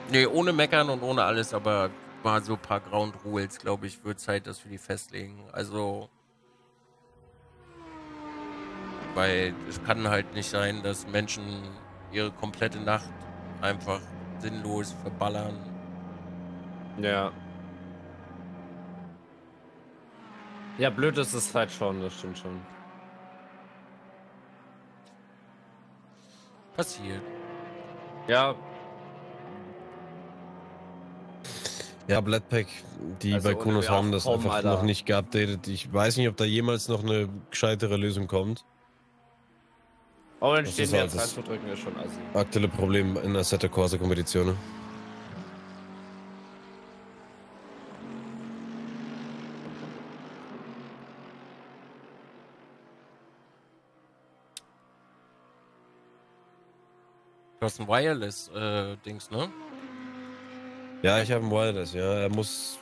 Nee, ohne Meckern und ohne alles, aber mal so ein paar Ground Rules, glaube ich, wird Zeit, dass wir die festlegen. Also. Weil es kann halt nicht sein, dass Menschen ihre komplette Nacht einfach sinnlos verballern. Ja. Ja, blöd ist es halt schon, das stimmt schon. Passiert. Ja. Ja, Blattpack, die also bei Konos haben das einfach Alter. noch nicht geupdatet. Ich weiß nicht, ob da jemals noch eine gescheitere Lösung kommt. Oh, dann stehen wir jetzt reinzudrücken, ist schon assi. Aktuelle Problem in der Assetto Corsa Competition. Du hast ein Wireless-Dings, äh, ne? Ja, ich habe ein Wireless, ja. Er muss...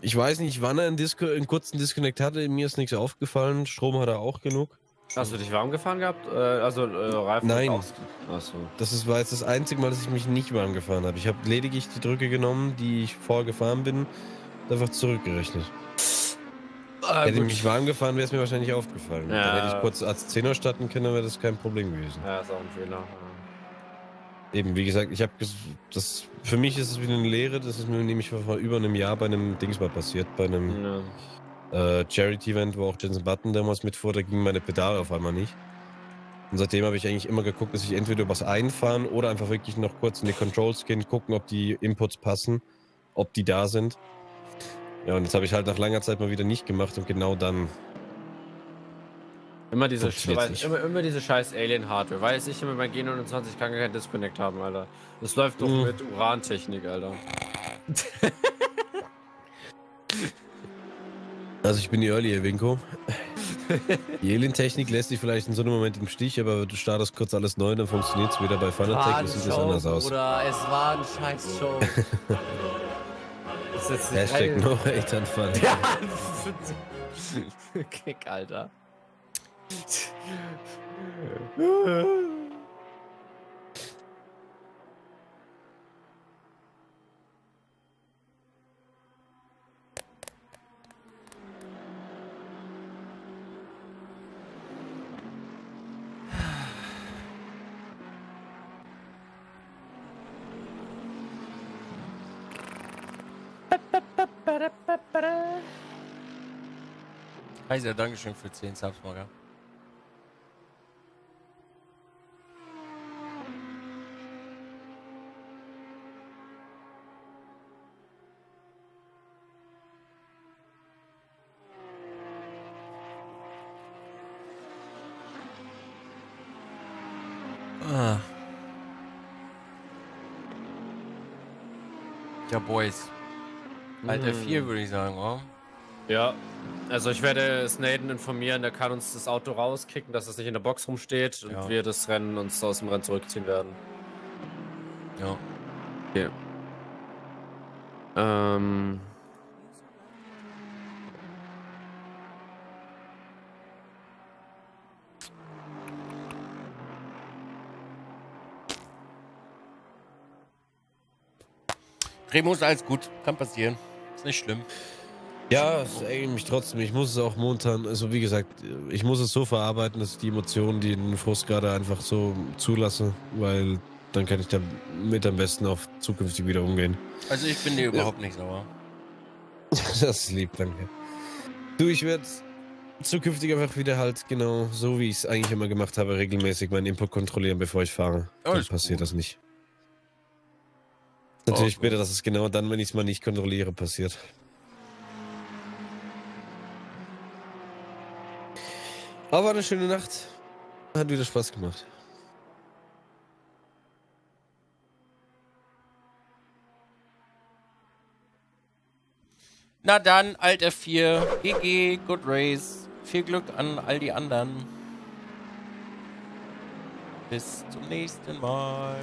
Ich weiß nicht, wann er einen, Disco, einen kurzen Disconnect hatte. Mir ist nichts aufgefallen. Strom hat er auch genug. Hast du dich warm gefahren gehabt? Äh, also äh, Reifen? Nein. Aus Achso. Das ist, war jetzt das einzige Mal, dass ich mich nicht warm gefahren habe. Ich habe lediglich die Drücke genommen, die ich vorgefahren bin, und einfach zurückgerechnet. Ah, hätte ich mich warm gefahren, wäre es mir wahrscheinlich aufgefallen. Ja. Dann hätte ich kurz als Zehner starten können, dann wäre das kein Problem gewesen. Ja, ist auch ein Fehler. Eben, wie gesagt, ich habe das. Für mich ist es wieder eine Lehre, das ist mir nämlich vor über einem Jahr bei einem Dings mal passiert, bei einem. Ja. Uh, Charity-Event, wo auch Jensen Button damals mitfuhr, da gingen meine Pedale auf einmal nicht. Und seitdem habe ich eigentlich immer geguckt, dass ich entweder übers Einfahren oder einfach wirklich noch kurz in die Controls gehen, gucken, ob die Inputs passen, ob die da sind. Ja, und jetzt habe ich halt nach langer Zeit mal wieder nicht gemacht und genau dann... Immer diese, weiß, immer, immer diese scheiß Alien-Hardware, weiß ich immer mein G neunundzwanzig kann kein Disconnect haben, Alter. Das läuft doch hm. mit Urantechnik, Alter. Also ich bin die Early, Elvinco. Die Alien-Technik lässt dich vielleicht in so einem Moment im Stich, aber du startest kurz alles neu, dann funktioniert es wieder. Bei Fanatec sieht es anders aus. Oder es war ein scheiß Show. Hashtag no hate an Fun. Ja, Kick, Alter. Heiser, Dankeschön für zehn Subs, Maga. Ah. Ja, Boys. Alter, vier würde ich sagen, oder? Ja, also ich werde Snaden informieren, der kann uns das Auto rauskicken, dass es nicht in der Box rumsteht und ja. wir das Rennen uns aus dem Rennen zurückziehen werden. Ja. Okay. Ähm... Remo ist alles gut, kann passieren. Ist nicht schlimm. Ja, es ärgert mich trotzdem. Ich muss es auch momentan, also wie gesagt, ich muss es so verarbeiten, dass ich die Emotionen, die den Frust gerade einfach so zulasse, weil dann kann ich damit am besten auch zukünftig wieder umgehen. Also ich bin dir überhaupt ja. nicht sauer. Das ist lieb, danke. Du, ich werde zukünftig einfach wieder halt genau so, wie ich es eigentlich immer gemacht habe, regelmäßig meinen Input kontrollieren, bevor ich fahre. Oh, dann passiert gut. das nicht. Natürlich oh, später, dass es genau dann, wenn ich es mal nicht kontrolliere, passiert. Aber eine schöne Nacht. Hat wieder Spaß gemacht. Na dann, Alt F vier. G G, good race. Viel Glück an all die anderen. Bis zum nächsten Mal.